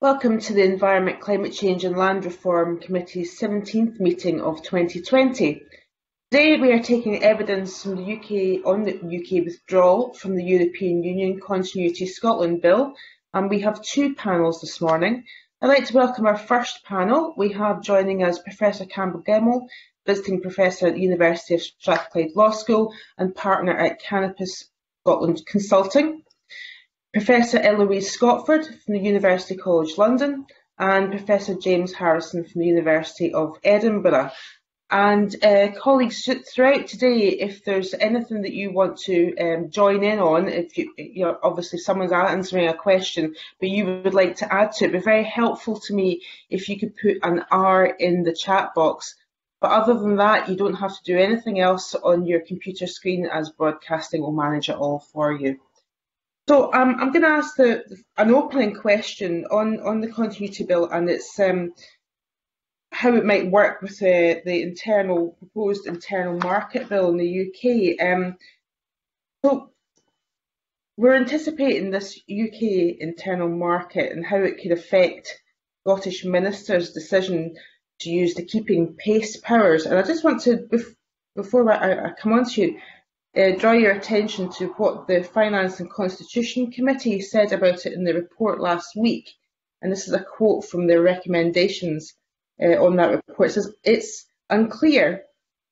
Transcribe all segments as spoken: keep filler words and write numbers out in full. Welcome to the Environment, Climate Change and Land Reform Committee's seventeenth meeting of twenty twenty. Today we are taking evidence from the U K on the U K withdrawal from the European Union Continuity Scotland Bill, and we have two panels this morning. I'd like to welcome our first panel. We have joining us Professor Campbell Gemmell, Visiting Professor at the University of Strathclyde Law School and partner at Canopus Scotland Consulting, Professor Eloise Scotford from the University College London and Professor James Harrison from the University of Edinburgh. And uh, colleagues, throughout today, if there's anything that you want to um, join in on, if you, you're obviously someone's answering a question, but you would like to add to it, it would be very helpful to me if you could put an R in the chat box. But other than that, you don't have to do anything else on your computer screen, as broadcasting will manage it all for you. So um, I'm going to ask the, an opening question on, on the Continuity Bill and it's um, how it might work with the, the internal proposed internal market bill in the U K. Um, so we're anticipating this U K internal market and how it could affect Scottish ministers' decision to use the keeping pace powers. And I just want to, before I, I come on to you, uh, draw your attention to what the Finance and Constitution Committee said about it in the report last week. And this is a quote from their recommendations uh, on that report. It says, "It's unclear,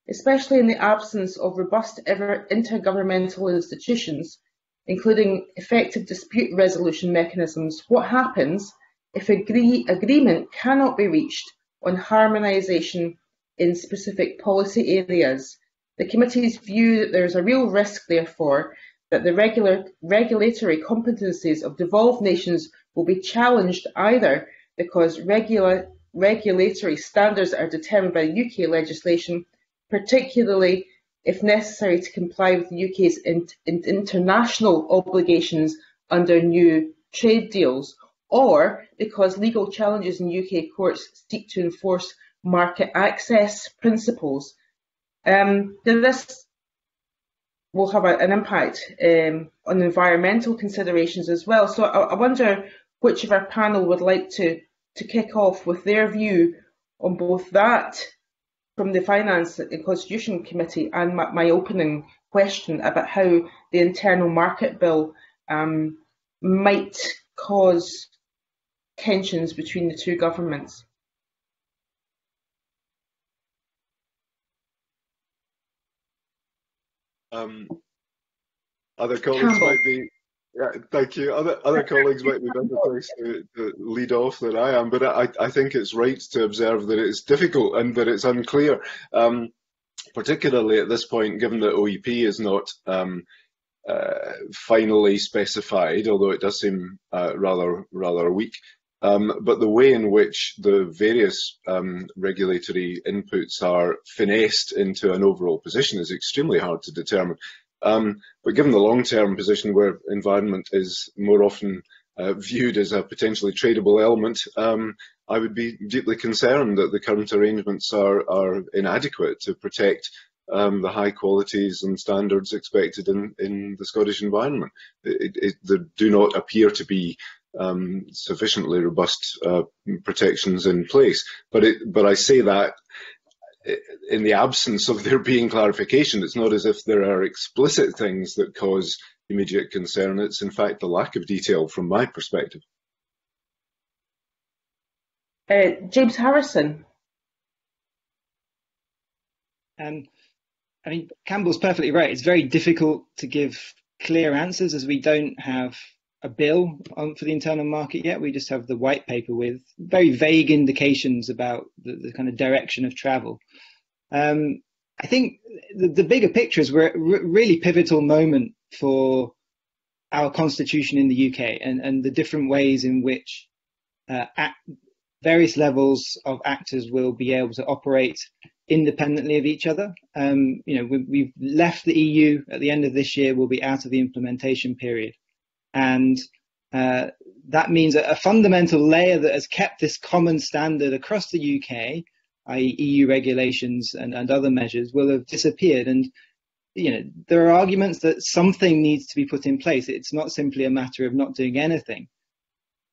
especially in the absence of robust intergovernmental institutions, including effective dispute resolution mechanisms, what happens if agree agreement cannot be reached on harmonisation in specific policy areas. The Committee's view that there is a real risk, therefore, that the regular regulatory competencies of devolved nations will be challenged either because regular, regulatory standards are determined by U K legislation, particularly if necessary to comply with the U K's in, in, international obligations under new trade deals, or because legal challenges in U K courts seek to enforce market access principles." Um, this will have a, an impact um, on environmental considerations as well. So I, I wonder which of our panel would like to, to kick off with their view on both that from the Finance and Constitution Committee and my, my opening question about how the Internal Market Bill um, might cause tensions between the two governments. Um, other colleagues Campbell. might be, yeah, thank you. Other other colleagues might be better placed to, to lead off than I am, but I I think it's right to observe that it's difficult and that it's unclear, um, particularly at this point, given that O E P is not um, Uh, finally specified, although it does seem uh, rather rather weak. Um, but the way in which the various um, regulatory inputs are finessed into an overall position is extremely hard to determine. Um, but given the long-term position where environment is more often uh, viewed as a potentially tradable element, um, I would be deeply concerned that the current arrangements are, are inadequate to protect Um, the high qualities and standards expected in, in the Scottish environment. It, it, there do not appear to be um, sufficiently robust uh, protections in place. But, it, but I say that in the absence of there being clarification. It's not as if there are explicit things that cause immediate concern. It's in fact the lack of detail from my perspective. Uh, James Harrison. Um, I mean, Campbell's perfectly right. It's very difficult to give clear answers as we don't have a bill on, for the internal market yet. We just have the white paper with very vague indications about the, the kind of direction of travel. Um, I think the, the bigger picture is we're at a really pivotal moment for our constitution in the U K and, and the different ways in which uh, at various levels of actors will be able to operate independently of each other. Um, you know, we, we've left the E U at the end of this year. We'll be out of the implementation period, and uh, that means a, a fundamental layer that has kept this common standard across the U K, that is, E U regulations and, and other measures, will have disappeared. And you know, there are arguments that something needs to be put in place. It's not simply a matter of not doing anything.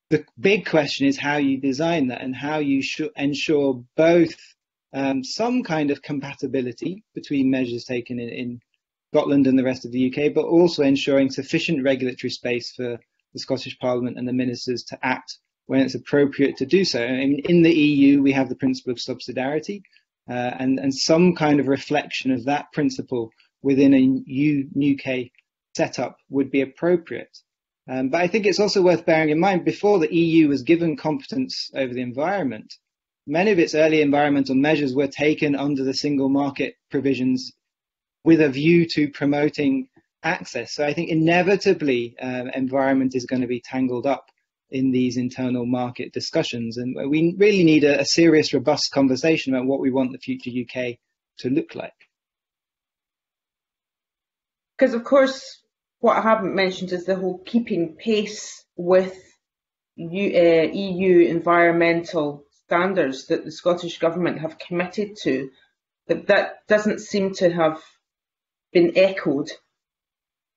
the big question is how you design that and how you ensure both um, some kind of compatibility between measures taken in, in Scotland and the rest of the U K, but also ensuring sufficient regulatory space for the Scottish Parliament and the ministers to act when it's appropriate to do so. I mean, in the E U, we have the principle of subsidiarity uh, and, and some kind of reflection of that principle within a U K setup would be appropriate. Um, but I think it's also worth bearing in mind, before the E U was given competence over the environment, many of its early environmental measures were taken under the single market provisions with a view to promoting access. So I think inevitably um, environment is going to be tangled up in these internal market discussions. And we really need a, a serious, robust conversation about what we want the future U K to look like. Because of course, what I haven't mentioned is the whole keeping pace with E U environmental standards that the Scottish Government have committed to, but that doesn't seem to have been echoed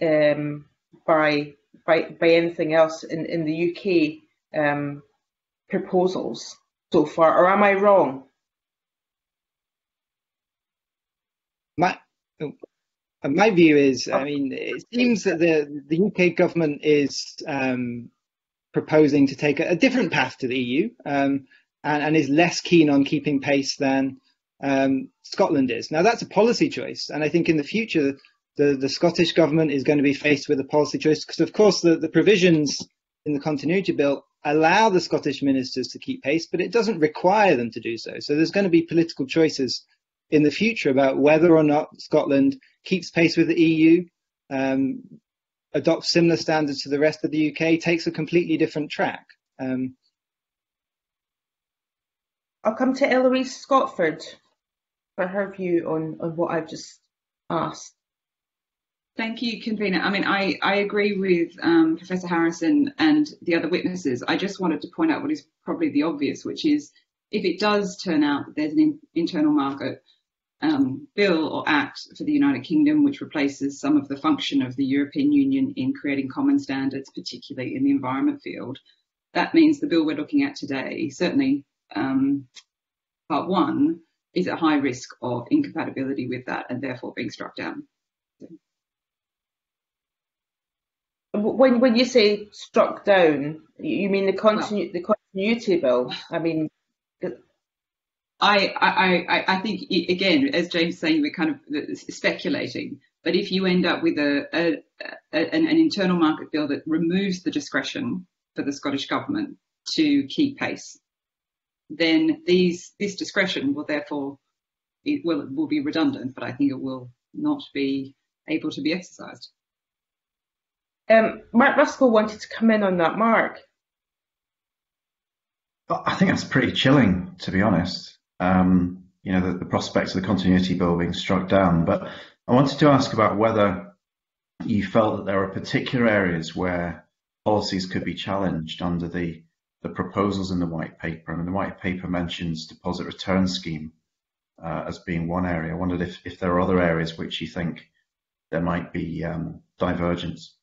um, by, by, by anything else in, in the U K um, proposals so far, or am I wrong? My, oh. My view is, I mean, it seems that the, the U K government is um, proposing to take a, a different path to the E U um, and, and is less keen on keeping pace than um, Scotland is. Now, that's a policy choice. And I think in the future, the, the Scottish government is going to be faced with a policy choice because, of course, the, the provisions in the Continuity Bill allow the Scottish ministers to keep pace, but it doesn't require them to do so. So there's going to be political choices in the future about whether or not Scotland keeps pace with the E U, um, adopts similar standards to the rest of the U K, takes a completely different track. Um, I'll come to Eloise Scotford for her view on, on what I've just asked. Thank you, Convener. I mean, I, I agree with um, Professor Harrison and the other witnesses. I just wanted to point out what is probably the obvious, which is if it does turn out that there's an in, internal market Um, bill or act for the United Kingdom, which replaces some of the function of the European Union in creating common standards, particularly in the environment field. That means the bill we're looking at today, certainly um, part one, is at high risk of incompatibility with that and therefore being struck down. When, when you say struck down, you mean the, continu well, the continuity bill? I mean, I, I, I, I think, again, as James is saying, we're kind of speculating, but if you end up with a, a, a, an internal market bill that removes the discretion for the Scottish Government to keep pace, then these, this discretion will therefore, it will, it will be redundant, but I think it will not be able to be exercised. Um, Mark Ruskell wanted to come in on that, Mark. I think that's pretty chilling, to be honest. Um, you know, the, the prospects of the continuity bill being struck down. But I wanted to ask about whether you felt that there are particular areas where policies could be challenged under the, the proposals in the white paper. I mean, the white paper mentions deposit return scheme uh, as being one area. I wondered if, if there are other areas which you think there might be um, divergence.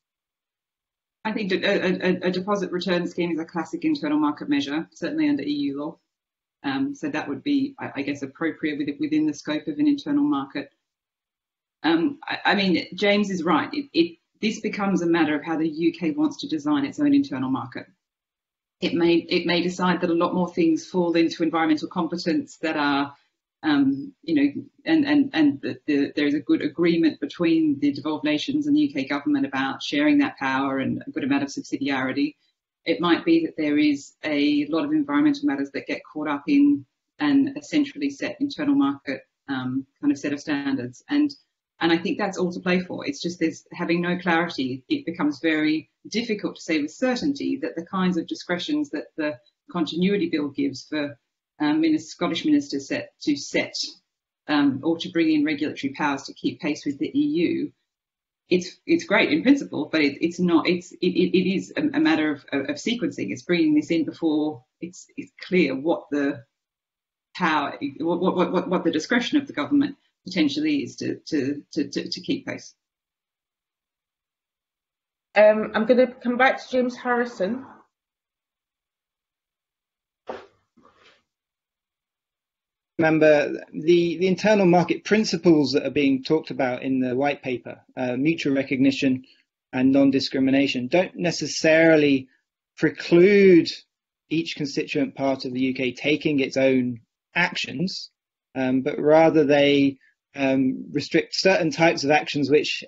I think a, a, a deposit return scheme is a classic internal market measure, certainly under E U law. Um, so that would be, I, I guess, appropriate with, within the scope of an internal market. Um, I, I mean, James is right. It, it, this becomes a matter of how the U K wants to design its own internal market. It may, it may decide that a lot more things fall into environmental competence that are, um, you know, and, and, and the, the, there is a good agreement between the devolved nations and the U K government about sharing that power and a good amount of subsidiarity. It might be that there is a lot of environmental matters that get caught up in an essentially set internal market um, kind of set of standards. And, and I think that's all to play for. It's just there's having no clarity, it becomes very difficult to say with certainty that the kinds of discretions that the continuity bill gives for um, minister, Scottish ministers set, to set um, or to bring in regulatory powers to keep pace with the E U. It's it's great in principle, but it, it's not. It's it, it is a matter of, of sequencing. It's bringing this in before it's it's clear what the power, what what what, what the discretion of the government potentially is to to to, to, to keep pace. Um, I'm going to come back to James Harrison. remember the, the internal market principles that are being talked about in the white paper, uh, mutual recognition and non-discrimination, don't necessarily preclude each constituent part of the U K taking its own actions, um, but rather they um, restrict certain types of actions which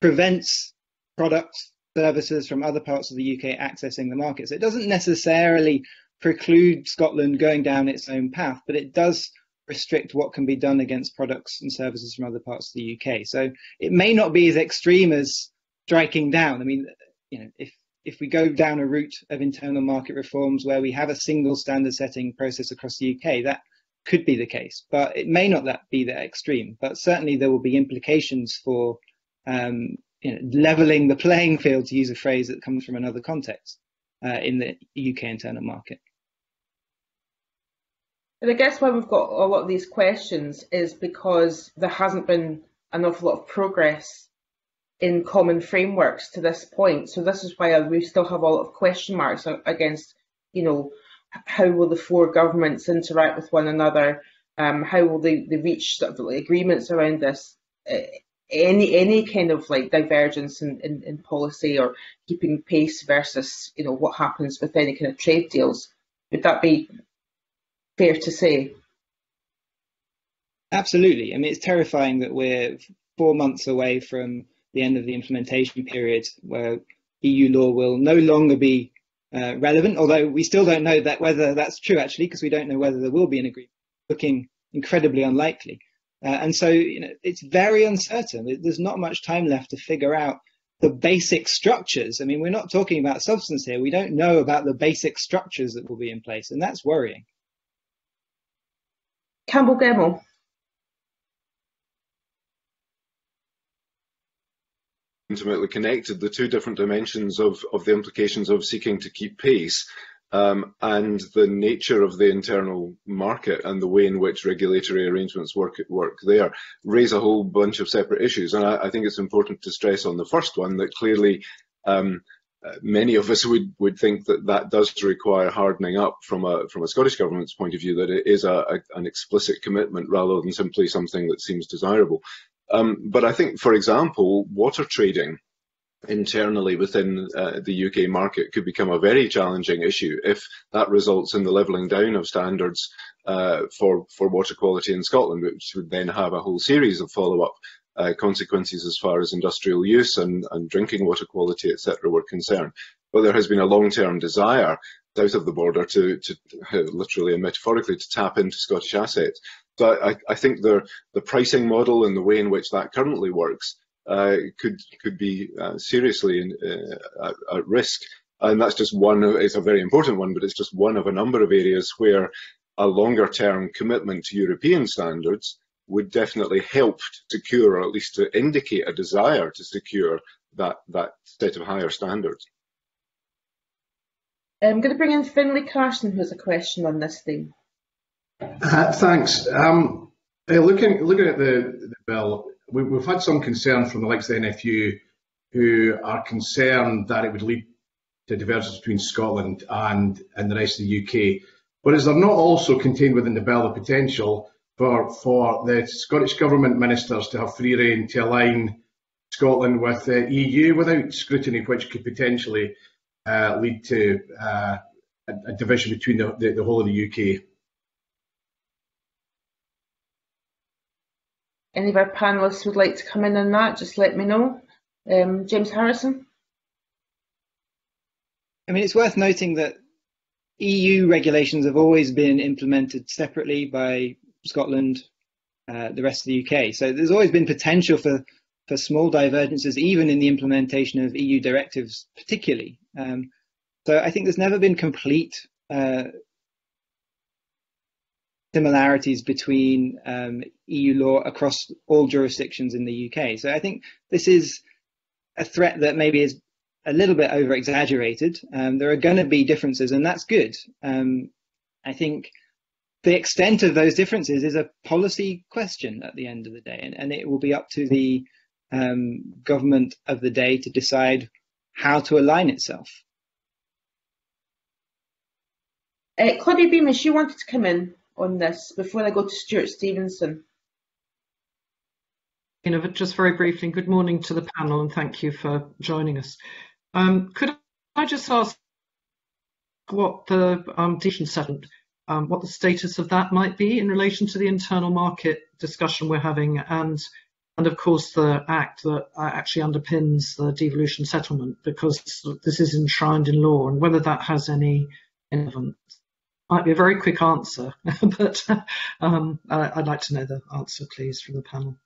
prevents products, services from other parts of the U K accessing the market. So it doesn't necessarily preclude Scotland going down its own path, but it does restrict what can be done against products and services from other parts of the U K. So it may not be as extreme as striking down. I mean, you know, if if we go down a route of internal market reforms where we have a single standard setting process across the U K, that could be the case, but it may not that be that extreme. But certainly there will be implications for um, you know, levelling the playing field, to use a phrase that comes from another context, uh, in the U K internal market. And I guess why we've got a lot of these questions is because there hasn't been an awful lot of progress in common frameworks to this point. So this is why we still have a lot of question marks against, you know, how will the four governments interact with one another? Um, how will they, they reach sort of like agreements around this? Uh, any any kind of like divergence in, in, in policy or keeping pace versus, you know, what happens with any kind of trade deals. Would that be fair to say? Absolutely. I mean, it's terrifying that we're four months away from the end of the implementation period, where E U law will no longer be uh, relevant, although we still don't know that whether that's true, actually, because we don't know whether there will be an agreement, looking incredibly unlikely. Uh, and so, you know, it's very uncertain. There's not much time left to figure out the basic structures. I mean, we're not talking about substance here. We don't know about the basic structures that will be in place, and that's worrying. Campbell Gemmell. Intimately connected, the two different dimensions of, of the implications of seeking to keep pace um, and the nature of the internal market and the way in which regulatory arrangements work work there raise a whole bunch of separate issues. And I, I think it's important to stress on the first one that clearly um, many of us would, would think that that does require hardening up from a, from a Scottish Government's point of view, that it is a, a, an explicit commitment rather than simply something that seems desirable. Um, but I think, for example, water trading internally within uh, the U K market could become a very challenging issue if that results in the levelling down of standards uh, for, for water quality in Scotland, which would then have a whole series of follow-up uh, consequences as far as industrial use and, and drinking water quality, et cetera were concerned. But there has been a long-term desire out of the border to, to uh, literally and metaphorically to tap into Scottish assets. So I, I think the, the pricing model and the way in which that currently works uh, could could be uh, seriously in, uh, at, at risk, and that's just one. Of, it's a very important one, but it's just one of a number of areas where a longer-term commitment to European standards would definitely help to secure, or at least to indicate a desire to secure that that set of higher standards. I'm going to bring in Finlay Carson, who has a question on this theme. Uh, thanks. Um, uh, looking looking at the, the bill, we, we've had some concern from the likes of the N F U, who are concerned that it would lead to divergence between Scotland and, and the rest of the U K. But is there not also contained within the bill the potential for, for the Scottish Government ministers to have free rein to align Scotland with the E U without scrutiny, which could potentially uh, lead to uh, a, a division between the, the, the whole of the U K? Any of our panellists would like to come in on that, just let me know. Um, James Harrison. I mean, it's worth noting that E U regulations have always been implemented separately by Scotland, uh, the rest of the U K. So there's always been potential for, for small divergences, even in the implementation of E U directives particularly. Um, so I think there's never been complete uh, similarities between um, E U law across all jurisdictions in the U K. So I think this is a threat that maybe is a little bit over exaggerated. Um, there are going to be differences, and that's good. Um, I think the extent of those differences is a policy question at the end of the day, and, and it will be up to the um, government of the day to decide how to align itself. Uh, Claudia Beamish, you wanted to come in. on this before I go to Stuart Stevenson. You know, but just very briefly, good morning to the panel and thank you for joining us. Um, could I just ask what the um, decision settlement, um, what the status of that might be in relation to the internal market discussion we're having, and and of course the act that actually underpins the devolution settlement, because this is enshrined in law, and whether that has any relevance. Might be a very quick answer, but um, I'd like to know the answer, please, from the panel.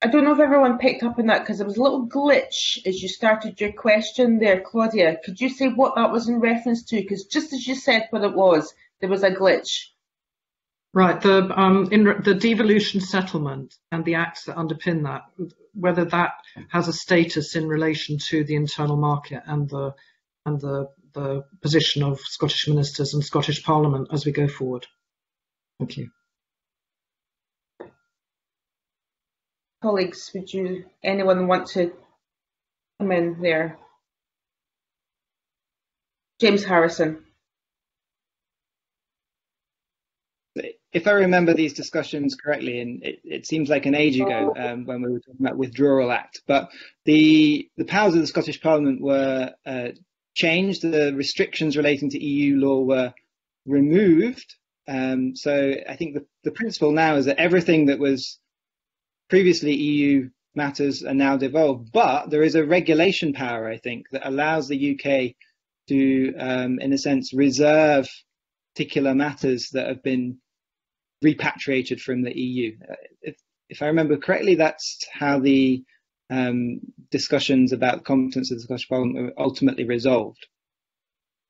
I don't know if everyone picked up on that, because there was a little glitch as you started your question there, Claudia. Could you say what that was in reference to? Because just as you said what it was, there was a glitch. Right, the, um, in, the devolution settlement and the acts that underpin that, whether that has a status in relation to the internal market and the, and the, the position of Scottish ministers and Scottish Parliament as we go forward. Thank you. Colleagues, would you, anyone want to come in there? James Harrison. If I remember these discussions correctly, and it, it seems like an age ago um, when we were talking about Withdrawal Act, but the, the powers of the Scottish Parliament were uh, changed, the restrictions relating to E U law were removed. Um, so I think the, the principle now is that everything that was previously E U matters are now devolved, but there is a regulation power, I think, that allows the U K to, um, in a sense, reserve particular matters that have been repatriated from the E U. If, if I remember correctly, that's how the um, discussions about the competence of the Scottish Parliament were ultimately resolved.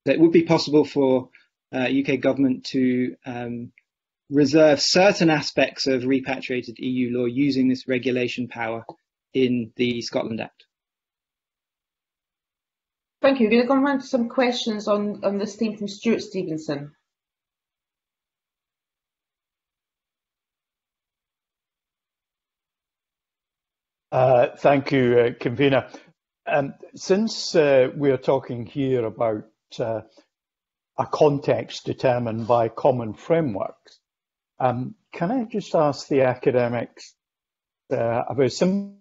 That it would be possible for uh, U K government to um, reserve certain aspects of repatriated E U law using this regulation power in the Scotland Act. Thank you. We're going to go on to some questions on, on this theme from Stuart Stevenson. Uh, thank you, uh, Convener. Um, since uh, we are talking here about uh, a context determined by common frameworks, Um, can I just ask the academics uh, a very simple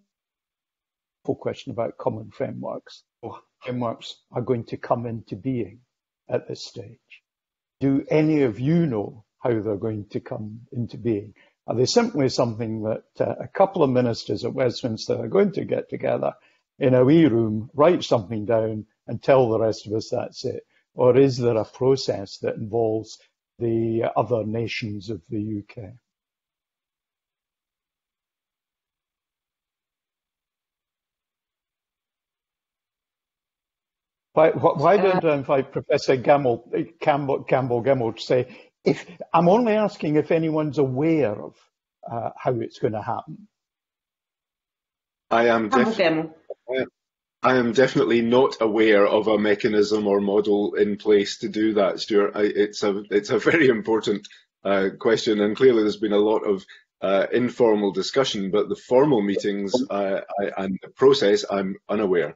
question about common frameworks, or frameworks are going to come into being at this stage? Do any of you know how they're going to come into being? Are they simply something that uh, a couple of ministers at Westminster are going to get together in a wee room, write something down and tell the rest of us that's it? Or is there a process that involves the other nations of the U K? Why, why don't I invite Professor Gemmell, Campbell, Campbell Gemmell to say, if, I'm only asking if anyone's aware of uh, how it's going to happen. I am, I am definitely not aware of a mechanism or model in place to do that, Stuart. I, it's a it's a very important uh, question, and clearly there's been a lot of uh, informal discussion, but the formal meetings uh, I, and the process, I'm unaware.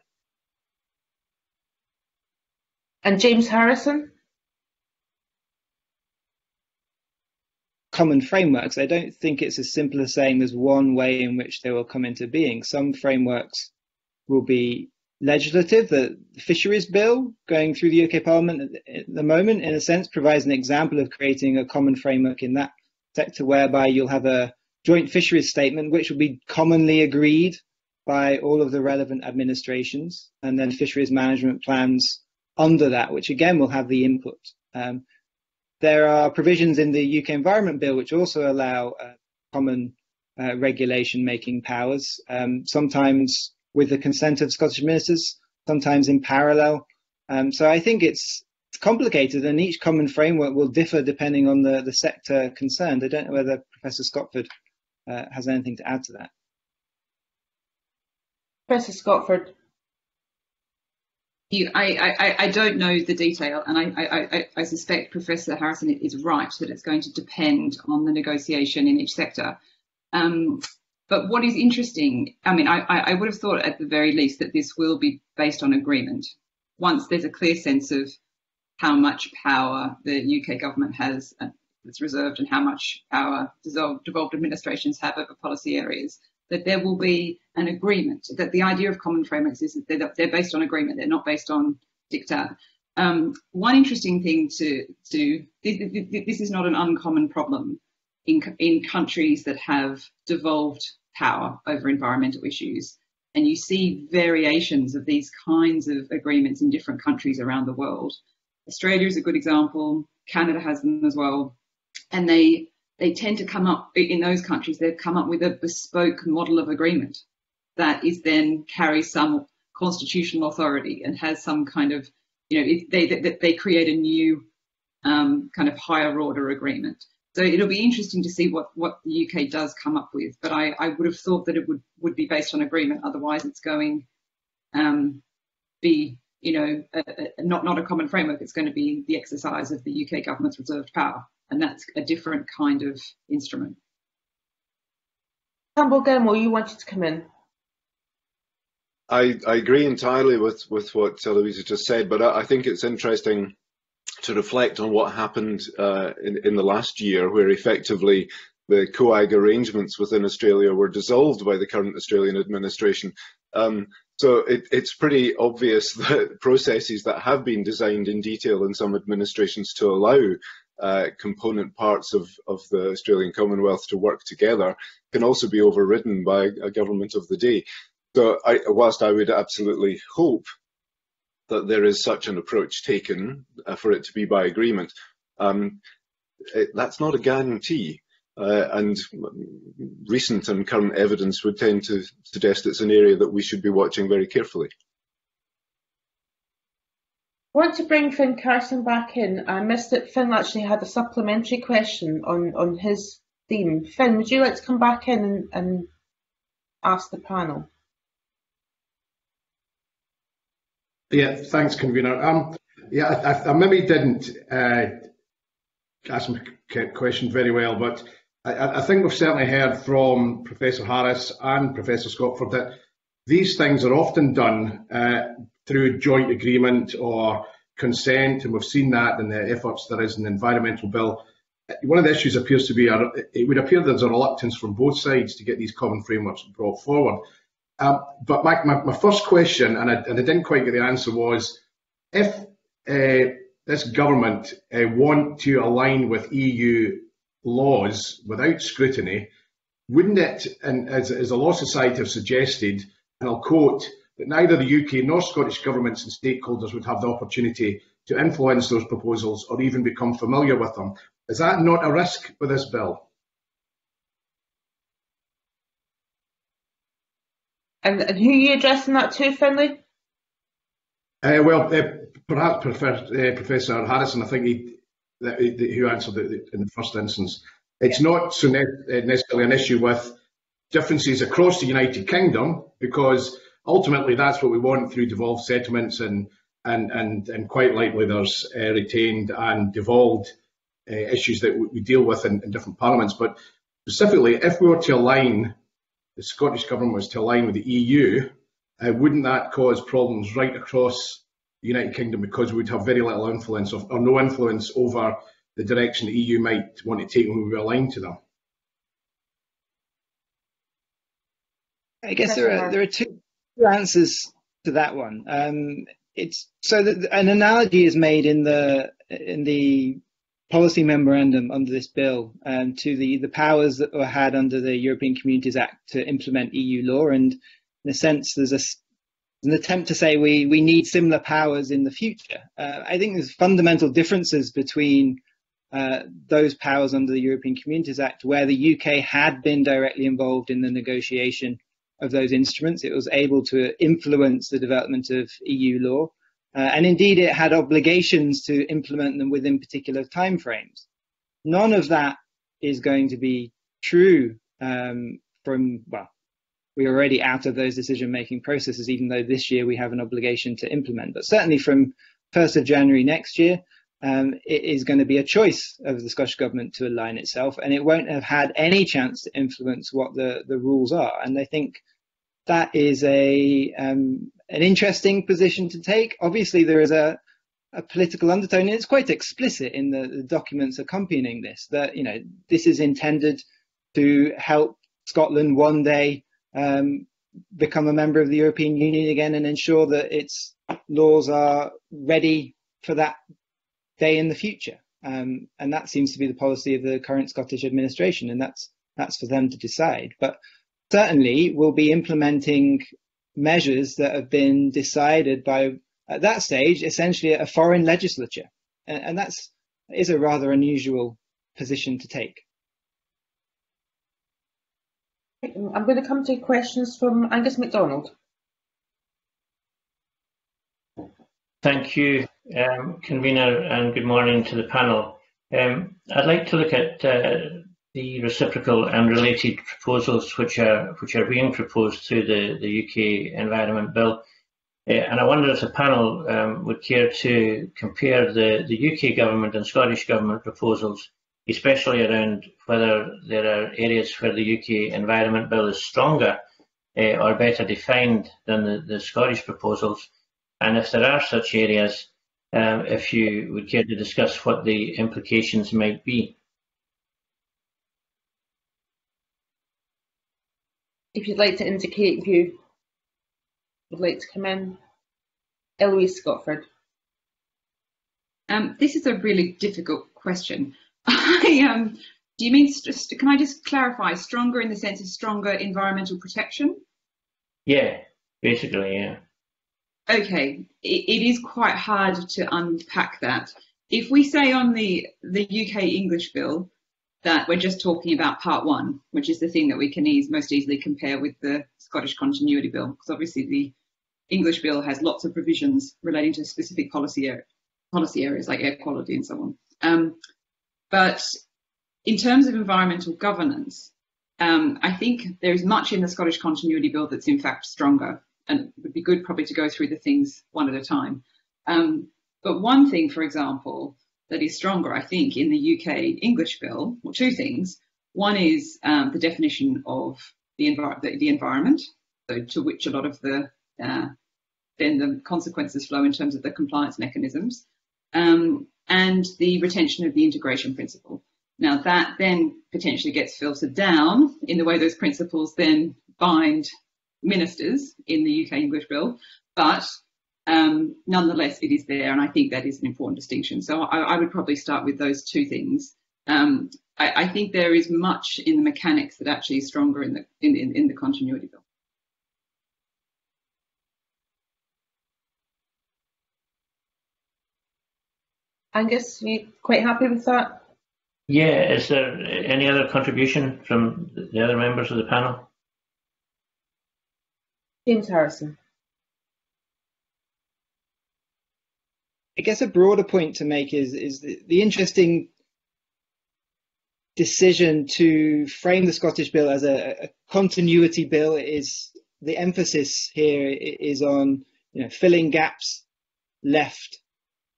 And James Harrison? Common frameworks. I don't think it's as simple as saying there's one way in which they will come into being. Some frameworks will be legislative. The Fisheries Bill going through the U K Parliament at the moment, in a sense, provides an example of creating a common framework in that sector, whereby you'll have a joint fisheries statement, which will be commonly agreed by all of the relevant administrations, and then fisheries management plans under that, which again will have the input. Um, there are provisions in the U K Environment Bill which also allow uh, common uh, regulation-making powers, um, sometimes with the consent of Scottish ministers, sometimes in parallel. Um, so I think it's complicated, and each common framework will differ depending on the, the sector concerned. I don't know whether Professor Scotford uh, has anything to add to that. Professor Scotford. You, I, I, I don't know the detail, and I, I, I suspect Professor Harrison is right that it's going to depend on the negotiation in each sector. Um, But what is interesting, I mean, I, I would have thought at the very least that this will be based on agreement. Once there's a clear sense of how much power the U K government has is reserved and how much power devolved administrations have over policy areas, that there will be an agreement, that the idea of common frameworks is that they're, they're based on agreement, they're not based on diktat. Um, one interesting thing to do, this is not an uncommon problem in, in countries that have devolved power over environmental issues. And you see variations of these kinds of agreements in different countries around the world. Australia is a good example. Canada has them as well. And they, they tend to come up, in those countries, they've come up with a bespoke model of agreement that is then carries some constitutional authority and has some kind of, you know, it, they, they, they create a new um, kind of higher order agreement. So it'll be interesting to see what, what the U K does come up with, but I, I would have thought that it would, would be based on agreement, otherwise it's going to um, be, you know, a, a, not, not a common framework, it's going to be the exercise of the U K government's reserved power, and that's a different kind of instrument. Campbell Gemmell, you wanted to come in. I, I agree entirely with, with what Eloise just said, but I, I think it's interesting to reflect on what happened uh, in, in the last year, where effectively the COAG arrangements within Australia were dissolved by the current Australian administration. Um, so it, it's pretty obvious that processes that have been designed in detail in some administrations to allow uh, component parts of, of the Australian Commonwealth to work together can also be overridden by a government of the day. So I, whilst I would absolutely hope that there is such an approach taken uh, for it to be by agreement, um, it, that's not a guarantee, uh, and recent and current evidence would tend to suggest it's an area that we should be watching very carefully. I want to bring Finn Carson back in. I missed that Finn actually had a supplementary question on, on his theme. Finn, would you like to come back in and, and ask the panel? Yeah, thanks, convener. Um, yeah, I, I maybe didn't uh, ask my question very well, but I, I think we've certainly heard from Professor Harris and Professor Scotford that these things are often done uh, through joint agreement or consent, and we've seen that in the efforts there is in the environmental bill. One of the issues appears to be, a, it would appear there's a reluctance from both sides to get these common frameworks brought forward. Um, but my, my, my first question, and I, and I didn't quite get the answer, was if uh, this government uh, want to align with E U laws without scrutiny, wouldn't it, and as, as the Law Society have suggested, and I'll quote, that neither the U K nor Scottish governments and stakeholders would have the opportunity to influence those proposals or even become familiar with them. Is that not a risk with this bill? And, and who are you addressing that to, Finlay? Uh, well, uh, perhaps prefer, uh, Professor Harrison, I think, he, that, that, who answered it in the first instance. It's yeah. not so ne necessarily an issue with differences across the United Kingdom, because ultimately that's what we want through devolved settlements, and, and, and, and quite likely there's uh, retained and devolved uh, issues that we deal with in, in different parliaments. But specifically, if we were to align the Scottish Government was to align with the E U, uh, wouldn't that cause problems right across the United Kingdom, because we would have very little influence of, or no influence over the direction the E U might want to take when we align to them? I guess there are, there are two answers to that one. Um, it's, so that an analogy is made in the, in the policy memorandum under this bill um, to the, the powers that were had under the European Communities Act to implement E U law, and in a sense there's a, an attempt to say we, we need similar powers in the future. Uh, I think there's fundamental differences between uh, those powers under the European Communities Act, where the U K had been directly involved in the negotiation of those instruments. It was able to influence the development of E U law. Uh, and indeed, it had obligations to implement them within particular timeframes. None of that is going to be true um, from, well, we're already out of those decision-making processes, even though this year we have an obligation to implement. But certainly from first of January next year, um, it is going to be a choice of the Scottish Government to align itself, and it won't have had any chance to influence what the, the rules are. And I think that is a um, an interesting position to take. Obviously, there is a, a political undertone. It's quite explicit in the, the documents accompanying this that, you know, this is intended to help Scotland one day um, become a member of the European Union again and ensure that its laws are ready for that day in the future. Um, and that seems to be the policy of the current Scottish administration, and that's that's for them to decide. But certainly we'll be implementing measures that have been decided by, at that stage, essentially a foreign legislature. And, and that's is a rather unusual position to take. I'm going to come to questions from Angus MacDonald. Thank you, um, convener, and good morning to the panel. Um, I'd like to look at uh, the reciprocal and related proposals which are which are being proposed through the, the U K Environment Bill. Uh, and I wonder if the panel um, would care to compare the, the U K government and Scottish government proposals, especially around whether there are areas where the U K Environment Bill is stronger uh, or better defined than the, the Scottish proposals, and if there are such areas, um, if you would care to discuss what the implications might be. If you'd like to indicate who would like to come in. Eloise Scotford. Um, this is a really difficult question. I, um, do you mean, can I just clarify, stronger in the sense of stronger environmental protection? Yeah, basically, yeah. Okay, it, it is quite hard to unpack that. If we say on the, the U K English bill that we're just talking about part one, which is the thing that we can ease, most easily compare with the Scottish Continuity Bill, because obviously the English bill has lots of provisions relating to specific policy, er policy areas like air quality and so on. Um, But in terms of environmental governance, um, I think there is much in the Scottish Continuity Bill that's in fact stronger, and it would be good probably to go through the things one at a time. Um, but one thing, for example, that is stronger, I think, in the U K English Bill, or two things. One is um, the definition of the, envir the, the environment, so to which a lot of the, uh, then the consequences flow in terms of the compliance mechanisms. Um, and the retention of the integration principle. Now that then potentially gets filtered down in the way those principles then bind ministers in the U K English bill, but um, nonetheless it is there, and I think that is an important distinction. So I, I would probably start with those two things. Um, I, I think there is much in the mechanics that actually is stronger in the, in, in, in the continuity bill. Angus, are you quite happy with that? Yeah, is there any other contribution from the other members of the panel? James Harrison. I guess a broader point to make is, is the, the interesting decision to frame the Scottish bill as a, a continuity bill is the emphasis here is on, you know, filling gaps left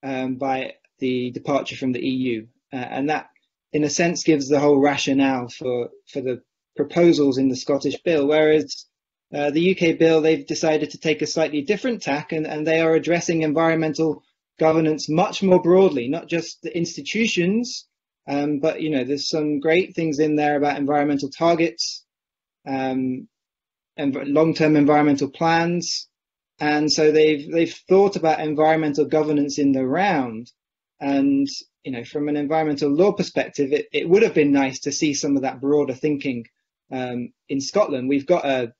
um, by the departure from the E U, uh, and that in a sense gives the whole rationale for for the proposals in the Scottish bill, whereas uh, the U K bill, they've decided to take a slightly different tack, and, and they are addressing environmental governance much more broadly, not just the institutions, um, but you know, there's some great things in there about environmental targets um, and long-term environmental plans, and so they've they've thought about environmental governance in the round. And, you know, from an environmental law perspective, it, it would have been nice to see some of that broader thinking um, in Scotland. We've got an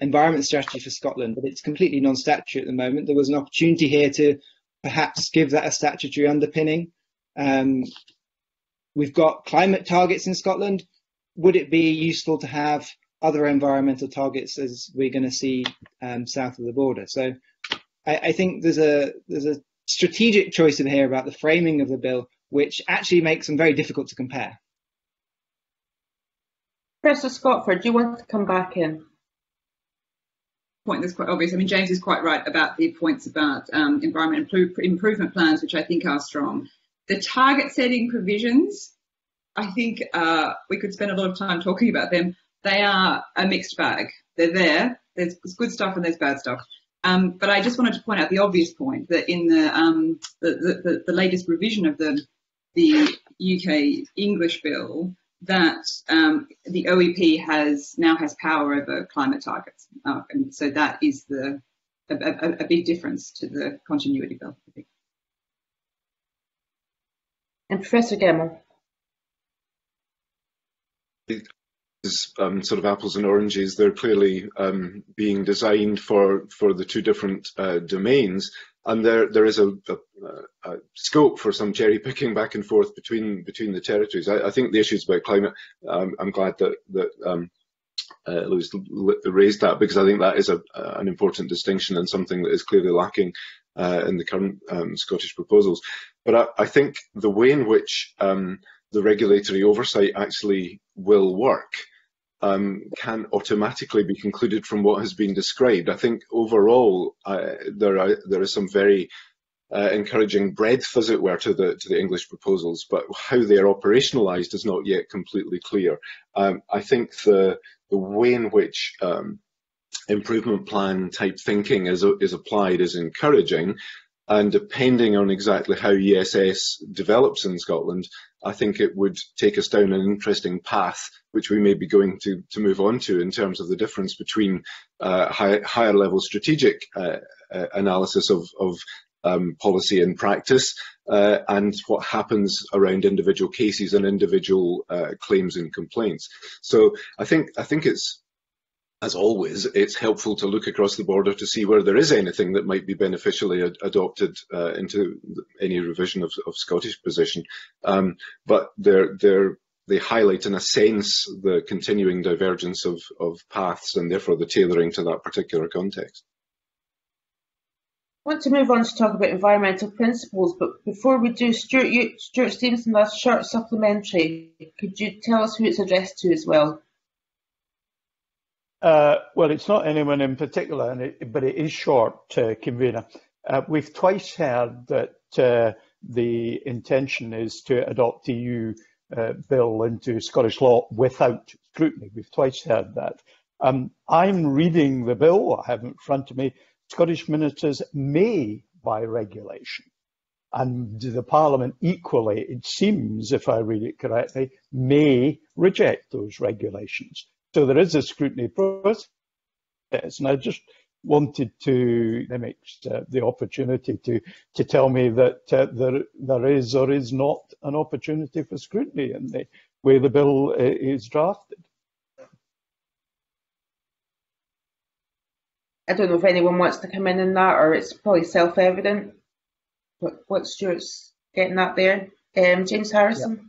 environment strategy for Scotland, but it's completely non-statutory at the moment. There was an opportunity here to perhaps give that a statutory underpinning. Um, we've got climate targets in Scotland. Would it be useful to have other environmental targets as we're going to see um, south of the border? So I, I think there's a there's a strategic choice in here about the framing of the bill, which actually makes them very difficult to compare. Professor Scotford, do you want to come back in? Point that's quite obvious. I mean, James is quite right about the points about um, environment improvement plans, which I think are strong. The target setting provisions, I think uh, we could spend a lot of time talking about them. They are a mixed bag. They're there. There's good stuff and there's bad stuff. Um, but I just wanted to point out the obvious point that in the, um, the, the, the latest revision of the, the U K English bill, that um, the O E P has now has power over climate targets. Uh, and so that is the a, a, a big difference to the continuity bill. I think. And Professor Gemmell. Is, um, sort of apples and oranges. They're clearly um, being designed for for the two different uh, domains, and there there is a, a, a scope for some cherry picking back and forth between between the territories. I, I think the issues about climate. Um, I'm glad that that um, uh, Eloise raised that, because I think that is a an important distinction and something that is clearly lacking uh, in the current um, Scottish proposals. But I, I think the way in which um, the regulatory oversight actually will work um, can automatically be concluded from what has been described. I think overall uh, there are there is some very uh, encouraging breadth, as it were, to the to the English proposals, but how they are operationalised is not yet completely clear. Um, I think the the way in which um, improvement plan type thinking is is applied is encouraging. And depending on exactly how E S S develops in Scotland, I think it would take us down an interesting path, which we may be going to, to move on to in terms of the difference between uh, high, higher level strategic uh, uh, analysis of, of um, policy and practice uh, and what happens around individual cases and individual uh, claims and complaints. So I think, I think it's, as always, it's helpful to look across the border to see where there is anything that might be beneficially ad adopted uh, into any revision of, of Scottish position. Um, but they're, they're, they highlight, in a sense, the continuing divergence of, of paths and therefore the tailoring to that particular context. I want to move on to talk about environmental principles, but before we do, Stuart, you, Stuart Stevenson, that's short supplementary. Could you tell us who it's addressed to as well? Uh, well, it's not anyone in particular, and it, but it is short, uh, Convener. Uh, we've twice heard that uh, the intention is to adopt E U uh, bill into Scottish law without scrutiny. We've twice heard that. Um, I'm reading the bill, I have it in front of me. Scottish ministers may, by regulation, and the Parliament equally, it seems, if I read it correctly, may reject those regulations. So there is a scrutiny process, and I just wanted to make uh, the opportunity to to tell me that uh, there there is or is not an opportunity for scrutiny in the way the bill uh, is drafted. I don't know if anyone wants to come in on that, or it's probably self-evident what, what Stuart's getting at there. Um, James Harrison. Yeah.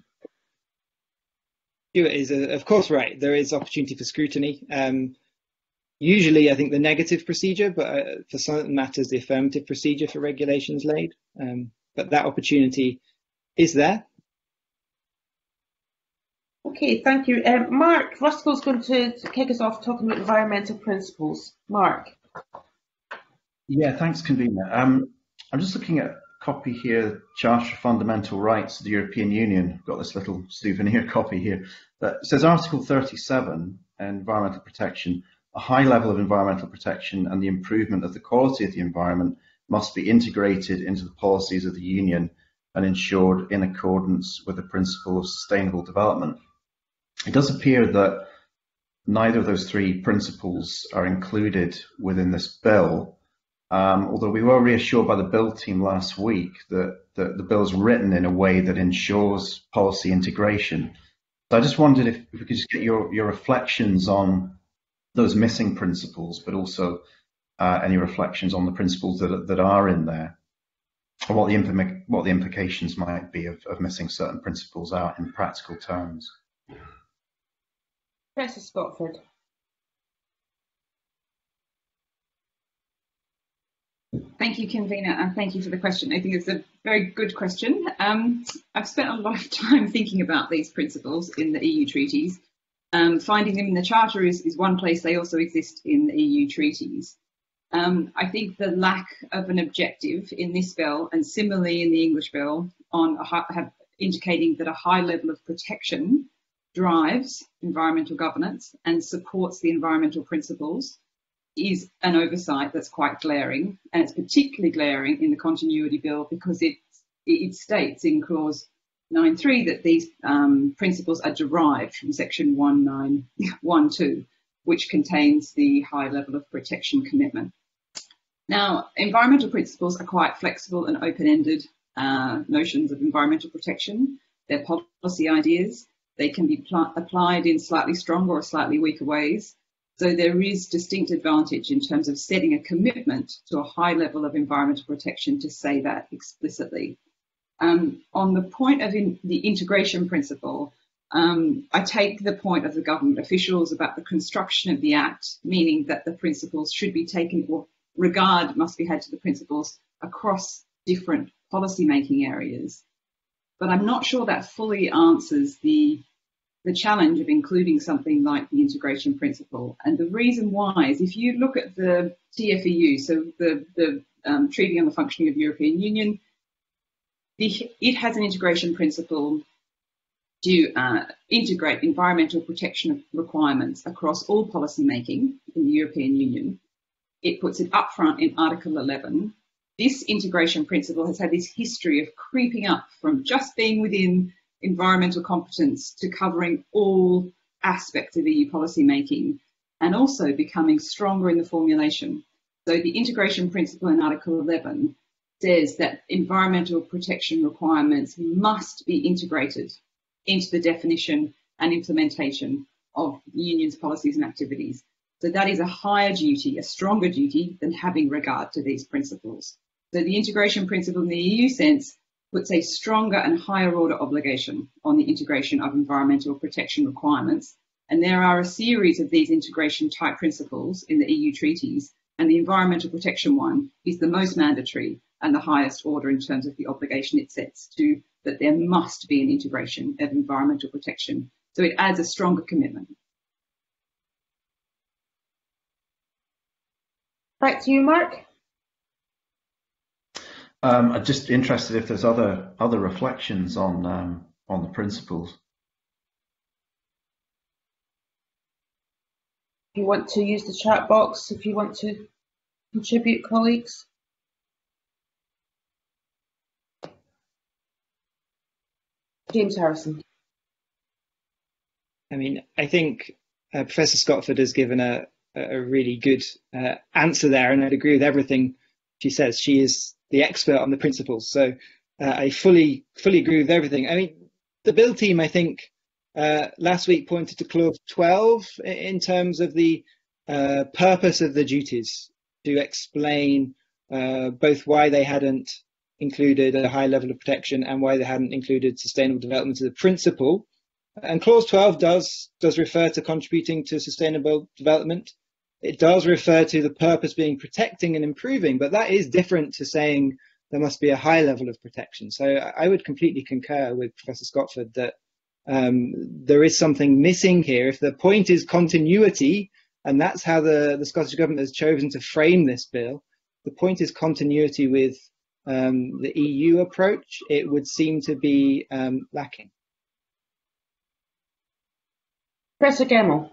Stuart is, uh, of course, right. There is opportunity for scrutiny. Um, usually, I think the negative procedure, but uh, for certain matters, the affirmative procedure for regulations laid. Um, but that opportunity is there. Okay, thank you. Um, Mark Ruskell's going to kick us off talking about environmental principles. Mark. Yeah, thanks, Convener. Um, I'm just looking at copy here, Charter of Fundamental Rights of the European Union. I've got this little souvenir copy here that says Article thirty-seven, environmental protection, a high level of environmental protection and the improvement of the quality of the environment must be integrated into the policies of the Union and ensured in accordance with the principle of sustainable development. It does appear that neither of those three principles are included within this bill. Um, although we were reassured by the bill team last week that, that the bill is written in a way that ensures policy integration. So I just wondered if, if we could just get your, your reflections on those missing principles, but also uh, any reflections on the principles that, that are in there, and what the, what the implications might be of, of missing certain principles out in practical terms. Professor Scotford. Thank you, Convener, and thank you for the question. I think it's a very good question. Um, I've spent a lot of time thinking about these principles in the E U treaties. Um, finding them in the Charter is, is one place. They also exist in the E U treaties. Um, I think the lack of an objective in this bill, and similarly in the English bill, on a high, have, indicating that a high level of protection drives environmental governance and supports the environmental principles, is an oversight that's quite glaring, and it's particularly glaring in the Continuity Bill because it, it states in clause nine three that these um, principles are derived from section one nine one two, which contains the high level of protection commitment. Now, environmental principles are quite flexible and open-ended uh, notions of environmental protection. They're policy ideas. They can be applied in slightly stronger or slightly weaker ways. So there is distinct advantage in terms of setting a commitment to a high level of environmental protection to say that explicitly. Um, on the point of in the integration principle, um, I take the point of the government officials about the construction of the Act, meaning that the principles should be taken, or regard must be had to the principles across different policymaking areas. But I'm not sure that fully answers the the challenge of including something like the integration principle. And the reason why is if you look at the T F E U, so the, the um, Treaty on the Functioning of the European Union, the, it has an integration principle to uh, integrate environmental protection requirements across all policy making in the European Union. It puts it up front in Article eleven. This integration principle has had this history of creeping up from just being within environmental competence to covering all aspects of E U policy making, and also becoming stronger in the formulation. So the integration principle in Article eleven says that environmental protection requirements must be integrated into the definition and implementation of the Union's policies and activities. So that is a higher duty, a stronger duty than having regard to these principles. So the integration principle in the E U sense puts a stronger and higher order obligation on the integration of environmental protection requirements. And there are a series of these integration type principles in the E U treaties, and the environmental protection one is the most mandatory and the highest order in terms of the obligation it sets to that there must be an integration of environmental protection. So it adds a stronger commitment. Back to you, Mark. Um, I'm just interested if there's other other reflections on um, on the principles. If you want to use the chat box, if you want to contribute, colleagues. James Harrison. I mean, I think uh, Professor Scotford has given a a really good uh, answer there, and I'd agree with everything she says. She is the expert on the principles, so uh, I fully fully agree with everything. I mean, the Bill team, I think, uh, last week pointed to clause twelve in terms of the uh, purpose of the duties to explain uh, both why they hadn't included a high level of protection and why they hadn't included sustainable development as a principle. And clause twelve does does refer to contributing to sustainable development. It does refer to the purpose being protecting and improving, but that is different to saying there must be a high level of protection. So I would completely concur with Professor Scotford that um, there is something missing here. If the point is continuity, and that's how the, the Scottish Government has chosen to frame this bill, the point is continuity with um, the E U approach, it would seem to be um, lacking. Professor Gemmell.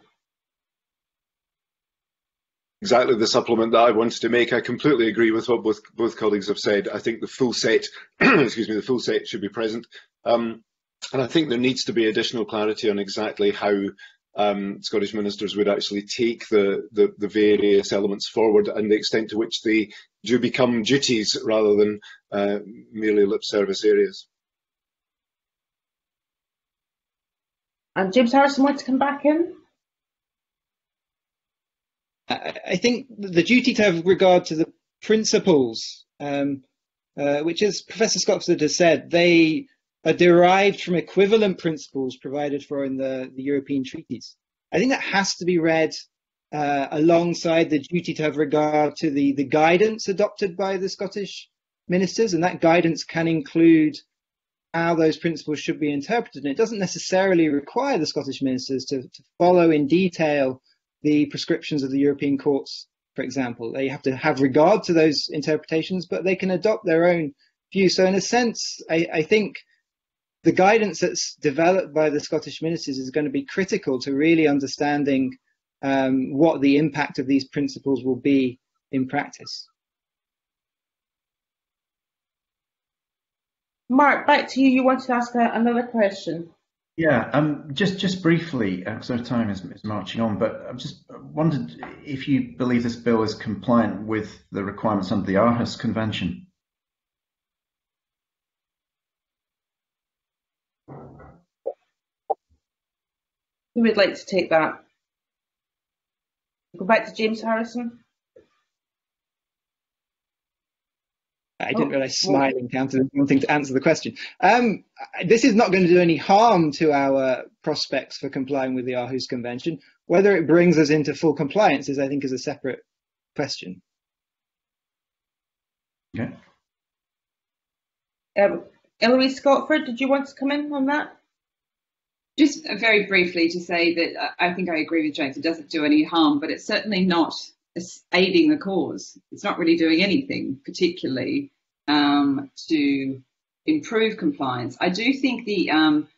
Exactly the supplement that I wanted to make. I completely agree with what both, both colleagues have said. I think the full set, excuse me, the full set should be present. Um, and I think there needs to be additional clarity on exactly how um, Scottish ministers would actually take the, the, the various elements forward and the extent to which they do become duties rather than uh, merely lip service areas. And James Harrison wants to come back in. I think the duty to have regard to the principles, um, uh, which as Professor Scotford has said, they are derived from equivalent principles provided for in the, the European treaties. I think that has to be read uh, alongside the duty to have regard to the, the guidance adopted by the Scottish ministers, and that guidance can include how those principles should be interpreted. And it doesn't necessarily require the Scottish ministers to, to follow in detail the prescriptions of the European courts, for example. They have to have regard to those interpretations, but they can adopt their own view. So in a sense, I, I think the guidance that's developed by the Scottish ministers is going to be critical to really understanding um, what the impact of these principles will be in practice. Mark, back to you. You want to ask a, another question? Yeah, um, just just briefly, because our time is, is marching on, but I just wondered if you believe this bill is compliant with the requirements under the Aarhus Convention. Who would like to take that? Go back to James Harrison. I didn't realise smiling counted as wanting to answer the question. Um, this is not going to do any harm to our prospects for complying with the Aarhus Convention. Whether it brings us into full compliance is, I think, is a separate question. Okay. Um, Eloise Scotford, did you want to come in on that? Just very briefly to say that I think I agree with James. It doesn't do any harm, but it's certainly not aiding the cause. It's not really doing anything particularly um, to improve compliance. I do think the um,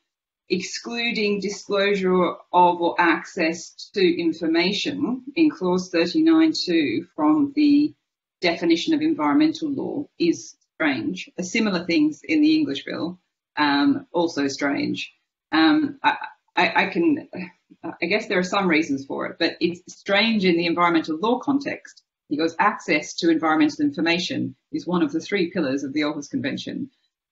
excluding disclosure of or access to information in clause thirty-nine point two from the definition of environmental law is strange. A similar things in the English bill, um, also strange. Um, I, I, I can, I guess there are some reasons for it, but it's strange in the environmental law context because access to environmental information is one of the three pillars of the Aarhus Convention,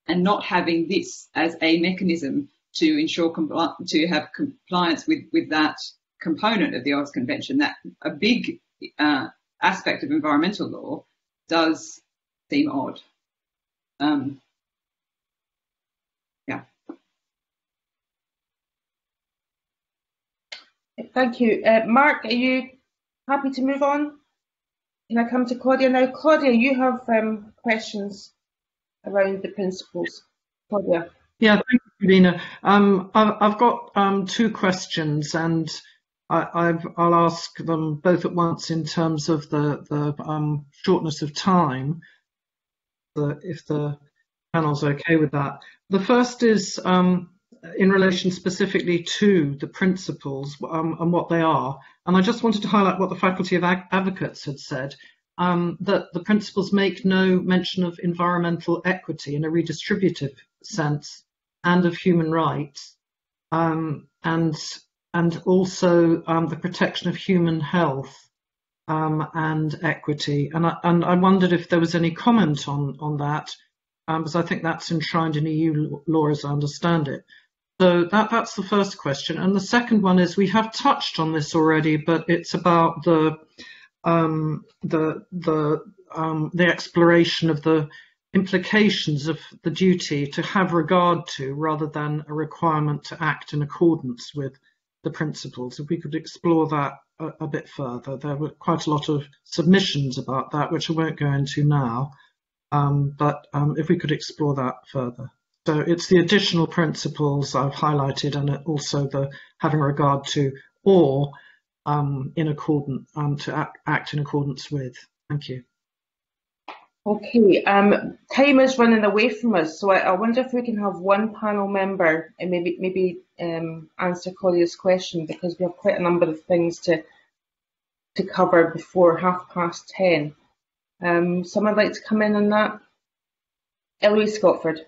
and not having this as a mechanism to ensure compli to have compliance with, with that component of the Aarhus Convention, that a big uh, aspect of environmental law, does seem odd. Um, Thank you. Uh, Mark, are you happy to move on? Can I come to Claudia now? Claudia, you have um, questions around the principles. Claudia. Yeah, thank you, Lena. Um, I've, I've got um, two questions, and I, I've, I'll ask them both at once in terms of the, the um, shortness of time, the, if the panel's okay with that. The first is um, in relation specifically to the principles um, and what they are. And I just wanted to highlight what the Faculty of Advocates had said, um, that the principles make no mention of environmental equity in a redistributive sense and of human rights, um, and, and also um, the protection of human health um, and equity. And I, and I wondered if there was any comment on, on that, um, because I think that's enshrined in E U law as I understand it. So that, that's the first question. And the second one is, we have touched on this already, but it's about the um, the the, um, the exploration of the implications of the duty to have regard to rather than a requirement to act in accordance with the principles. If we could explore that a, a bit further. There were quite a lot of submissions about that, which I won't go into now, um, but um, if we could explore that further. So it's the additional principles I've highlighted, and also the having regard to or um, in accordance um, to act, act in accordance with. Thank you. Okay, um, time is running away from us, so I, I wonder if we can have one panel member and maybe maybe um, answer Claudia's question, because we have quite a number of things to to cover before half past ten. Um, someone would like to come in on that? Eloise Scotford.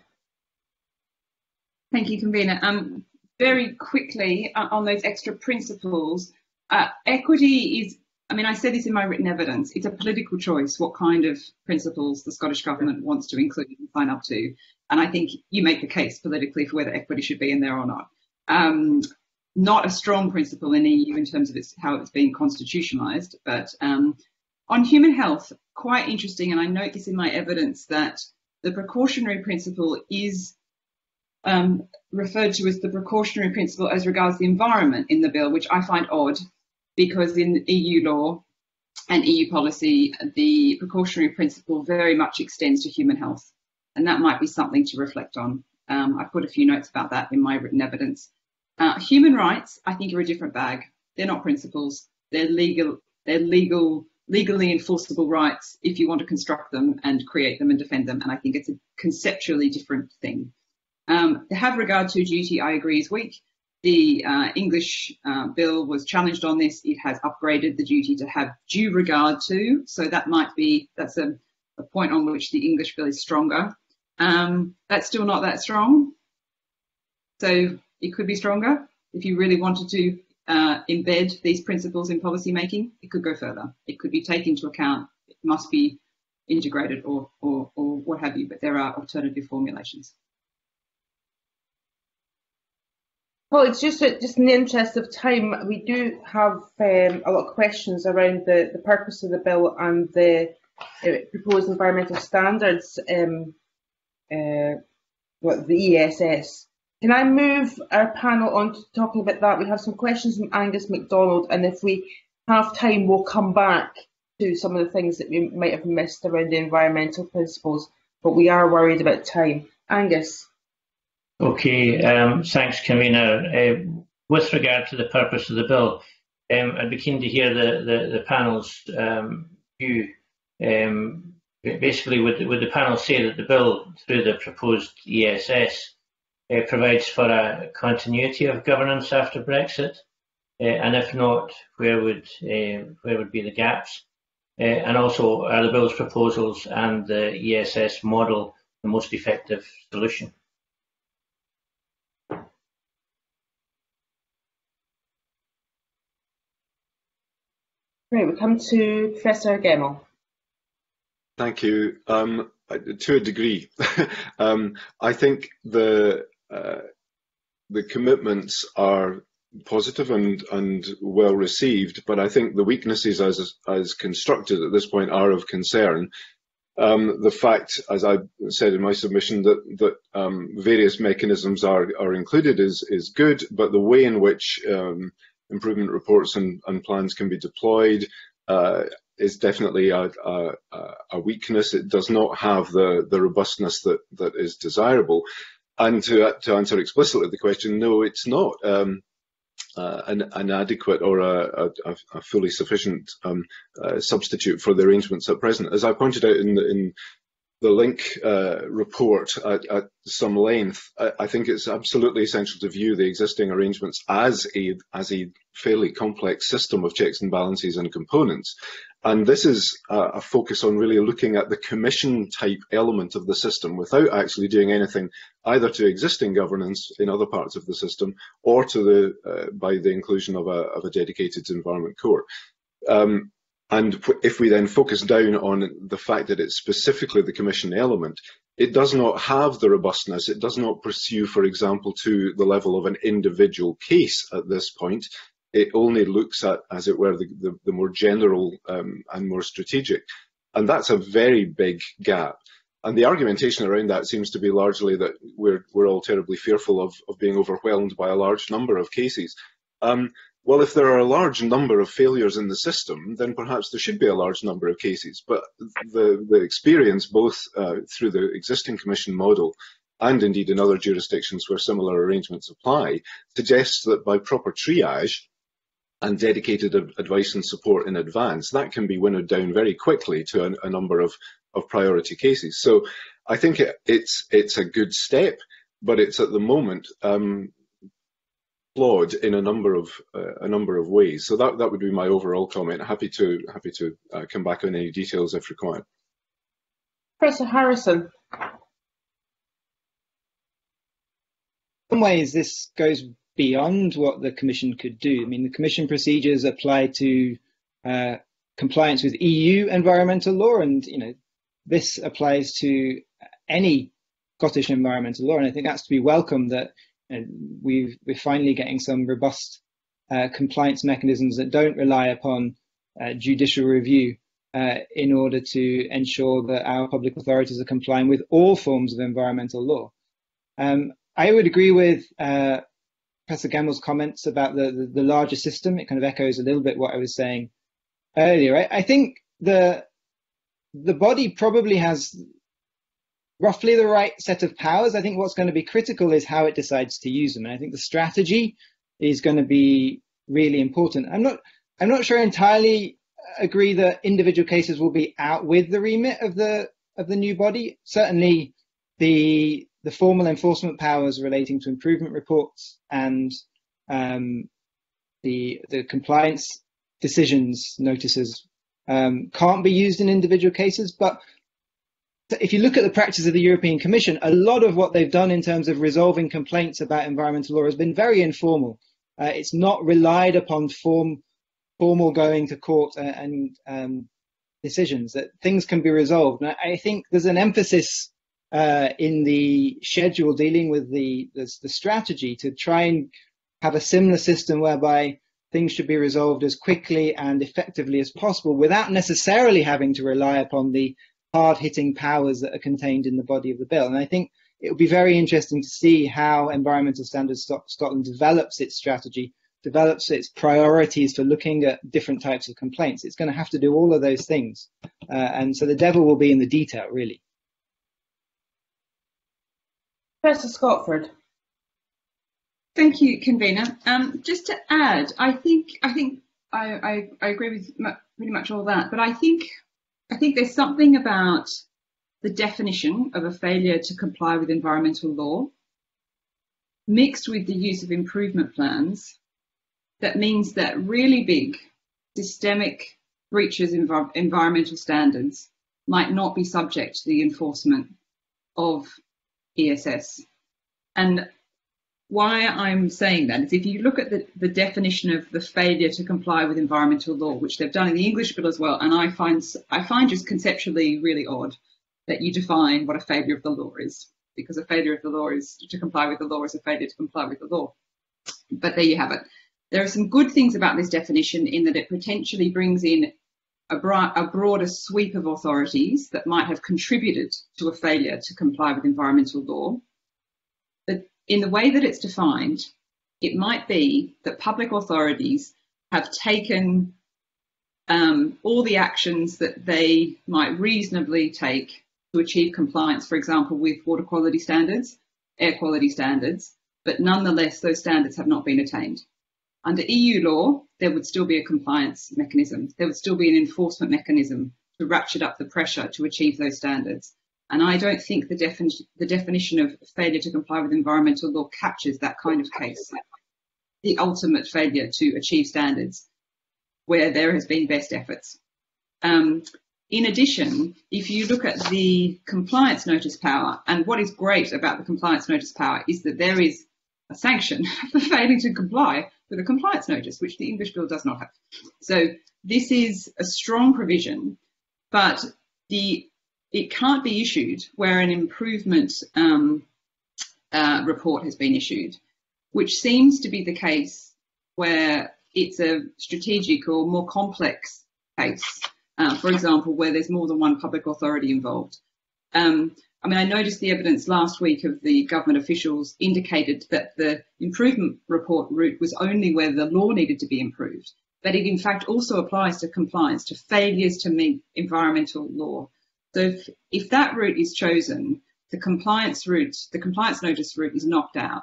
Thank you, Convener. Um, very quickly uh, on those extra principles, uh, equity is, I mean, I said this in my written evidence, it's a political choice what kind of principles the Scottish Government wants to include and sign up to. And I think you make the case politically for whether equity should be in there or not. Um, not a strong principle in E U in terms of its, how it's being constitutionalised, but um, on human health, quite interesting, and I note this in my evidence, that the precautionary principle is Um, referred to as the precautionary principle as regards the environment in the bill, which I find odd, because in E U law and E U policy, the precautionary principle very much extends to human health, and that might be something to reflect on. Um, I put a few notes about that in my written evidence. Uh, human rights, I think, are a different bag. They're not principles. They're legal. They're legal, legally enforceable rights if you want to construct them and create them and defend them, and I think it's a conceptually different thing. Um, the have regard to duty, I agree, is weak. The uh, English uh, bill was challenged on this. It has upgraded the duty to have due regard to, so that might be, that's a, a point on which the English bill is stronger. Um, that's still not that strong, so it could be stronger. If you really wanted to uh, embed these principles in policy making, it could go further. It could be taken into account, it must be integrated or, or, or what have you, but there are alternative formulations. Well, it's just a, just in the interest of time, we do have um, a lot of questions around the, the purpose of the bill and the uh, proposed environmental standards, um, uh, what the E S S. Can I move our panel on to talking about that? We have some questions from Angus MacDonald, and if we have time, we'll come back to some of the things that we might have missed around the environmental principles, but we are worried about time. Angus. Okay, um, thanks, Convener. Uh, with regard to the purpose of the bill, um, I'd be keen to hear the, the, the panel's um, view. Um, basically, would, would the panel say that the bill, through the proposed E S S, uh, provides for a continuity of governance after Brexit? Uh, and if not, where would, uh, where would be the gaps? Uh, and also, are the bill's proposals and the E S S model the most effective solution? Right, we come to Professor Gemmell. Thank you. Um, to a degree, um, I think the uh, the commitments are positive and and well received, but I think the weaknesses as as constructed at this point are of concern. Um, the fact, as I said in my submission, that that um, various mechanisms are are included is is good, but the way in which um, improvement reports and, and plans can be deployed uh, is definitely a, a, a weakness. It does not have the, the robustness that, that is desirable. And to, to answer explicitly the question, no, it's not um, uh, an, an adequate or a, a, a fully sufficient um, uh, substitute for the arrangements at present. As I pointed out in, in the Link uh, report at, at some length, I, I think it's absolutely essential to view the existing arrangements as a as a fairly complex system of checks and balances and components. And this is a, a focus on really looking at the commission type element of the system without actually doing anything either to existing governance in other parts of the system or to the uh, by the inclusion of a, of a dedicated environment core. Um, And if we then focus down on the fact that it's specifically the Commission element, it does not have the robustness. It does not pursue, for example, to the level of an individual case at this point. It only looks at, as it were, the, the, the more general um, and more strategic. And that's a very big gap. And the argumentation around that seems to be largely that we're, we're all terribly fearful of, of being overwhelmed by a large number of cases. Um, Well, if there are a large number of failures in the system, then perhaps there should be a large number of cases. But the, the experience, both uh, through the existing Commission model and indeed in other jurisdictions where similar arrangements apply, suggests that by proper triage and dedicated ad advice and support in advance, that can be winnowed down very quickly to a, a number of, of priority cases. So I think it, it's, it's a good step, but it's at the moment um, flawed in a number of uh, a number of ways. So that that would be my overall comment. Happy to happy to uh, come back on any details if required. Professor Harrison. In some ways, this goes beyond what the Commission could do. I mean, the Commission procedures apply to uh, compliance with E U environmental law, and you know this applies to any Scottish environmental law. And I think that's to be welcomed that. And we've, we're finally getting some robust uh, compliance mechanisms that don't rely upon uh, judicial review uh, in order to ensure that our public authorities are complying with all forms of environmental law. Um, I would agree with uh, Professor Gemmell's comments about the, the, the larger system. It kind of echoes a little bit what I was saying earlier. I, I think the, the body probably has roughly the right set of powers. I think what's going to be critical is how it decides to use them. And I think the strategy is going to be really important. I'm not, I'm not sure I entirely agree that individual cases will be out with the remit of the, of the new body. Certainly the, the formal enforcement powers relating to improvement reports and um, the the compliance decisions notices um, can't be used in individual cases. But if you look at the practice of the European Commission, a lot of what they've done in terms of resolving complaints about environmental law has been very informal. Uh, it's not relied upon form, formal going to court and, and um, decisions, that things can be resolved. And I think there's an emphasis uh, in the schedule dealing with the, the, the strategy to try and have a similar system whereby things should be resolved as quickly and effectively as possible without necessarily having to rely upon the hard-hitting powers that are contained in the body of the bill. And I think it would be very interesting to see how Environmental Standards Scotland develops its strategy, develops its priorities for looking at different types of complaints. It's going to have to do all of those things. Uh, and so the devil will be in the detail, really. Professor Scotford. Thank you, Convener. Um, just to add, I think I think I, I, I agree with mu pretty much all that, but I think I think there's something about the definition of a failure to comply with environmental law mixed with the use of improvement plans that means that really big systemic breaches in env environmental standards might not be subject to the enforcement of E S S. And why I'm saying that is if you look at the, the definition of the failure to comply with environmental law, which they've done in the English bill as well, and I find I find just conceptually really odd that you define what a failure of the law is, because a failure of the law is to comply with the law is a failure to comply with the law. But there you have it. There are some good things about this definition in that it potentially brings in a, broad, a broader sweep of authorities that might have contributed to a failure to comply with environmental law. But in the way that it's defined, it might be that public authorities have taken um, all the actions that they might reasonably take to achieve compliance, for example, with water quality standards, air quality standards, but nonetheless, those standards have not been attained. Under E U law, there would still be a compliance mechanism. There would still be an enforcement mechanism to ratchet up the pressure to achieve those standards. And I don't think the, defin the definition of failure to comply with environmental law captures that kind of case, the ultimate failure to achieve standards where there has been best efforts. Um, in addition, if you look at the compliance notice power, and what is great about the compliance notice power is that there is a sanction for failing to comply with a compliance notice, which the English bill does not have. So this is a strong provision, but the it can't be issued where an improvement um, uh, report has been issued, which seems to be the case where it's a strategic or more complex case, uh, for example, where there's more than one public authority involved. Um, I mean, I noticed the evidence last week of the government officials indicated that the improvement report route was only where the law needed to be improved, but it in fact also applies to compliance, to failures to meet environmental law. So if, if that route is chosen, the compliance route, the compliance notice route is knocked out.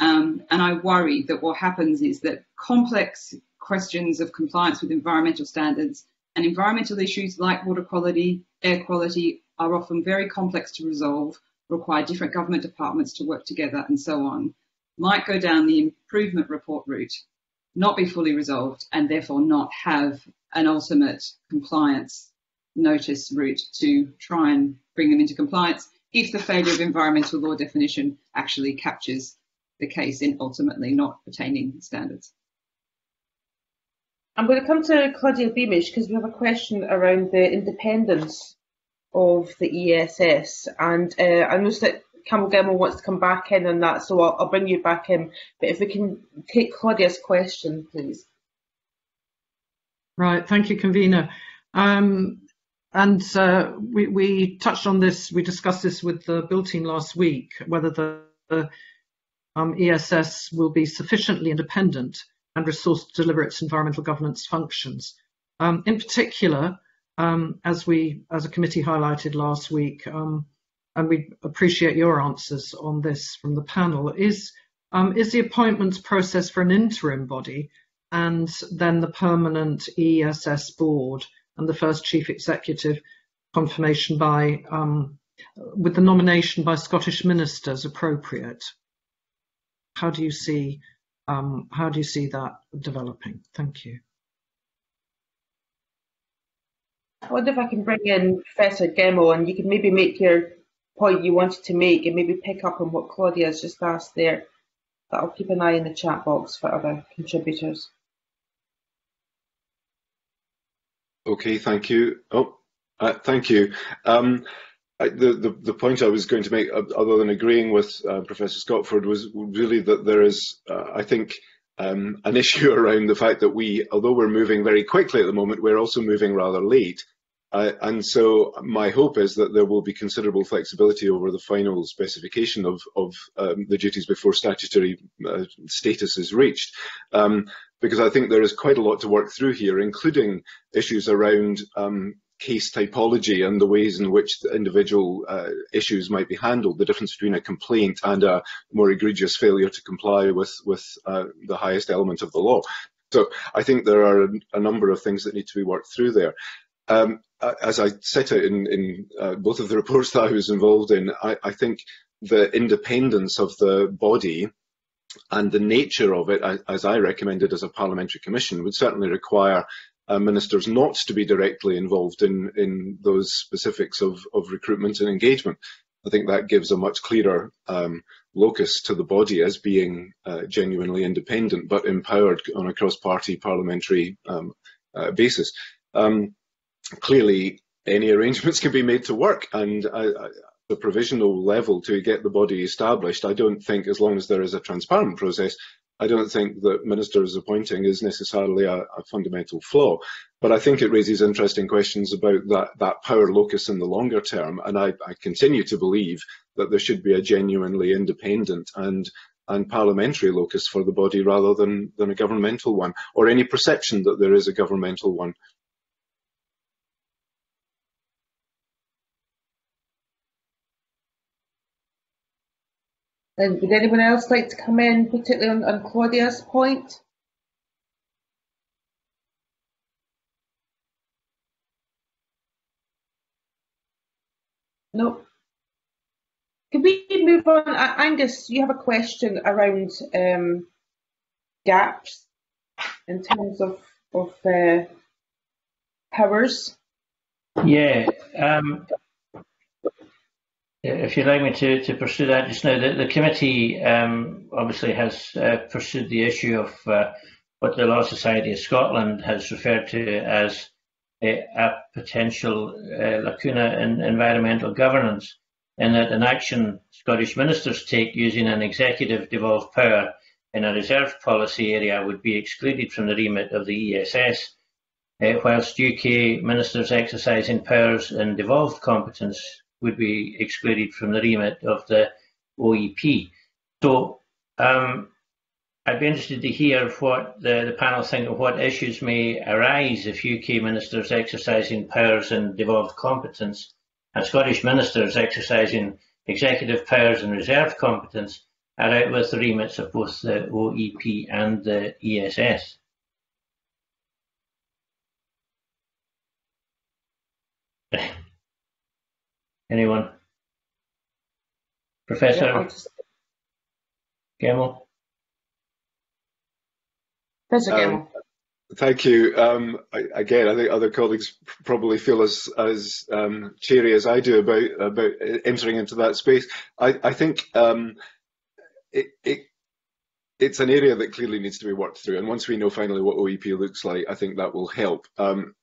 Um, and I worry that what happens is that complex questions of compliance with environmental standards and environmental issues like water quality, air quality, are often very complex to resolve, require different government departments to work together and so on, might go down the improvement report route, not be fully resolved and therefore not have an ultimate compliance notice route to try and bring them into compliance if the failure of environmental law definition actually captures the case in ultimately not attaining standards. I'm going to come to Claudia Beamish because we have a question around the independence of the E S S, and uh, I noticed that Campbell Gemmell wants to come back in on that, so I'll, I'll bring you back in, but if we can take Claudia's question, please. Right, thank you, Convener. Um, and uh, we, we touched on this, we discussed this with the bill team last week, whether the, the um, E S S will be sufficiently independent and resourced to deliver its environmental governance functions. Um, in particular, Um, as we, as a committee highlighted last week, um, and we appreciate your answers on this from the panel, is, um, is the appointments process for an interim body and then the permanent E S S board and the first chief executive confirmation by, um, with the nomination by Scottish ministers appropriate? How do you see Um, how do you see that developing? Thank you. I wonder if I can bring in Professor Gemmell, and you can maybe make your point you wanted to make and maybe pick up on what Claudia has just asked there. But I'll keep an eye in the chat box for other contributors. Okay, thank you. Oh, uh, thank you. Um, I, the, the, the point I was going to make, other than agreeing with uh, Professor Scotford, was really that there is, uh, I think, Um, an issue around the fact that we, although we're moving very quickly at the moment, we're also moving rather late. Uh, and so my hope is that there will be considerable flexibility over the final specification of, of um, the duties before statutory uh, status is reached. Um, because I think there is quite a lot to work through here, including issues around um, case typology and the ways in which the individual uh, issues might be handled, the difference between a complaint and a more egregious failure to comply with, with uh, the highest element of the law. So I think there are a number of things that need to be worked through there. Um, as I set out in, in uh, both of the reports that I was involved in, I, I think the independence of the body and the nature of it, as I recommended as a parliamentary commission, would certainly require Uh, ministers not to be directly involved in, in those specifics of, of recruitment and engagement. I think that gives a much clearer um, locus to the body as being uh, genuinely independent, but empowered on a cross-party parliamentary um, uh, basis. Um, clearly, any arrangements can be made to work, and I, I, the provisional level to get the body established, I don't think, as long as there is a transparent process, I don't think that ministers appointing is necessarily a, a fundamental flaw, but I think it raises interesting questions about that, that power locus in the longer term, and I, I continue to believe that there should be a genuinely independent and, and parliamentary locus for the body rather than, than a governmental one, or any perception that there is a governmental one. And would anyone else like to come in, particularly on, on Claudia's point? No. Can we move on? Angus, you have a question around um, gaps in terms of, of uh, powers. Yeah. Um... If you allow me to, to pursue that just now, the, the committee um, obviously has uh, pursued the issue of uh, what the Law Society of Scotland has referred to as a, a potential uh, lacuna in environmental governance, in that an action Scottish ministers take using an executive devolved power in a reserve policy area would be excluded from the remit of the E S S, uh, whilst U K ministers exercising powers in devolved competence would be excluded from the remit of the O E P. So um, I'd be interested to hear what the, the panel think of what issues may arise if U K ministers exercising powers in devolved competence and Scottish ministers exercising executive powers in reserved competence are out with the remits of both the O E P and the E S S. Anyone? Professor yeah, just... Gemmell? Professor Gemmell. Um, thank you. Um, I, again, I think other colleagues probably feel as, as um, cheery as I do about, about entering into that space. I, I think um, it, it, it's an area that clearly needs to be worked through. And once we know finally what O E P looks like, I think that will help. Um,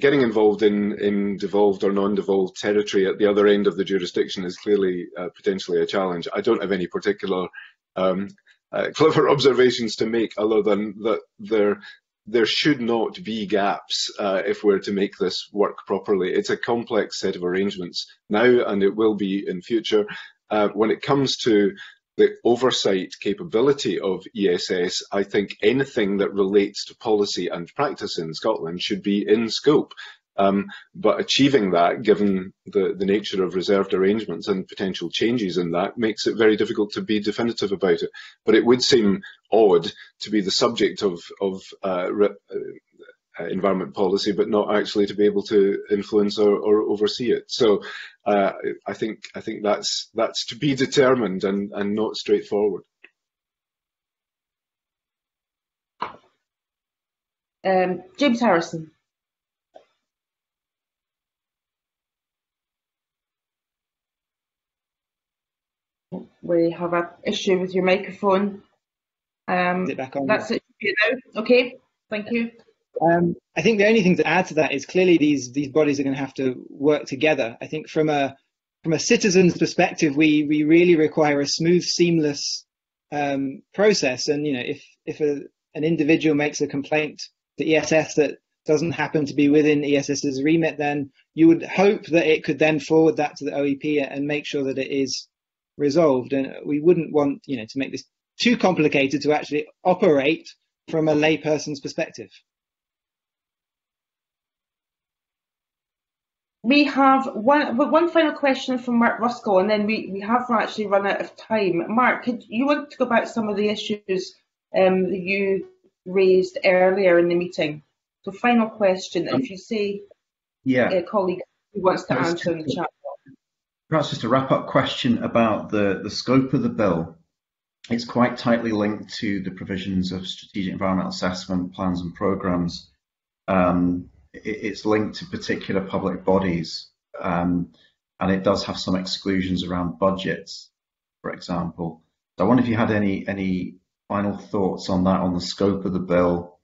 Getting involved in, in devolved or non-devolved territory at the other end of the jurisdiction is clearly uh, potentially a challenge. I don't have any particular um, uh, clever observations to make other than that there, there should not be gaps uh, if we're to make this work properly. It's a complex set of arrangements now, and it will be in future. Uh, when it comes to the oversight capability of E S S, I think anything that relates to policy and practice in Scotland should be in scope. Um, but achieving that, given the, the nature of reserved arrangements and potential changes in that, makes it very difficult to be definitive about it. But it would seem odd to be the subject of, of uh, re uh, environment policy, but not actually to be able to influence or, or oversee it. So. Uh, I think I think that's that's to be determined and, and not straightforward. Um, James Harrison. We have an issue with your microphone. Um, Is it back on? That's it for you now. Okay, thank you. Um, I think the only thing to add to that is clearly these these bodies are going to have to work together. I think from a from a citizen's perspective, we we really require a smooth, seamless um, process. And you know, if if a, an individual makes a complaint to E S S that doesn't happen to be within ESS's remit, then you would hope that it could then forward that to the O E P and make sure that it is resolved. And we wouldn't want you know to make this too complicated to actually operate from a layperson's perspective. We have one one final question from Mark Ruskell, and then we, we have actually run out of time. Mark, could you want to go back to some of the issues um, that you raised earlier in the meeting? So final question, um, if you say yeah. a colleague who wants to answer in the chat box. Perhaps just a wrap-up question about the, the scope of the bill. It's quite tightly linked to the provisions of strategic environmental assessment plans and programmes. Um, It's linked to particular public bodies, um, and it does have some exclusions around budgets, for example. So I wonder if you had any any final thoughts on that, on the scope of the bill.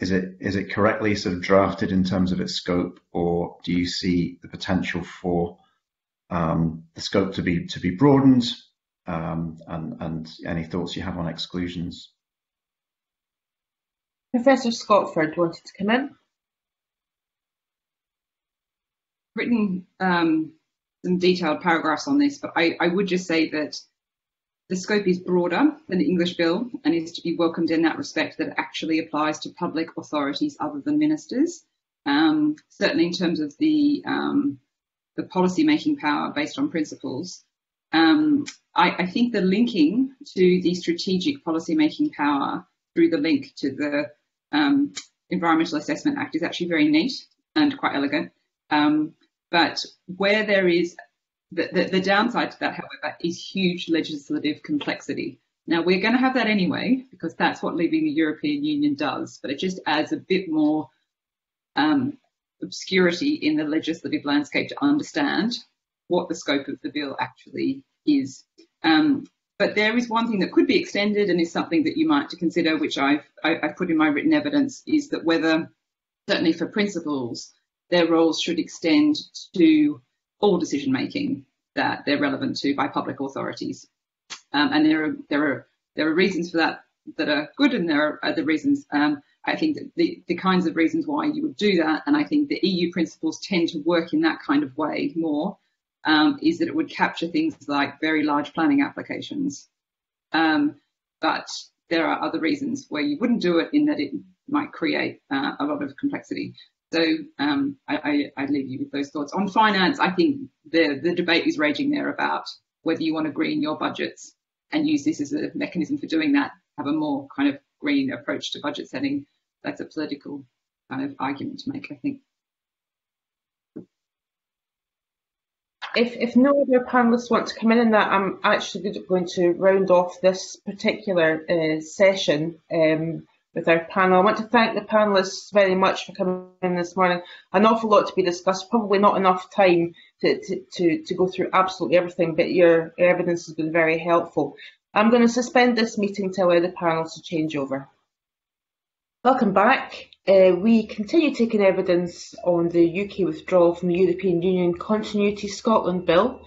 Is it is it correctly sort of drafted in terms of its scope, or do you see the potential for um, the scope to be to be broadened? Um, and and any thoughts you have on exclusions? Professor Scotford wanted to come in. Written um, some detailed paragraphs on this, but I, I would just say that the scope is broader than the English bill and is to be welcomed in that respect, that it actually applies to public authorities other than ministers, um, certainly in terms of the, um, the policy making power based on principles. Um, I, I think the linking to the strategic policy making power through the link to the um, Environmental Assessment Act is actually very neat and quite elegant. Um, But where there is, the, the, the downside to that, however, is huge legislative complexity. Now, we're going to have that anyway, because that's what leaving the European Union does, but it just adds a bit more um, obscurity in the legislative landscape to understand what the scope of the bill actually is. Um, but there is one thing that could be extended and is something that you might to consider, which I've, I, I've put in my written evidence, is that whether, certainly for principals, their roles should extend to all decision making that they're relevant to by public authorities, um, and there are there are there are reasons for that that are good, and there are the reasons. Um, I think that the the kinds of reasons why you would do that, and I think the E U principles tend to work in that kind of way more, um, is that it would capture things like very large planning applications, um, but there are other reasons where you wouldn't do it in that it might create uh, a lot of complexity. So um, I, I, I leave you with those thoughts. On finance, I think the, the debate is raging there about whether you want to green your budgets and use this as a mechanism for doing that, have a more kind of green approach to budget setting. That's a political kind of argument to make, I think. If, if no other panellists want to come in on that, I'm actually going to round off this particular uh, session. Um, with our panel. I want to thank the panellists very much for coming in this morning. An awful lot to be discussed, probably not enough time to, to, to, to go through absolutely everything, but your evidence has been very helpful. I'm going to suspend this meeting to allow the panel to change over. Welcome back. Uh, we continue taking evidence on the U K withdrawal from the European Union Continuity Scotland Bill,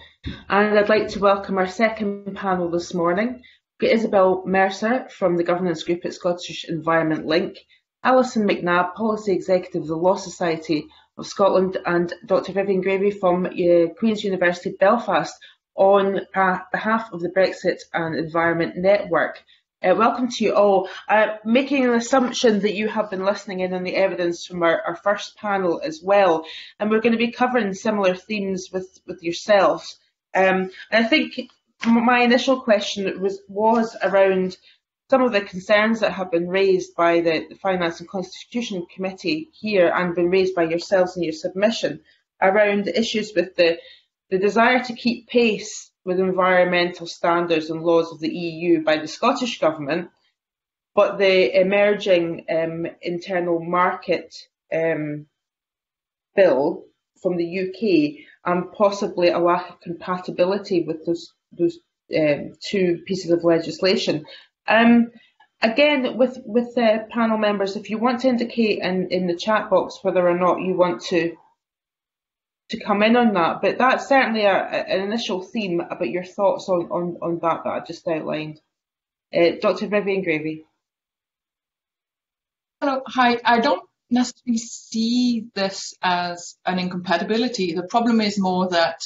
and I'd like to welcome our second panel this morning. Isabel Mercer from the governance group at Scottish Environment Link, Alison McNab, policy executive of the Law Society of Scotland, and Doctor Viviane Gravey from uh, Queen's University Belfast on uh, behalf of the Brexit and Environment Network. Uh, welcome to you all. Uh, making an assumption that you have been listening in on the evidence from our, our first panel as well, and we're going to be covering similar themes with, with yourselves. Um, and I think my initial question was, was around some of the concerns that have been raised by the, the Finance and Constitution Committee here and been raised by yourselves in your submission around the issues with the, the desire to keep pace with environmental standards and laws of the E U by the Scottish Government, but the emerging um, internal market um, bill from the U K, and possibly a lack of compatibility with those, those um, two pieces of legislation. Um, again, with, with the panel members, if you want to indicate in, in the chat box whether or not you want to to come in on that, but that's certainly a, an initial theme about your thoughts on, on, on that that I just outlined. Uh, Doctor Viviane Gravey. Hello, hi. I don't necessarily see this as an incompatibility. The problem is more that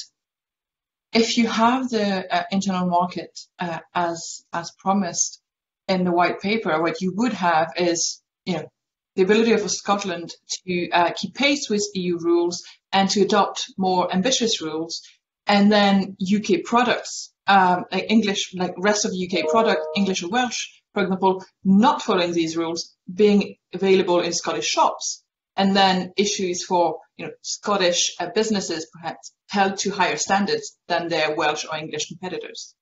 if you have the uh, internal market uh, as as promised in the white paper, what you would have is, you know, the ability of Scotland to uh, keep pace with E U rules and to adopt more ambitious rules, and then U K products, um, like English, like rest of U K product, English or Welsh, for example, not following these rules, being available in Scottish shops, and then issues for, you know, Scottish uh, businesses perhaps held to higher standards than their Welsh or English competitors.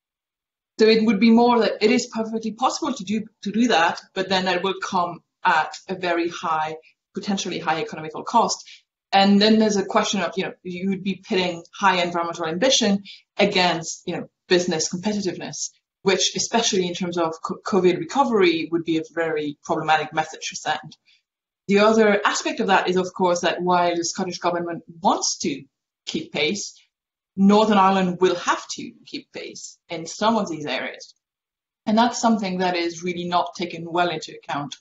So it would be more that it is perfectly possible to do to do that, but then that will come at a very high, potentially high economical cost. And then there's a question of, you know, you would be pitting high environmental ambition against, you know, business competitiveness, which, especially in terms of COVID recovery, would be a very problematic message to send. The other aspect of that is, of course, that while the Scottish Government wants to keep pace, Northern Ireland will have to keep pace in some of these areas. And that's something that is really not taken well into account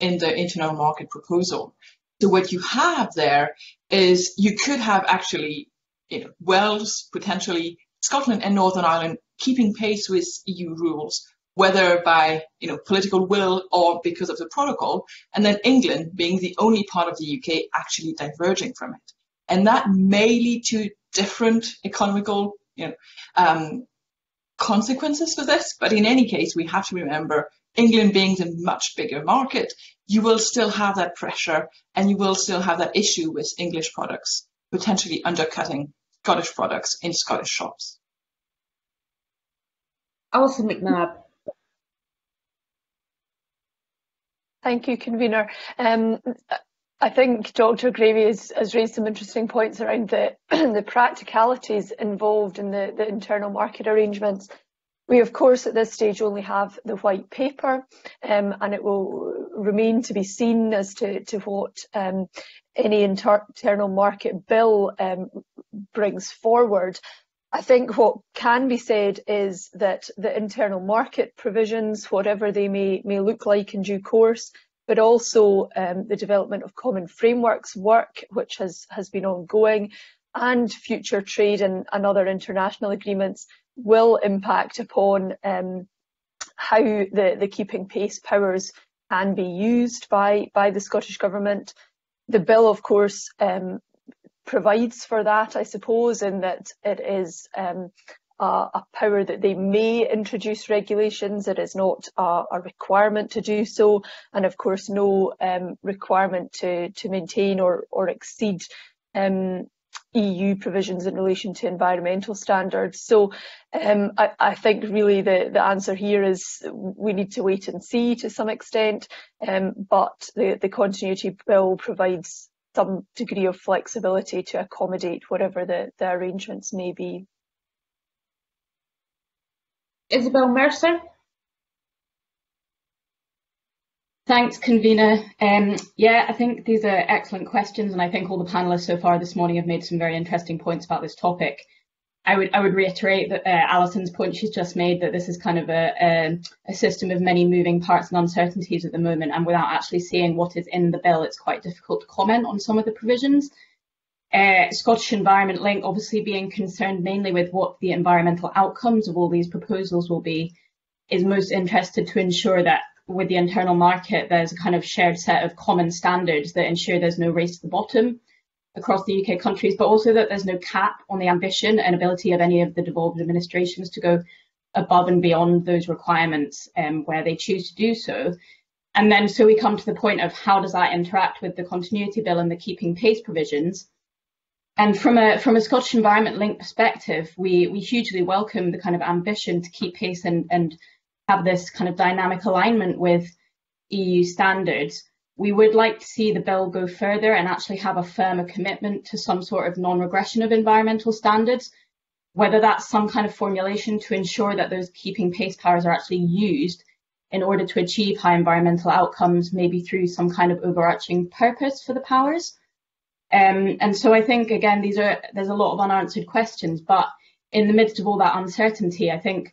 in the internal market proposal. So what you have there is you could have actually, you know, Wales, potentially Scotland and Northern Ireland keeping pace with E U rules, whether by, you know, political will or because of the protocol, and then England being the only part of the U K actually diverging from it. And that may lead to different economical, you know, um, consequences for this, but in any case, we have to remember England being the much bigger market, you will still have that pressure and you will still have that issue with English products potentially undercutting Scottish products in Scottish shops. Alison McNab. Thank you, convener. Um, I think Doctor Gravey has, has raised some interesting points around the, the practicalities involved in the, the internal market arrangements. We, of course, at this stage only have the white paper, um, and it will remain to be seen as to, to what um, any inter internal market bill um, brings forward. I think what can be said is that the internal market provisions, whatever they may, may look like in due course, but also um, the development of common frameworks work, which has, has been ongoing, and future trade and, and other international agreements will impact upon um, how the, the keeping pace powers can be used by, by the Scottish Government. The bill, of course, um, provides for that, I suppose, in that it is um, a, a power that they may introduce regulations. It is not a, a requirement to do so, and of course no um, requirement to, to maintain or, or exceed um, E U provisions in relation to environmental standards. So um, I, I think really the, the answer here is we need to wait and see to some extent, um, but the, the continuity bill provides some degree of flexibility to accommodate whatever the, the arrangements may be. Isabel Mercer. Thanks, convener. Um, yeah, I think these are excellent questions, and I think all the panellists so far this morning have made some very interesting points about this topic. I would, I would reiterate that uh, Alison's point she's just made, that this is kind of a, a, a system of many moving parts and uncertainties at the moment, and without actually seeing what is in the bill, it's quite difficult to comment on some of the provisions. Uh, Scottish Environment Link obviously being concerned mainly with what the environmental outcomes of all these proposals will be, is most interested to ensure that with the internal market, there's a kind of shared set of common standards that ensure there's no race to the bottom across the U K countries, but also that there's no cap on the ambition and ability of any of the devolved administrations to go above and beyond those requirements um, where they choose to do so. And then so we come to the point of how does that interact with the continuity bill and the keeping pace provisions. And from a, from a Scottish Environment Link perspective, we, we hugely welcome the kind of ambition to keep pace and, and have this kind of dynamic alignment with E U standards, we would like to see the bill go further and actually have a firmer commitment to some sort of non-regression of environmental standards, whether that's some kind of formulation to ensure that those keeping pace powers are actually used in order to achieve high environmental outcomes, maybe through some kind of overarching purpose for the powers. Um, and so I think, again, these are there's a lot of unanswered questions, but in the midst of all that uncertainty, I think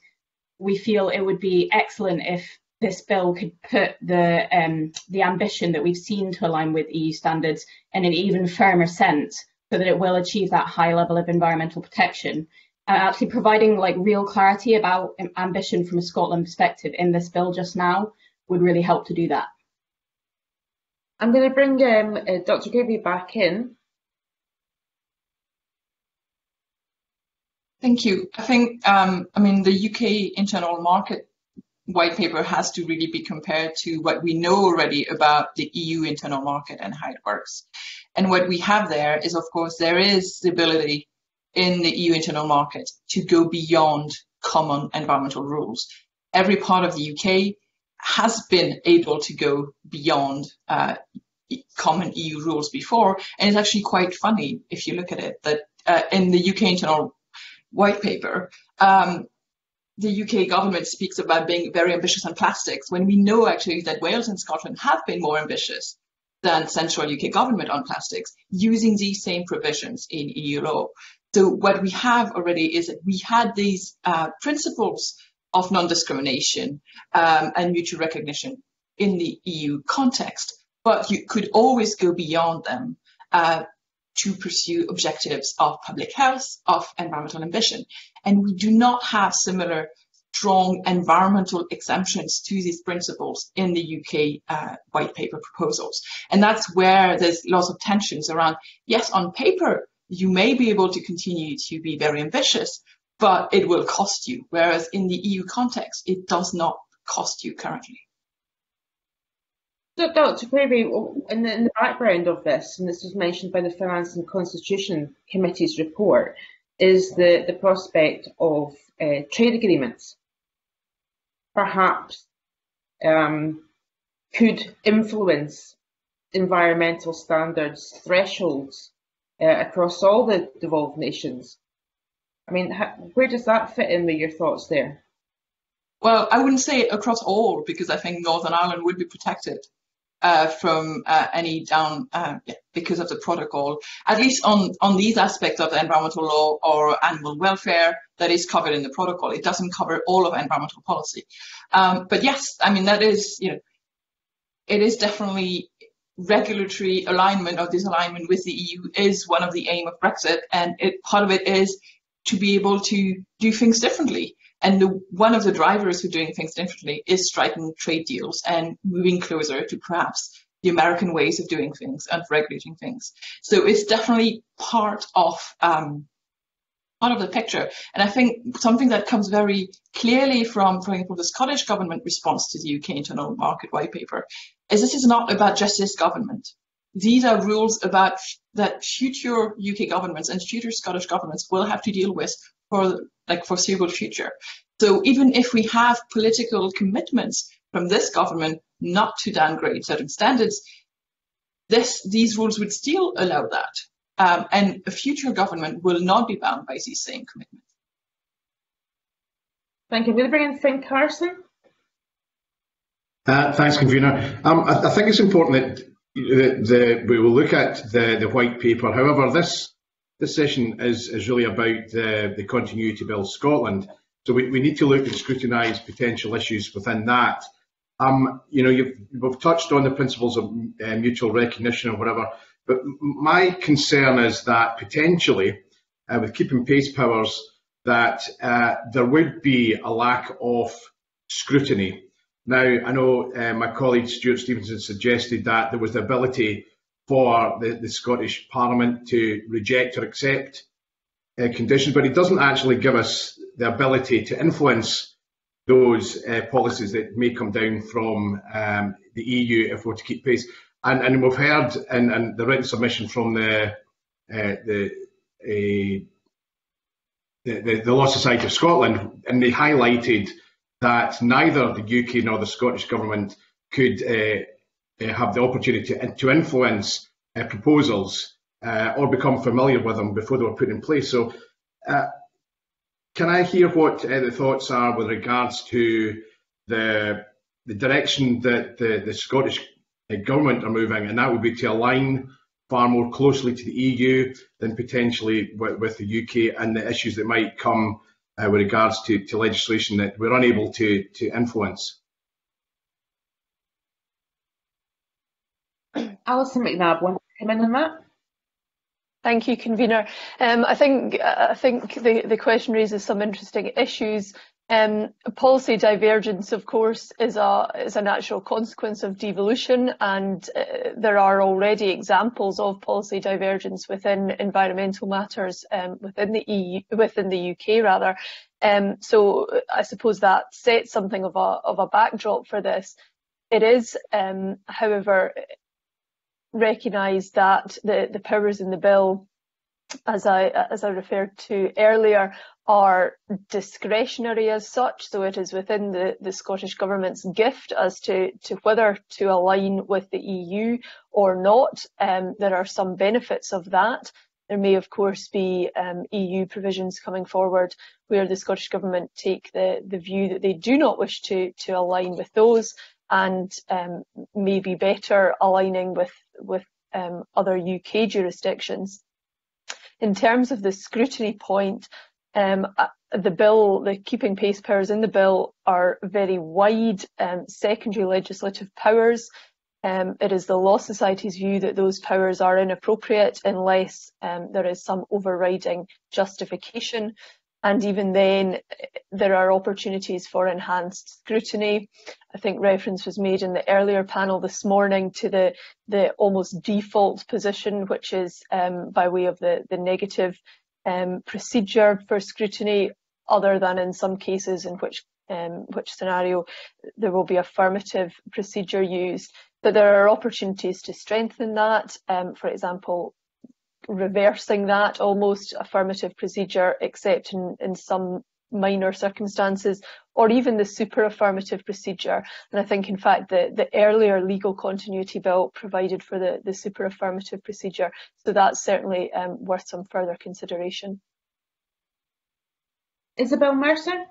we feel it would be excellent if this bill could put the um, the ambition that we've seen to align with E U standards in an even firmer sense, so that it will achieve that high level of environmental protection. Uh, actually providing like real clarity about um, ambition from a Scotland perspective in this bill just now would really help to do that. I'm going to bring um, uh, Doctor Gravey back in. Thank you. I think, um, I mean, the U K internal market white paper has to really be compared to what we know already about the E U internal market and how it works. And what we have there is, of course, there is the ability in the E U internal market to go beyond common environmental rules. Every part of the U K has been able to go beyond uh, common E U rules before. And it's actually quite funny, if you look at it, that uh, in the U K internal white paper, um, the U K government speaks about being very ambitious on plastics, when we know actually that Wales and Scotland have been more ambitious than central U K government on plastics, using these same provisions in E U law. So what we have already is that we had these uh, principles of non-discrimination um, and mutual recognition in the E U context, but you could always go beyond them uh, to pursue objectives of public health, of environmental ambition. And we do not have similar strong environmental exemptions to these principles in the U K uh, white paper proposals. And that's where there's lots of tensions around, yes, on paper, you may be able to continue to be very ambitious, but it will cost you. Whereas in the E U context, it does not cost you currently. So, Doctor Gravey, in the, in the background of this, and this was mentioned by the Finance and Constitution Committee's report, is the, the prospect of uh, trade agreements perhaps um, could influence environmental standards thresholds uh, across all the devolved nations. I mean, how, where does that fit in with your thoughts there? Well, I wouldn't say across all, because I think Northern Ireland would be protected uh, from uh, any down uh, because of the protocol, at least on, on these aspects of the environmental law or animal welfare that is covered in the protocol. It doesn't cover all of environmental policy. Um, but yes, I mean, that is, you know, it is definitely regulatory alignment or disalignment with the E U is one of the aim of Brexit. And it, part of it is to be able to do things differently. And the, one of the drivers for doing things differently is striking trade deals and moving closer to perhaps the American ways of doing things and regulating things. So it's definitely part of um, part of the picture. And I think something that comes very clearly from, for example, the Scottish government response to the U K internal market white paper is this is not about just this government. These are rules about that future U K governments and future Scottish governments will have to deal with for like foreseeable future. So even if we have political commitments from this government not to downgrade certain standards, this these rules would still allow that. Um, and a future government will not be bound by these same commitments. Thank you. We'll bring in Finlay Carson. Uh, thanks, Convener. Um, I, I think it's important that The, the, we will look at the, the white paper. However, this this session is, is really about the, the Continuity Bill Scotland. So we, we need to look and scrutinise potential issues within that. Um, you know, you've, we've touched on the principles of uh, mutual recognition or whatever, but my concern is that potentially, uh, with keeping pace powers, that uh, there would be a lack of scrutiny. Now, I know uh, my colleague Stuart Stevenson suggested that there was the ability for the, the Scottish Parliament to reject or accept uh, conditions, but it doesn't actually give us the ability to influence those uh, policies that may come down from um, the E U if we're to keep pace. And, and we've heard in, in the written submission from the, uh, the, uh, the, the, the Law Society of Scotland, and they highlighted that neither the U K nor the Scottish Government could uh, have the opportunity to influence uh, proposals uh, or become familiar with them before they were put in place. So uh, can I hear what uh, the thoughts are with regards to the, the direction that the, the Scottish Government are moving, and that would be to align far more closely to the E U than potentially with, with the U K, and the issues that might come uh, with regards to, to legislation that we're unable to, to influence? Alison McNab wants to come in on that. Thank you, convener. Um, I think I think the, the question raises some interesting issues. Um, policy divergence, of course, is a is a natural consequence of devolution, and uh, there are already examples of policy divergence within environmental matters um, within the E U, within the U K rather. Um, so I suppose that sets something of a of a backdrop for this. It is, um, however, recognised that the the powers in the bill, as I as I referred to earlier, are discretionary as such, so it is within the, the Scottish Government's gift as to, to whether to align with the E U or not. Um, there are some benefits of that. There may, of course, be um, E U provisions coming forward where the Scottish Government take the, the view that they do not wish to, to align with those, and um, may be better aligning with, with um, other U K jurisdictions. In terms of the scrutiny point, Um, the bill, the keeping pace powers in the bill are very wide um, secondary legislative powers. Um, it is the Law Society's view that those powers are inappropriate unless um, there is some overriding justification. And even then, there are opportunities for enhanced scrutiny. I think reference was made in the earlier panel this morning to the, the almost default position, which is um, by way of the, the negative Um, procedure for scrutiny, other than in some cases in which um, which scenario there will be affirmative procedure used. But there are opportunities to strengthen that, um, for example, reversing that almost affirmative procedure except in, in some minor circumstances, or even the super affirmative procedure. And I think, in fact, the, the earlier legal continuity bill provided for the, the super affirmative procedure. So that's certainly um, worth some further consideration. Isabel Mercer.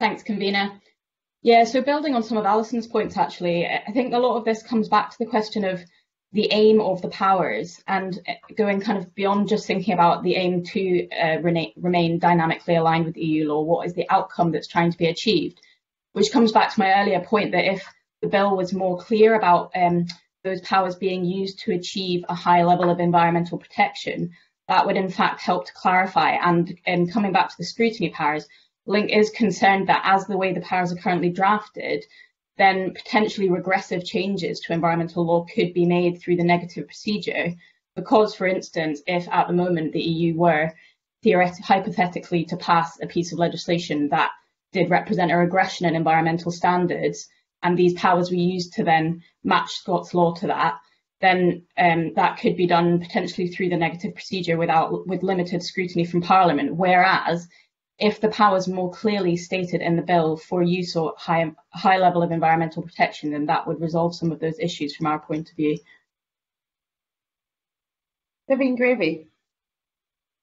Thanks, convener. Yeah, so building on some of Alison's points, actually, I think a lot of this comes back to the question of the aim of the powers, and going kind of beyond just thinking about the aim to uh, rena remain dynamically aligned with E U law. What is the outcome that's trying to be achieved? Which comes back to my earlier point that if the bill was more clear about um, those powers being used to achieve a high level of environmental protection, that would in fact help to clarify. And um, coming back to the scrutiny powers, Link is concerned that as the way the powers are currently drafted, then potentially regressive changes to environmental law could be made through the negative procedure. Because, for instance, if at the moment the E U were hypothetically to pass a piece of legislation that did represent a regression in environmental standards, and these powers were used to then match Scots law to that, then um, that could be done potentially through the negative procedure without, with limited scrutiny from Parliament. Whereas, if the powers more clearly stated in the bill for use or high, high level of environmental protection, then that would resolve some of those issues from our point of view. Viviane Gravey.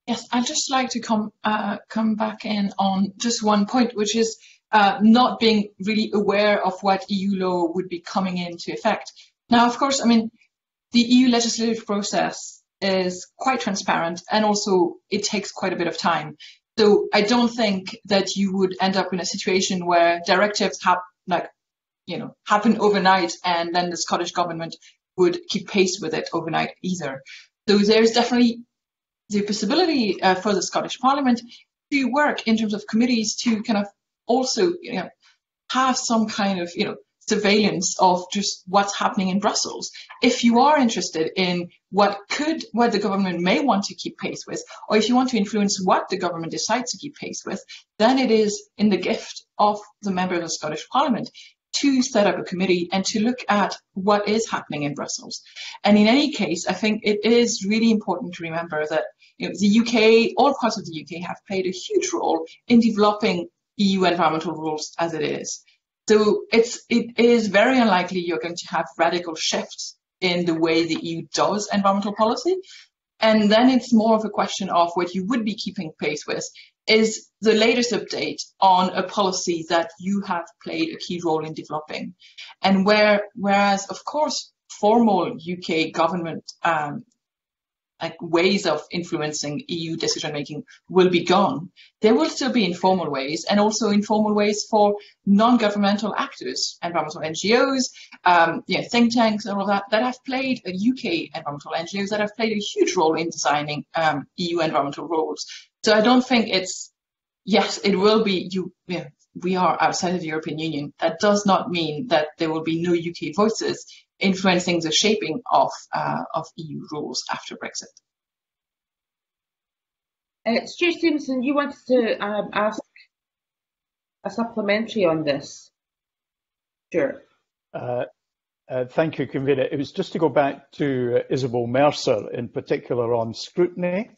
Yes, I'd just like to come, uh, come back in on just one point, which is uh, not being really aware of what E U law would be coming into effect. Now, of course, I mean, the E U legislative process is quite transparent, and also it takes quite a bit of time. So I don't think that you would end up in a situation where directives have, like, you know, happen overnight and then the Scottish Government would keep pace with it overnight either. So there's definitely the possibility uh, for the Scottish Parliament to work in terms of committees to kind of also, you know, have some kind of, you know, surveillance of just what's happening in Brussels. If you are interested in what could, what the government may want to keep pace with, or if you want to influence what the government decides to keep pace with, then it is in the gift of the member of the Scottish Parliament to set up a committee and to look at what is happening in Brussels. And in any case, I think it is really important to remember that, you know, the U K, all parts of the U K have played a huge role in developing E U environmental rules as it is. So it's, it is very unlikely you're going to have radical shifts in the way the E U does environmental policy. And then it's more of a question of what you would be keeping pace with is the latest update on a policy that you have played a key role in developing. And where, whereas, of course, formal U K government um, like ways of influencing E U decision-making will be gone, there will still be informal ways, and also informal ways for non-governmental actors, environmental N G Os, um, you know, think tanks, and all that, that have played, uh, U K environmental N G Os that have played a huge role in designing um, E U environmental rules. So I don't think it's, yes, it will be, you, you know, we are outside of the European Union. That does not mean that there will be no U K voices influencing the shaping of, uh, of E U rules after Brexit. Uh, Stuart Stevenson, you wanted to um, ask a supplementary on this. Sure. Uh, uh, thank you, Convener. It was just to go back to uh, Isabel Mercer in particular on scrutiny.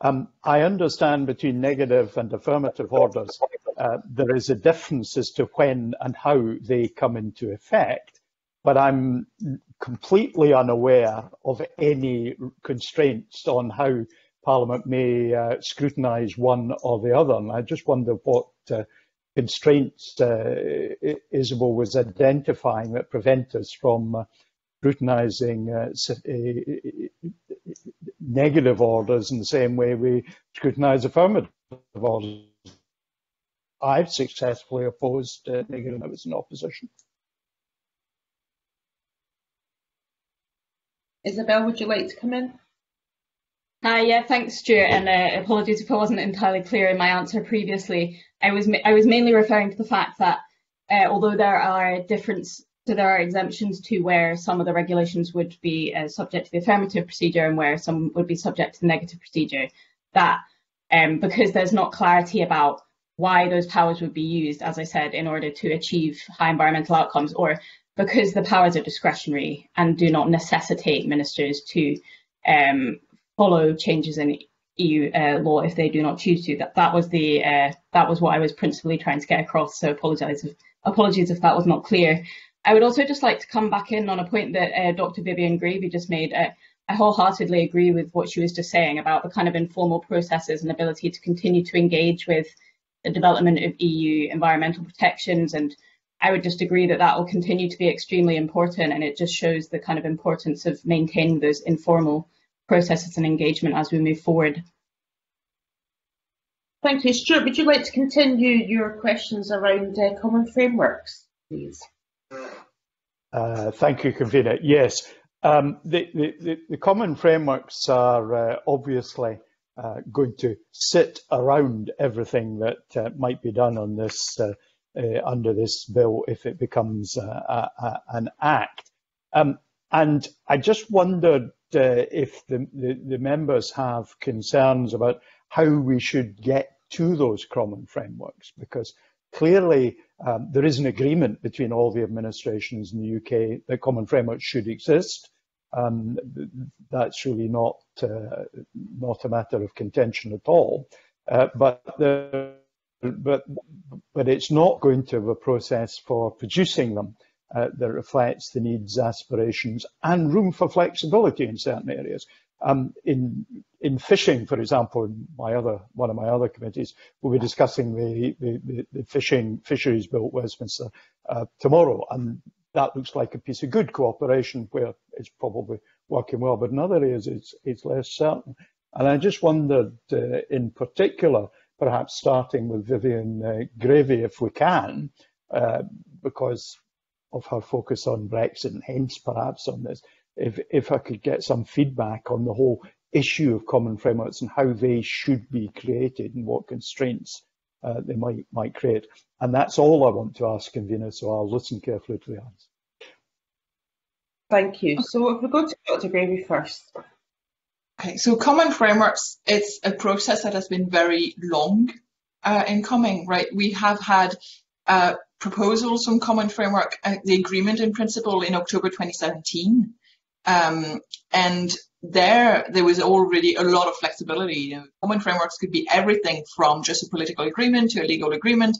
Um, I understand between negative and affirmative orders, uh, there is a difference as to when and how they come into effect. But I'm completely unaware of any constraints on how Parliament may uh, scrutinise one or the other. And I just wonder what uh, constraints uh, Isabel was identifying that prevent us from uh, scrutinising uh, negative orders in the same way we scrutinise affirmative orders. I've successfully opposed uh, negative when I was in opposition. Isabel, would you like to come in? Hi, uh, yeah, thanks, Stuart, and uh, apologies if I wasn't entirely clear in my answer previously. I was I was mainly referring to the fact that uh, although there are differences, so there are exemptions to where some of the regulations would be uh, subject to the affirmative procedure and where some would be subject to the negative procedure. That um, because there's not clarity about why those powers would be used, as I said, in order to achieve high environmental outcomes, or because the powers are discretionary and do not necessitate ministers to um, follow changes in E U uh, law if they do not choose to. That that was the uh, that was what I was principally trying to get across. So apologise if apologies if that was not clear. I would also just like to come back in on a point that uh, Doctor Viviane Gravey just made. Uh, I wholeheartedly agree with what she was just saying about the kind of informal processes and ability to continue to engage with the development of E U environmental protections, and I would just agree that that will continue to be extremely important, and it just shows the kind of importance of maintaining those informal processes and engagement as we move forward. Thank you. Stuart, would you like to continue your questions around uh, common frameworks, please? Uh, thank you, Convener. Yes, um, the, the, the common frameworks are uh, obviously uh, going to sit around everything that uh, might be done on this uh, Uh, under this bill if it becomes uh, a, a, an act. Um, and I just wondered uh, if the, the, the members have concerns about how we should get to those common frameworks, because clearly um, there is an agreement between all the administrations in the U K that common frameworks should exist. Um, that's really not, uh, not a matter of contention at all. Uh, but the But, but it's not going to have a process for producing them uh, that reflects the needs, aspirations, and room for flexibility in certain areas. Um, in in fishing, for example, in my other one of my other committees, we'll be discussing the the, the, the fishing fisheries bill at Westminster uh, tomorrow, and that looks like a piece of good cooperation where it's probably working well, but in other areas it's it's less certain. And I just wondered, uh, in particular, perhaps starting with Viviane uh, Gravey, if we can, uh, because of her focus on Brexit and hence perhaps on this, if, if I could get some feedback on the whole issue of common frameworks and how they should be created and what constraints uh, they might, might create. And that's all I want to ask, Convener, so I'll listen carefully to the answer. Thank you. So if we go to Doctor Gravey first. Okay, so common frameworks, it's a process that has been very long uh, in coming, right? We have had uh, proposals from common framework, uh, the agreement in principle in October twenty seventeen. Um, and there, there was already a lot of flexibility. You know, common frameworks could be everything from just a political agreement to a legal agreement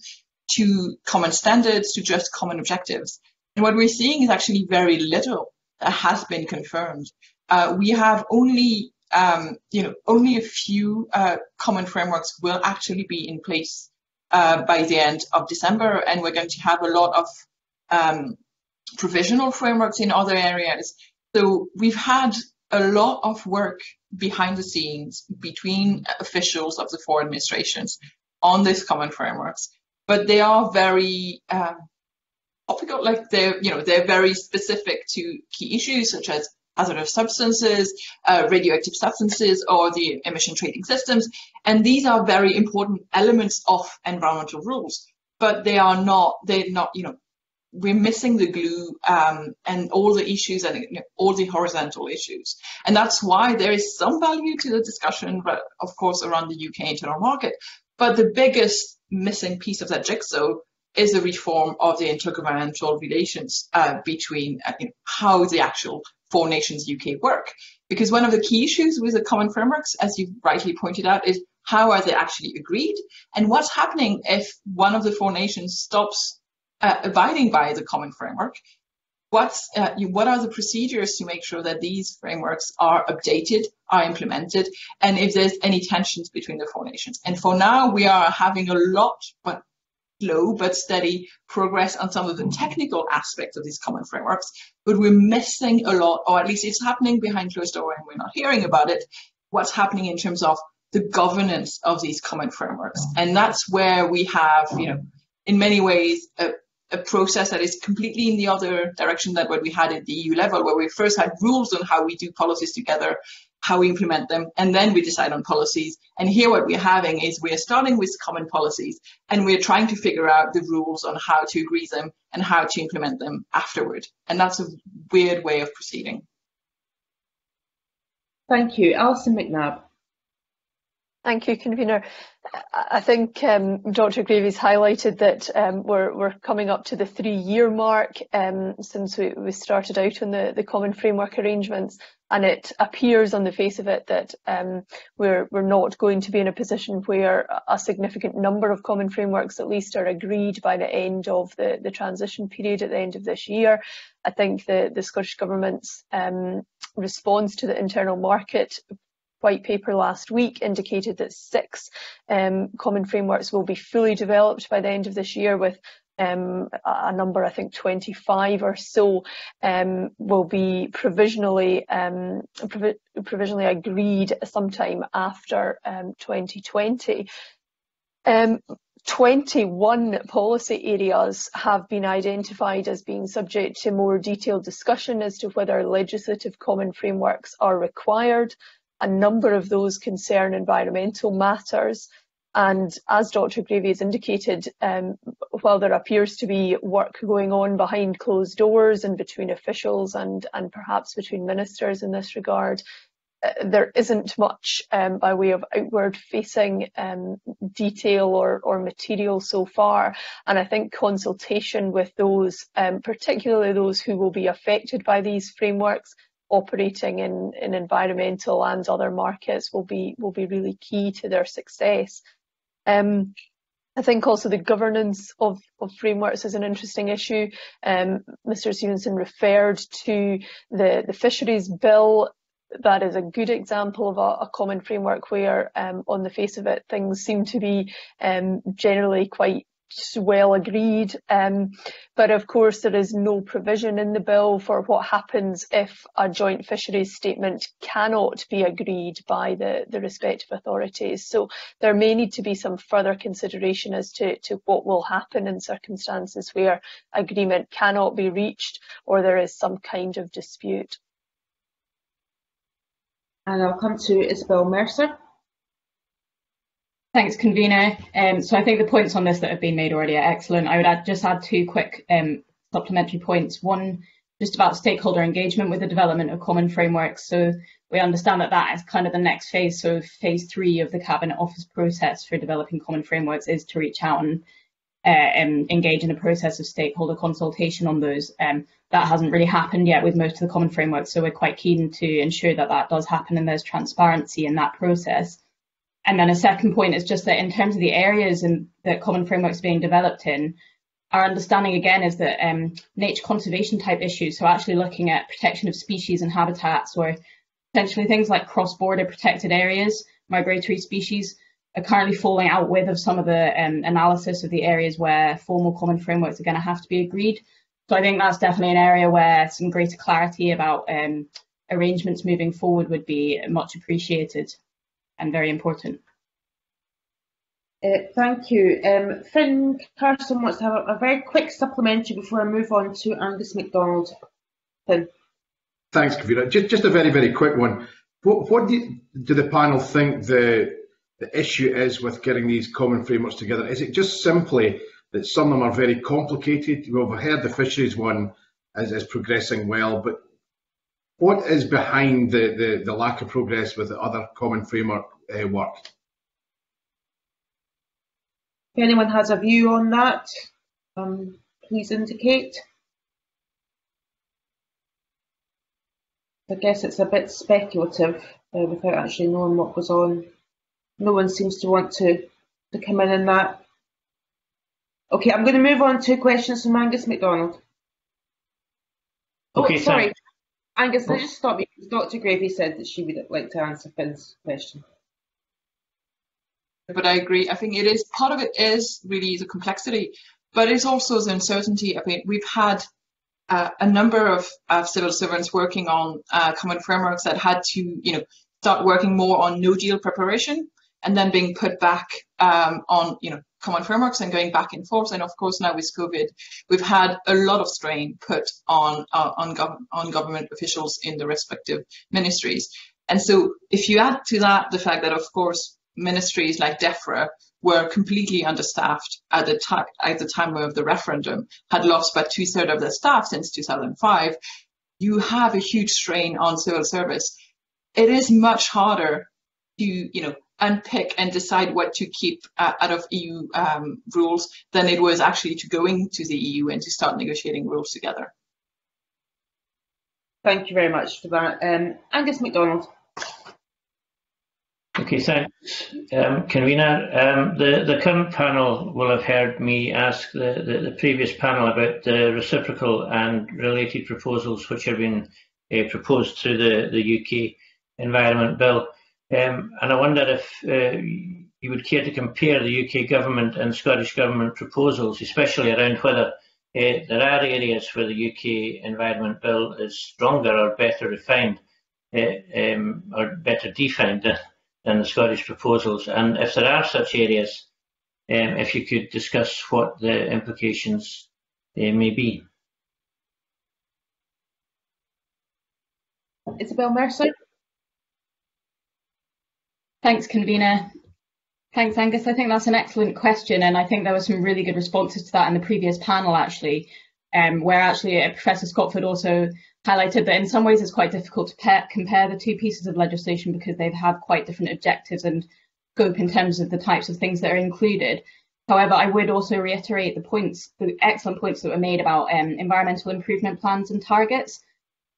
to common standards, to just common objectives. And what we're seeing is actually very little that has been confirmed. Uh, we have only, um, you know, only a few uh, common frameworks will actually be in place uh, by the end of December, and we're going to have a lot of um, provisional frameworks in other areas. So we've had a lot of work behind the scenes between officials of the four administrations on these common frameworks, but they are very um, topical. Like they're, you know, they're very specific to key issues such as hazardous substances, uh, radioactive substances, or the emission trading systems. And these are very important elements of environmental rules, but they are not. They're not. You know, we're missing the glue um, and all the issues and you know, all the horizontal issues. And that's why there is some value to the discussion, but of course around the U K internal market. But the biggest missing piece of that jigsaw is the reform of the intergovernmental relations uh, between uh, you know, how the actual four nations U K work. Because one of the key issues with the common frameworks, as you rightly pointed out, is how are they actually agreed? And what's happening if one of the four nations stops uh, abiding by the common framework? What's, uh, you, what are the procedures to make sure that these frameworks are updated, are implemented, and if there's any tensions between the four nations? And for now, we are having a lot, but slow but steady progress on some of the technical aspects of these common frameworks, but we're missing a lot, or at least it's happening behind closed doors and we're not hearing about it, what's happening in terms of the governance of these common frameworks. And that's where we have, you know, in many ways, a, a process that is completely in the other direction than what we had at the E U level, where we first had rules on how we do policies together, how we implement them, and then we decide on policies. And here what we're having is we're starting with common policies and we're trying to figure out the rules on how to agree them and how to implement them afterward. And that's a weird way of proceeding. Thank you. Alison McNab. Thank you, Convener. I think um, Doctor Gravey's highlighted that um, we're, we're coming up to the three-year mark um, since we, we started out on the, the common framework arrangements, and it appears on the face of it that um, we're, we're not going to be in a position where a significant number of common frameworks at least are agreed by the end of the, the transition period at the end of this year. I think the, the Scottish Government's um, response to the internal market white paper last week indicated that six um, common frameworks will be fully developed by the end of this year, with um, a number, I think twenty-five or so, um, will be provisionally um, prov provisionally agreed sometime after um, twenty twenty. Um, twenty-one policy areas have been identified as being subject to more detailed discussion as to whether legislative common frameworks are required. A number of those concern environmental matters, and as Doctor Gravey has indicated, um, while there appears to be work going on behind closed doors and between officials and, and perhaps between ministers in this regard, uh, there isn't much um, by way of outward facing um, detail or, or material so far, and I think consultation with those, um, particularly those who will be affected by these frameworks, operating in, in environmental and other markets, will be will be really key to their success. Um, I think also the governance of, of frameworks is an interesting issue. Um, Mister Stevenson referred to the, the fisheries bill. That is a good example of a, a common framework where, um, on the face of it, things seem to be um, generally quite well agreed, um, but of course there is no provision in the bill for what happens if a joint fisheries statement cannot be agreed by the, the respective authorities. So there may need to be some further consideration as to, to what will happen in circumstances where agreement cannot be reached or there is some kind of dispute. And I'll come to Isabel Mercer. Thanks, Convener. Um, so I think the points on this that have been made already are excellent. I would add, just add two quick um, supplementary points. One, just about stakeholder engagement with the development of common frameworks. So we understand that that is kind of the next phase. So phase three of the Cabinet Office process for developing common frameworks is to reach out and, uh, and engage in a process of stakeholder consultation on those. Um, that hasn't really happened yet with most of the common frameworks. So we're quite keen to ensure that that does happen and there's transparency in that process. And then a second point is just that in terms of the areas and that common framework's being developed in, our understanding again is that um, nature conservation type issues, so actually looking at protection of species and habitats, or potentially things like cross-border protected areas, migratory species, are currently falling out with of some of the um, analysis of the areas where formal common frameworks are going to have to be agreed. So I think that's definitely an area where some greater clarity about um, arrangements moving forward would be much appreciated and very important. Uh, thank you. Um, Finn Carson wants to have a, a very quick supplementary before I move on to Angus MacDonald. Finn. Thanks, Kavita. Just, just a very, very quick one. What, what do, you, do the panel think the, the issue is with getting these common frameworks together? Is it just simply that some of them are very complicated? Well, we've heard the fisheries one is, is progressing well, but what is behind the, the, the lack of progress with the other common framework uh, work? If anyone has a view on that, um, please indicate. I guess it's a bit speculative uh, without actually knowing what goes on. No one seems to want to, to come in on that. Okay, I'm going to move on to questions from Angus MacDonald. Okay, oh, sorry. So Angus, can I just stop you? Because Doctor Gravey said that she would like to answer Finn's question. But I agree. I think it is, part of it is really the complexity, but it's also the uncertainty. I mean, we've had uh, a number of, of civil servants working on uh, common frameworks that had to, you know, start working more on no deal preparation and then being put back um, on, you know, common frameworks and going back and forth. And of course, now with COVID, we've had a lot of strain put on uh, on, gov on government officials in the respective ministries. And so if you add to that the fact that, of course, ministries like DEFRA were completely understaffed at the time at the time of the referendum, had lost about two-thirds of their staff since two thousand five. You have a huge strain on civil service. It is much harder to, you know, unpick and decide what to keep uh, out of E U um, rules than it was actually to go into the E U and to start negotiating rules together. Thank you very much for that. Um, Angus MacDonald. Okay, thanks, um, Convener. Um, the, the current panel will have heard me ask the, the, the previous panel about the reciprocal and related proposals which have been uh, proposed through the, the U K Environment Bill. Um, and I wonder if uh, you would care to compare the U K Government and Scottish Government proposals, especially around whether uh, there are areas where the U K Environment Bill is stronger or better refined uh, um, or better defined than, than the Scottish proposals. And if there are such areas, um, if you could discuss what the implications uh, may be. Isabel Mercer. Thanks, Convener. Thanks, Angus. I think that's an excellent question, and I think there were some really good responses to that in the previous panel, actually, um, where actually uh, Professor Scotford also highlighted that in some ways it's quite difficult to pair, compare the two pieces of legislation because they've had quite different objectives and scope in terms of the types of things that are included. However, I would also reiterate the points, the excellent points that were made about um, environmental improvement plans and targets.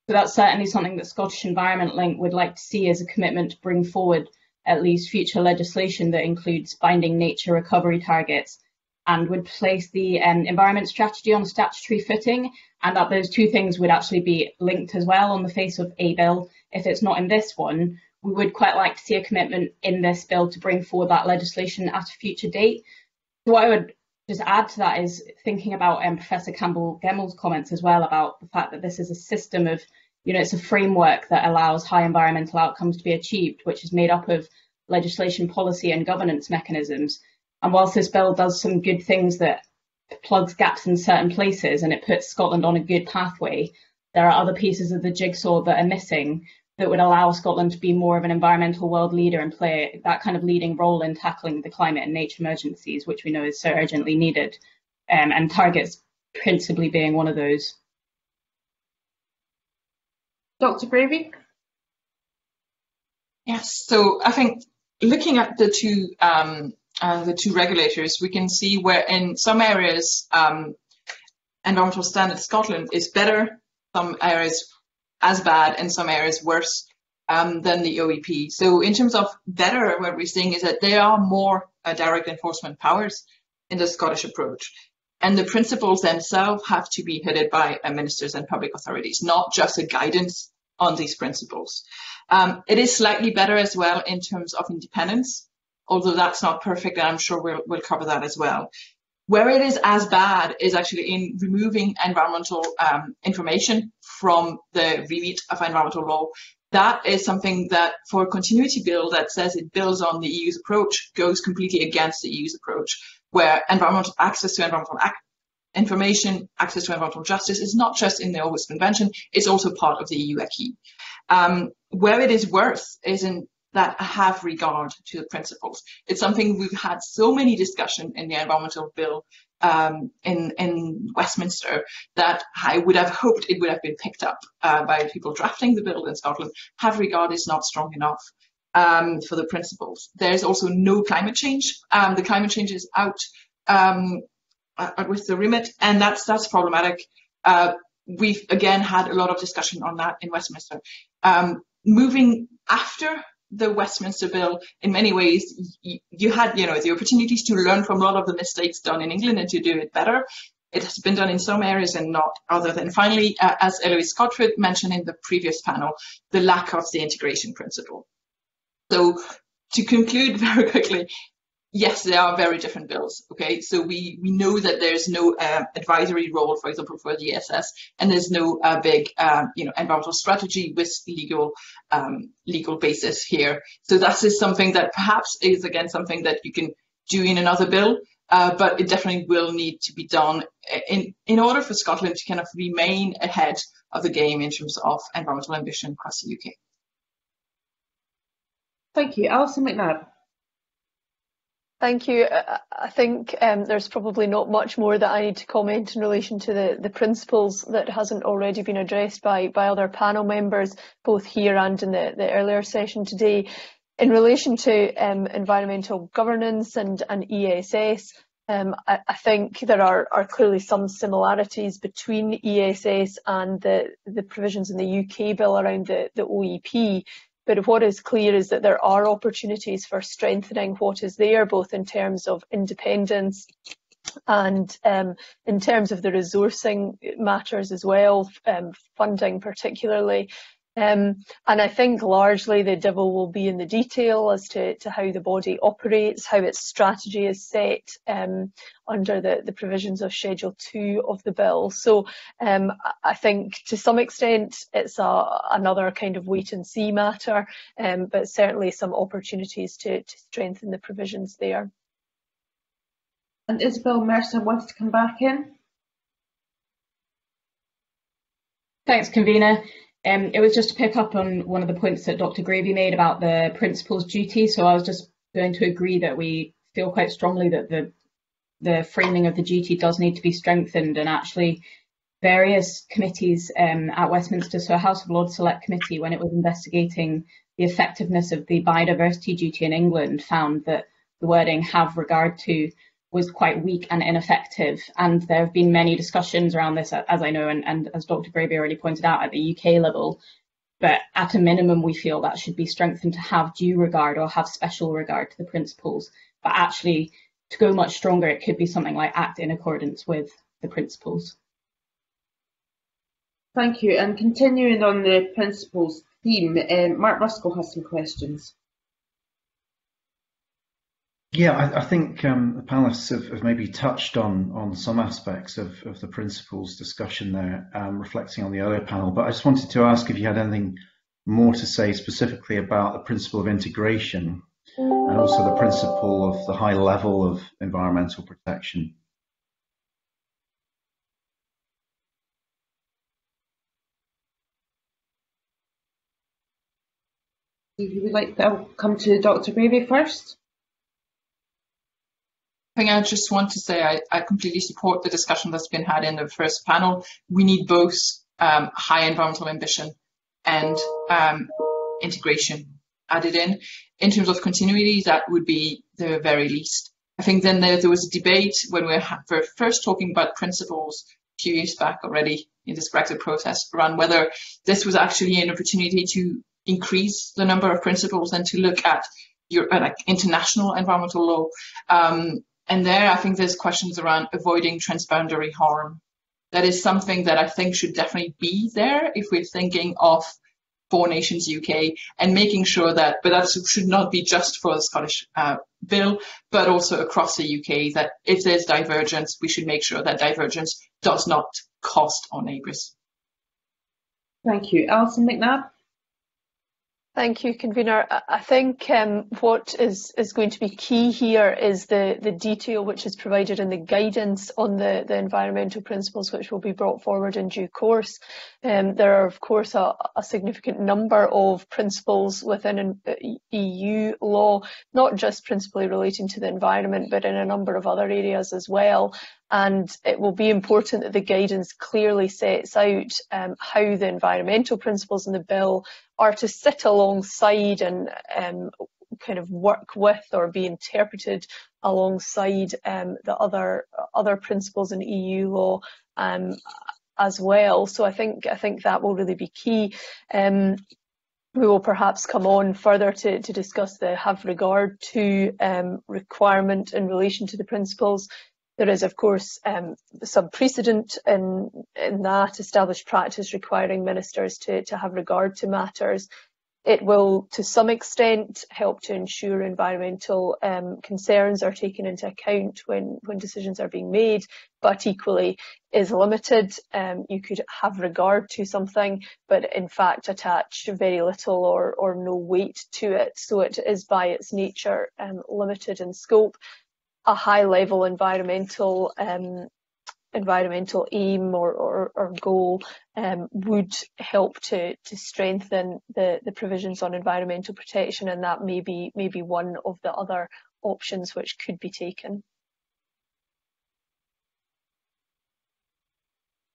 So that's certainly something that Scottish Environment Link would like to see as a commitment to bring forward at least future legislation that includes binding nature recovery targets and would place the um, environment strategy on statutory footing, and that those two things would actually be linked as well on the face of a bill. If it's not in this one, we would quite like to see a commitment in this bill to bring forward that legislation at a future date. So what I would just add to that is thinking about um, Professor Campbell Gemmell's comments as well about the fact that this is a system of, you know, it's a framework that allows high environmental outcomes to be achieved, which is made up of legislation, policy and governance mechanisms. And whilst this bill does some good things that plugs gaps in certain places and it puts Scotland on a good pathway, there are other pieces of the jigsaw that are missing that would allow Scotland to be more of an environmental world leader and play that kind of leading role in tackling the climate and nature emergencies, which we know is so urgently needed, um, and targets principally being one of those. Doctor Gravey? Yes, so I think looking at the two um, uh, the two regulators, we can see where in some areas um, Environmental Standards Scotland is better, some areas as bad, and some areas worse. um, than the O E P. So in terms of better, what we're seeing is that there are more uh, direct enforcement powers in the Scottish approach. And the principles themselves have to be headed by uh, ministers and public authorities, not just a guidance on these principles. Um, it is slightly better as well in terms of independence, although that's not perfect, and I'm sure we'll, we'll cover that as well. Where it is as bad is actually in removing environmental um, information from the remit of environmental law. That is something that, for a continuity bill that says it builds on the E U's approach, goes completely against the E U's approach, where environmental access to environmental ac information, access to environmental justice is not just in the Aarhus Convention, it's also part of the E U acquis. Um, where it is worse is in that have regard to the principles. It's something we've had so many discussions in the environmental bill um, in, in Westminster that I would have hoped it would have been picked up uh, by people drafting the bill in Scotland. Have regard is not strong enough um, for the principles. There's also no climate change. Um, the climate change is out um, with the remit, and that's, that's problematic. Uh, we've again had a lot of discussion on that in Westminster. Um, moving after the Westminster bill, in many ways you had you know the opportunities to learn from a lot of the mistakes done in England and to do it better. It has been done in some areas and not other. Than finally, uh, as Eloise Scotford mentioned in the previous panel, the lack of the integration principle. So to conclude very quickly, yes, there are very different bills. Okay, so we we know that there's no uh, advisory role, for example, for the E S S, and there's no uh, big um, you know environmental strategy with legal um, legal basis here. So that is something that perhaps is again something that you can do in another bill, uh, but it definitely will need to be done in in order for Scotland to kind of remain ahead of the game in terms of environmental ambition across the U K. Thank you, Alison McNab. Thank you. I think um, there's probably not much more that I need to comment in relation to the, the principles that hasn't already been addressed by, by other panel members, both here and in the, the earlier session today. In relation to um, environmental governance and, and E S S, um, I, I think there are, are clearly some similarities between E S S and the, the provisions in the U K bill around the, the O E P. But what is clear is that there are opportunities for strengthening what is there, both in terms of independence and um, in terms of the resourcing matters as well, um, funding particularly. Um, and I think largely the devil will be in the detail as to, to how the body operates, how its strategy is set um, under the, the provisions of Schedule two of the bill. So um, I think to some extent it's a, another kind of wait and see matter, um, but certainly some opportunities to, to strengthen the provisions there. And Isabel Mercer wants to come back in. Thanks, convener. Um, it was just to pick up on one of the points that Doctor Gravey made about the principal's duty. So I was just going to agree that we feel quite strongly that the, the framing of the duty does need to be strengthened, and actually various committees um, at Westminster, so a House of Lords Select Committee, when it was investigating the effectiveness of the biodiversity duty in England, found that the wording "have regard to" was quite weak and ineffective, and there have been many discussions around this, as I know, and, and as Doctor Gravey already pointed out, at the U K level. But at a minimum, we feel that should be strengthened to have due regard or have special regard to the principles. But actually, to go much stronger, it could be something like act in accordance with the principles. Thank you. And continuing on the principles theme, um, Mark Ruskell has some questions. Yeah, I, I think um, the panelists have, have maybe touched on on some aspects of, of the principles discussion there, um, reflecting on the other panel. But I just wanted to ask if you had anything more to say specifically about the principle of integration and also the principle of the high level of environmental protection. If you would like to, I'll come to Doctor Gravey first. I just want to say I, I completely support the discussion that's been had in the first panel. We need both um, high environmental ambition and um, integration added in. In terms of continuity, that would be the very least. I think then there, there was a debate when we were, we were first talking about principles a few years back already in this Brexit process around whether this was actually an opportunity to increase the number of principles and to look at your uh, like international environmental law. Um, and there, I think there's questions around avoiding transboundary harm. That is something that I think should definitely be there if we're thinking of Four Nations U K and making sure that, but that should not be just for the Scottish uh, bill, but also across the U K, that if there's divergence, we should make sure that divergence does not cost our neighbours. Thank you. Alison McNab. Thank you, Convener. I think um, what is, is going to be key here is the, the detail which is provided in the guidance on the, the environmental principles, which will be brought forward in due course. Um, there are, of course, a, a significant number of principles within E U law, not just principally relating to the environment, but in a number of other areas as well. And it will be important that the guidance clearly sets out um, how the environmental principles in the bill are to sit alongside and um, kind of work with or be interpreted alongside um, the other other principles in E U law um, as well. So I think I think that will really be key. Um, We will perhaps come on further to, to discuss the have regard to um, requirement in relation to the principles. There is, of course, um, some precedent in, in that established practice requiring ministers to, to have regard to matters. It will, to some extent, help to ensure environmental um, concerns are taken into account when, when decisions are being made, but equally is limited. Um, you could have regard to something, but in fact attach very little or, or no weight to it. So it is by its nature um, limited in scope. A high-level environmental um, environmental aim or, or, or goal um, would help to, to strengthen the, the provisions on environmental protection, and that may be, may be one of the other options which could be taken.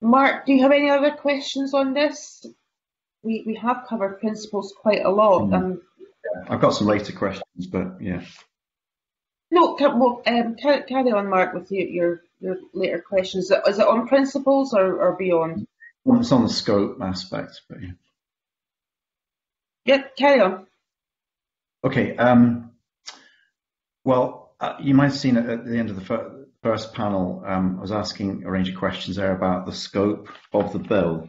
Mark, do you have any other questions on this? We, we have covered principles quite a lot. Mm-hmm. um, I've got some later questions, but yeah. No, can, well, um, carry on, Mark, with your, your, your later questions. Is it, is it on principles or, or beyond? Well, it's on the scope aspect, but yeah. Yeah, carry on. Okay. Um, well, uh, you might have seen at, at the end of the fir first panel, um, I was asking a range of questions there about the scope of the bill.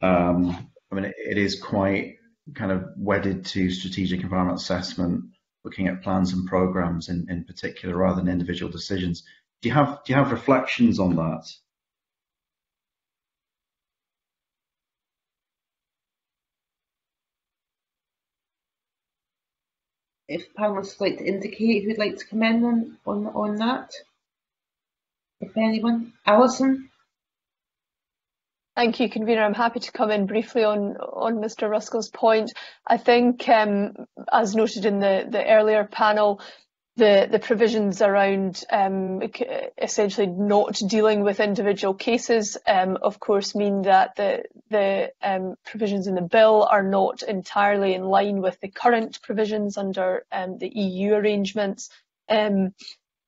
Um, I mean, it, it is quite kind of wedded to strategic environment assessment, looking at plans and programs in, in particular, rather than individual decisions. Do you have do you have reflections on that? If panelists would like to indicate who'd like to come in on, on, on that, if anyone. Alison? Thank you, Convener. I'm happy to come in briefly on, on Mister Ruskell's point. I think, um, as noted in the, the earlier panel, the, the provisions around um, essentially not dealing with individual cases, um, of course, mean that the, the um, provisions in the bill are not entirely in line with the current provisions under um, the E U arrangements. Um,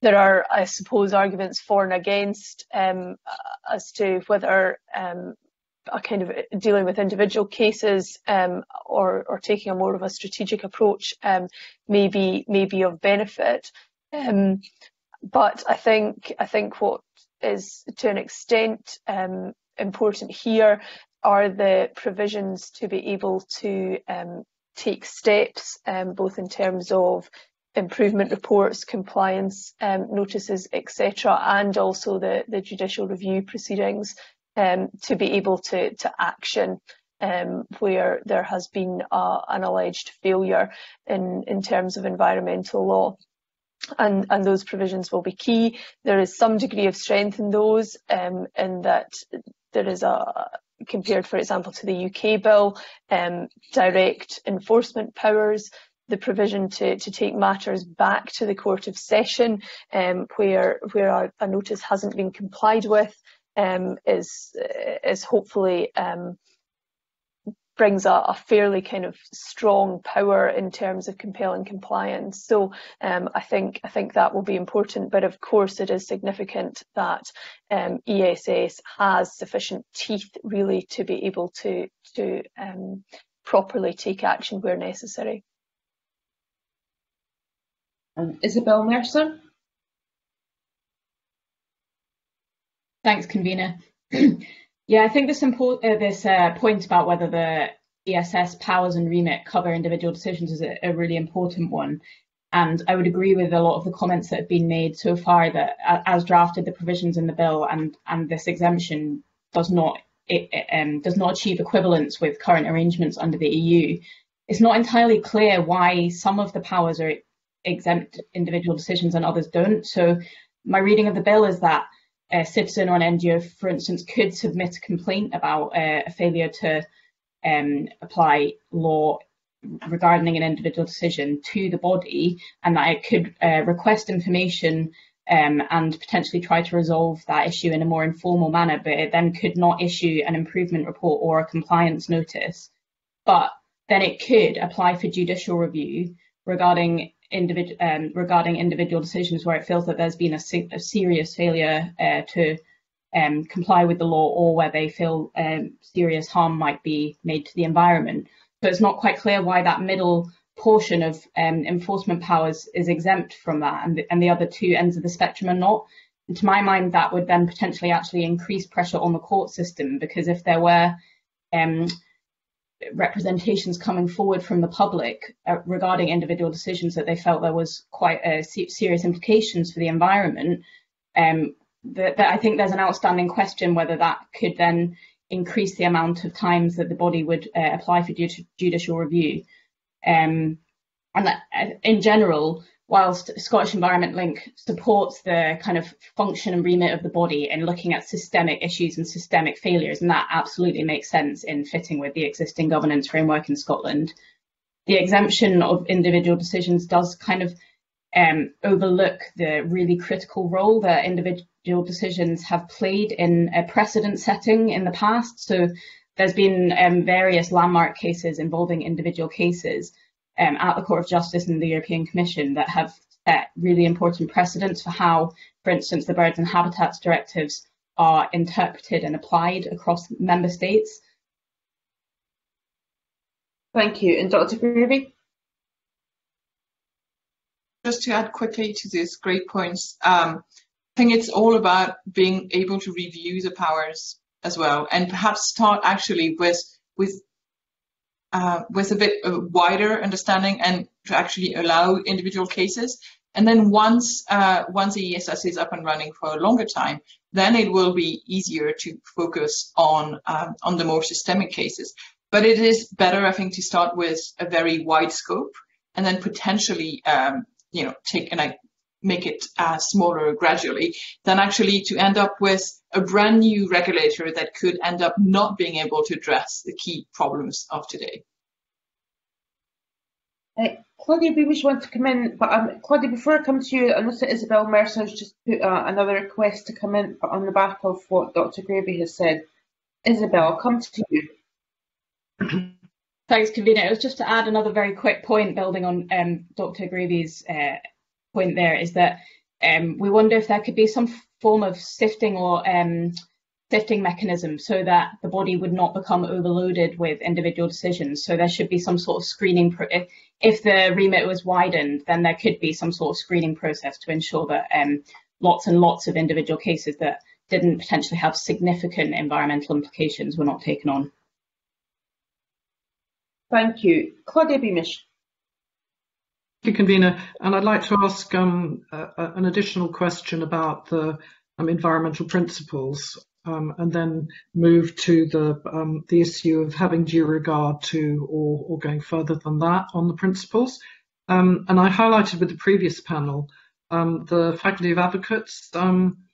There are, I suppose, arguments for and against um, as to whether um, a kind of dealing with individual cases um, or, or taking a more of a strategic approach um, may be, may be of benefit. Um, but I think I think what is to an extent um, important here are the provisions to be able to um, take steps, um, both in terms of improvement reports, compliance um, notices, et cetera, and also the, the judicial review proceedings um, to be able to, to action um, where there has been uh, an alleged failure in, in terms of environmental law. And, and those provisions will be key. There is some degree of strength in those, um, in that there is a, compared, for example, to the U K bill, um, direct enforcement powers, the provision to, to take matters back to the Court of Session um, where, where a, a notice hasn't been complied with um, is, is hopefully um, brings a, a fairly kind of strong power in terms of compelling compliance. So um, I think, I think that will be important, but of course it is significant that um, E S S has sufficient teeth really to be able to, to um, properly take action where necessary. Um, Isabel Mercer. Thanks, convener. Yeah, I think this, uh, this uh, point about whether the E S S powers and remit cover individual decisions is a, a really important one. And I would agree with a lot of the comments that have been made so far that uh, as drafted, the provisions in the bill and, and this exemption does not, it, it, um, does not achieve equivalence with current arrangements under the E U. It's not entirely clear why some of the powers are exempt individual decisions and others don't. So my reading of the bill is that a citizen or an N G O, for instance, could submit a complaint about uh, a failure to um, apply law regarding an individual decision to the body, and that it could uh, request information um, and potentially try to resolve that issue in a more informal manner, but it then could not issue an improvement report or a compliance notice. But then it could apply for judicial review regarding individual um, regarding individual decisions where it feels that there's been a, se a serious failure uh, to um, comply with the law, or where they feel um, serious harm might be made to the environment. But it's not quite clear why that middle portion of um, enforcement powers is exempt from that, and the, and the other two ends of the spectrum are not. And to my mind, that would then potentially actually increase pressure on the court system, because if there were um, representations coming forward from the public uh, regarding individual decisions that they felt there was quite uh, se serious implications for the environment, um, that, that I think there's an outstanding question whether that could then increase the amount of times that the body would uh, apply for jud judicial review. Um, and that, uh, in general, whilst Scottish Environment Link supports the kind of function and remit of the body in looking at systemic issues and systemic failures, and that absolutely makes sense in fitting with the existing governance framework in Scotland, the exemption of individual decisions does kind of um, overlook the really critical role that individual decisions have played in a precedent setting in the past. So there's been um, various landmark cases involving individual cases um, at the Court of Justice and the European Commission that have set really important precedents for how, for instance, the Birds and Habitats directives are interpreted and applied across member states. Thank you. And Doctor Gravey? Just to add quickly to these great points, um, I think it's all about being able to review the powers as well, and perhaps start actually with with uh, with a bit of a wider understanding, and to actually allow individual cases. And then once uh, once the E S S is up and running for a longer time, then it will be easier to focus on um, on the more systemic cases. But it is better, I think, to start with a very wide scope, and then potentially um, you know take an. make it uh, smaller gradually, than actually to end up with a brand new regulator that could end up not being able to address the key problems of today. Uh, Claudia Beamish wants to come in, but um, Claudia, before I come to you, I noticed that Isabel Mercer has just put uh, another request to come in on the back of what Doctor Gravey has said. Isabel, I'll come to you. Thanks, convener. It was just to add another very quick point building on um, Doctor Gravey's uh, point there, is that um, we wonder if there could be some form of sifting or um, sifting mechanism so that the body would not become overloaded with individual decisions. So there should be some sort of screening. Pro if, if the remit was widened, then there could be some sort of screening process to ensure that um, lots and lots of individual cases that didn't potentially have significant environmental implications were not taken on. Thank you. Claudia Beamish. Thank you, convener, and I'd like to ask um, uh, an additional question about the um, environmental principles, um, and then move to the um, the issue of having due regard to, or, or going further than that on the principles. Um, and I highlighted with the previous panel um, the Faculty of Advocates um,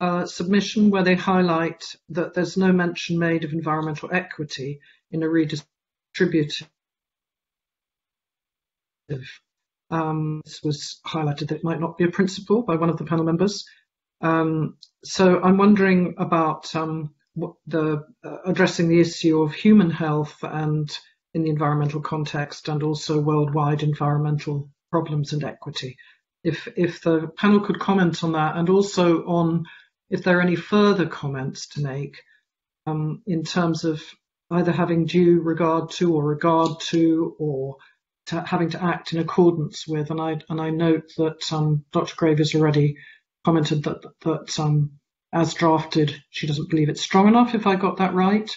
uh, submission, where they highlight that there's no mention made of environmental equity in a redistributive. Um, this was highlighted that it might not be a principle by one of the panel members. Um, so I'm wondering about um, what the uh, addressing the issue of human health and in the environmental context, and also worldwide environmental problems and equity. If, if the panel could comment on that, and also on if there are any further comments to make um, in terms of either having due regard to or regard to or to having to act in accordance with. And I, and I note that um, Doctor Gravey has already commented that, that um, as drafted, she doesn't believe it's strong enough, if I got that right.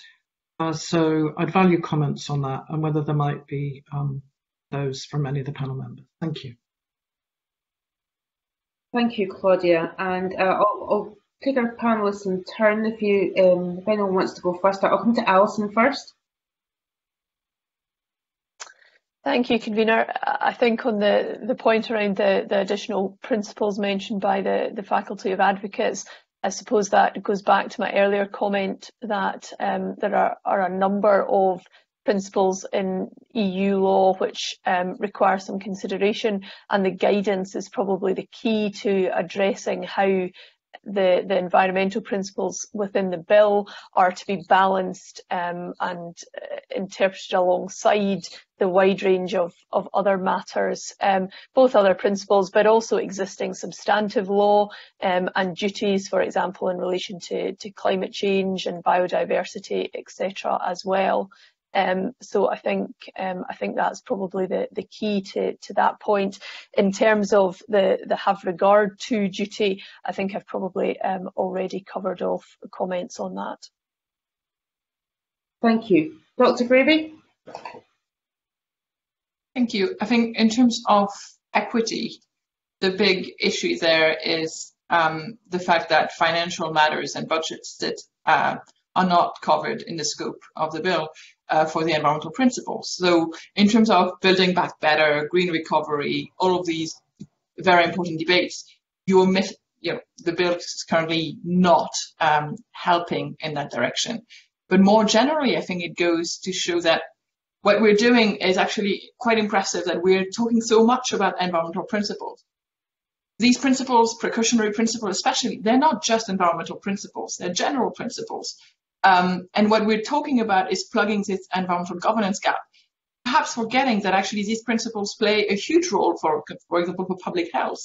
Uh, so I'd value comments on that and whether there might be um, those from any of the panel members. Thank you. Thank you, Claudia. And uh, I'll, I'll take our panellists in turn. If you, um, if anyone wants to go first, I'll come to Alison first. Thank you, convener. I think on the, the point around the, the additional principles mentioned by the, the Faculty of Advocates, I suppose that goes back to my earlier comment that um, there are, are a number of principles in E U law which um, require some consideration, and the guidance is probably the key to addressing how the, the environmental principles within the bill are to be balanced um, and uh, interpreted alongside the wide range of, of other matters, um, both other principles but also existing substantive law um, and duties, for example, in relation to, to climate change and biodiversity, et cetera as well. Um, so I think um, I think that's probably the, the key to, to that point. In terms of the, the have regard to duty, I think I've probably um, already covered off comments on that. Thank you. Doctor Gravey? Thank you. I think in terms of equity, the big issue there is um, the fact that financial matters and budgets that uh, are not covered in the scope of the bill. Uh, for the environmental principles. So in terms of building back better, green recovery, all of these very important debates, you omit, you know, the bill is currently not um, helping in that direction. But more generally, I think it goes to show that what we're doing is actually quite impressive, that we're talking so much about environmental principles. These principles, precautionary principles especially, they're not just environmental principles, they're general principles. Um, and what we're talking about is plugging this environmental governance gap, perhaps forgetting that actually these principles play a huge role, for, for example, for public health.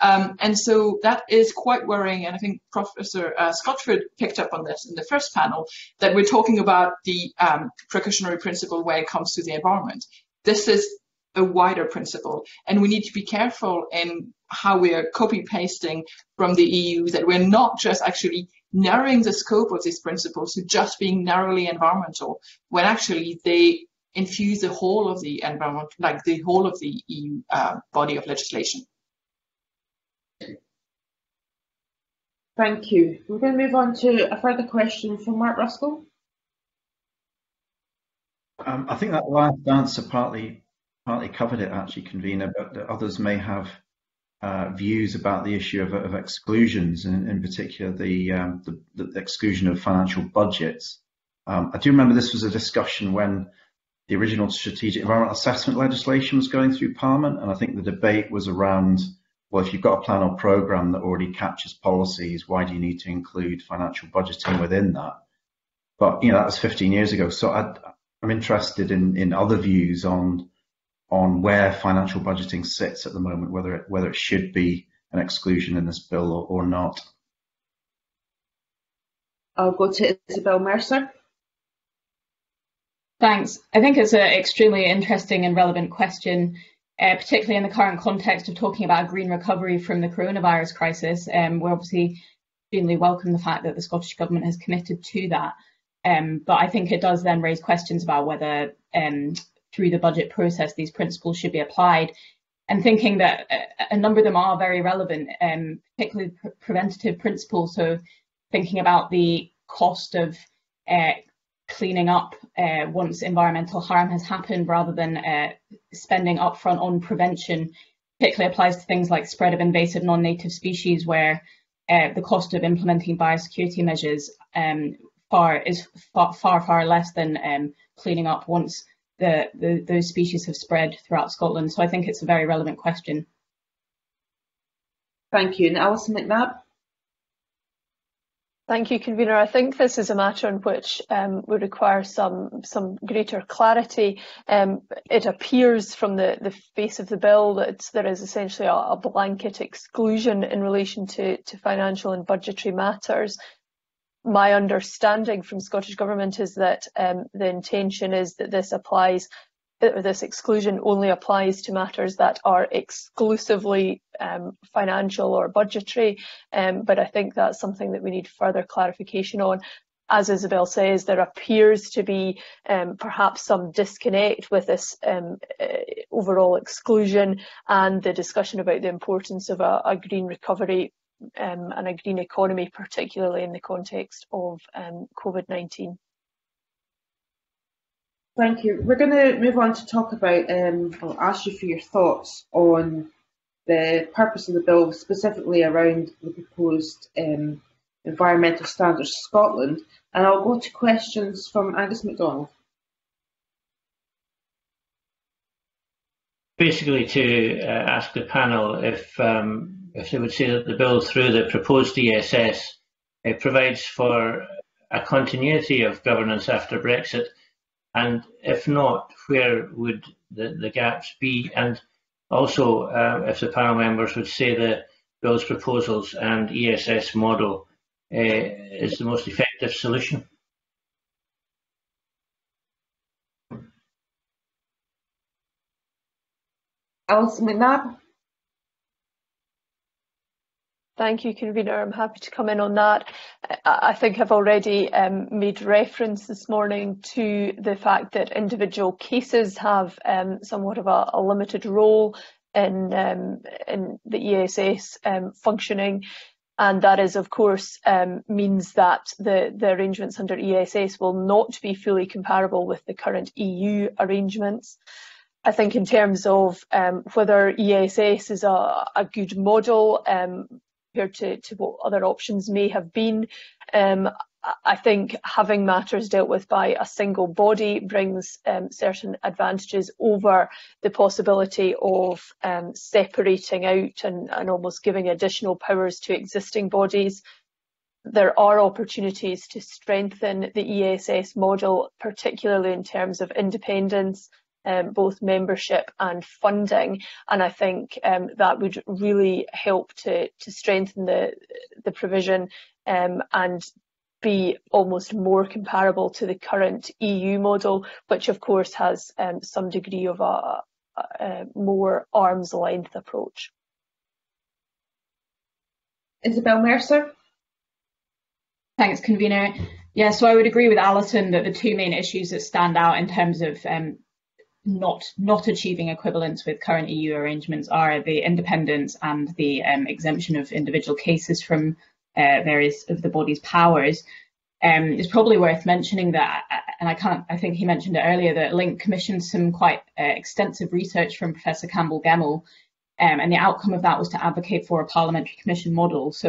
Um, and so that is quite worrying. And I think Professor uh, Scotford picked up on this in the first panel, that we're talking about the um, precautionary principle when it comes to the environment. This is a wider principle, and we need to be careful in how we are copy-pasting from the E U, that we're not just actually narrowing the scope of these principles to just being narrowly environmental, when actually they infuse the whole of the environment, like the whole of the E U uh, body of legislation. Thank you. We're going to move on to a further question from Mark Ruskell. Um, I think that last answer partly partly covered it, actually, convener, but the others may have Uh, views about the issue of, of exclusions, and in particular the, um, the, the exclusion of financial budgets. Um, I do remember this was a discussion when the original strategic environmental assessment legislation was going through Parliament, and I think the debate was around, well, if you've got a plan or programme that already captures policies, why do you need to include financial budgeting within that? But, you know, that was fifteen years ago, so I'd, I'm interested in, in other views on on where financial budgeting sits at the moment, whether it, whether it should be an exclusion in this bill or, or not. I'll go to Isabel Mercer. Thanks. I think it's an extremely interesting and relevant question, uh, particularly in the current context of talking about a green recovery from the coronavirus crisis. Um, we obviously extremely welcome the fact that the Scottish Government has committed to that, um, but I think it does then raise questions about whether um, through the budget process these principles should be applied, and thinking that a number of them are very relevant, um, particularly pre preventative principles, so thinking about the cost of uh, cleaning up uh, once environmental harm has happened rather than uh, spending upfront on prevention, particularly applies to things like spread of invasive non-native species, where uh, the cost of implementing biosecurity measures um, far is far, far, far less than um, cleaning up once The, the, those species have spread throughout Scotland. So I think it's a very relevant question. Thank you. And Alison McNab? Thank you, convener. I think this is a matter in which um, would require some some greater clarity. Um, it appears from the, the face of the bill that there is essentially a, a blanket exclusion in relation to, to financial and budgetary matters. my understanding from Scottish Government is that um, the intention is that this applies, that this exclusion only applies to matters that are exclusively um, financial or budgetary, um, but I think that's something that we need further clarification on. As Isabel says, there appears to be um, perhaps some disconnect with this um, uh, overall exclusion and the discussion about the importance of a, a green recovery um, and a green economy, particularly in the context of um, COVID nineteen. Thank you. We're going to move on to talk about, um, I'll ask you for your thoughts on the purpose of the bill, specifically around the proposed um, Environmental Standards Scotland, and I'll go to questions from Angus MacDonald. Basically, to uh, ask the panel if um, if they would say that the bill, through the proposed E S S, it provides for a continuity of governance after Brexit, and if not, where would the, the gaps be? And also, uh, if the panel members would say the bill's proposals and E S S model Uh, is the most effective solution. Alison McNab. Thank you, Convener. I'm happy to come in on that. I, I think I've already um, made reference this morning to the fact that individual cases have um, somewhat of a, a limited role in, um, in the E S S um, functioning. And that is, of course, um, means that the, the arrangements under E S S will not be fully comparable with the current E U arrangements. I think in terms of um, whether E S S is a, a good model um, compared to, to what other options may have been, um, I think having matters dealt with by a single body brings um, certain advantages over the possibility of um, separating out and, and almost giving additional powers to existing bodies. There are opportunities to strengthen the E S S model, particularly in terms of independence, Um, both membership and funding, and I think um, that would really help to, to strengthen the, the provision um, and be almost more comparable to the current E U model, which of course has um, some degree of a, a, a more arm's length approach. Isabel Mercer. Thanks, Convener. Yeah, so I would agree with Alison that the two main issues that stand out in terms of um, Not, not achieving equivalence with current E U arrangements are the independence and the um, exemption of individual cases from uh, various of the body's powers. Um, it's probably worth mentioning that, and I can't, I think he mentioned it earlier, that Link commissioned some quite uh, extensive research from Professor Campbell Gemmell, um, and the outcome of that was to advocate for a parliamentary commission model. So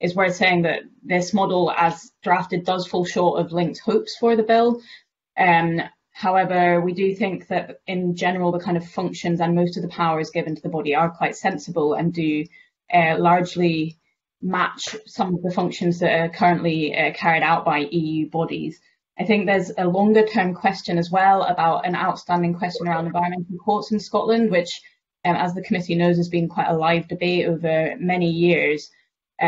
it's worth saying that this model, as drafted, does fall short of Link's hopes for the bill. Um, However, we do think that in general, the kind of functions and most of the powers given to the body are quite sensible and do uh, largely match some of the functions that are currently uh, carried out by E U bodies. I think there's a longer term question as well about an outstanding question around environmental courts in Scotland, which, um, as the committee knows, has been quite a live debate over many years.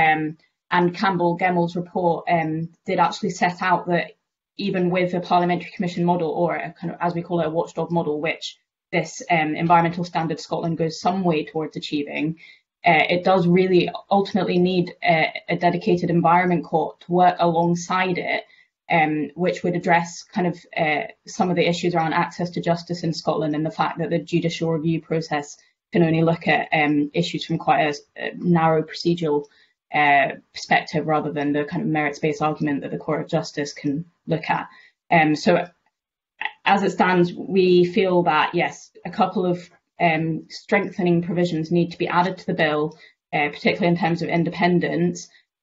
Um, and Campbell Gemmell's report um, did actually set out that even with a parliamentary commission model, or a kind of, as we call it, a watchdog model, which this um, Environmental Standards Scotland goes some way towards achieving, uh, it does really ultimately need a, a dedicated environment court to work alongside it, um, which would address kind of uh, some of the issues around access to justice in Scotland and the fact that the judicial review process can only look at um, issues from quite a, a narrow procedural Uh, perspective rather than the kind of merits-based argument that the Court of Justice can look at. Um, so as it stands, we feel that, yes, a couple of um, strengthening provisions need to be added to the bill, uh, particularly in terms of independence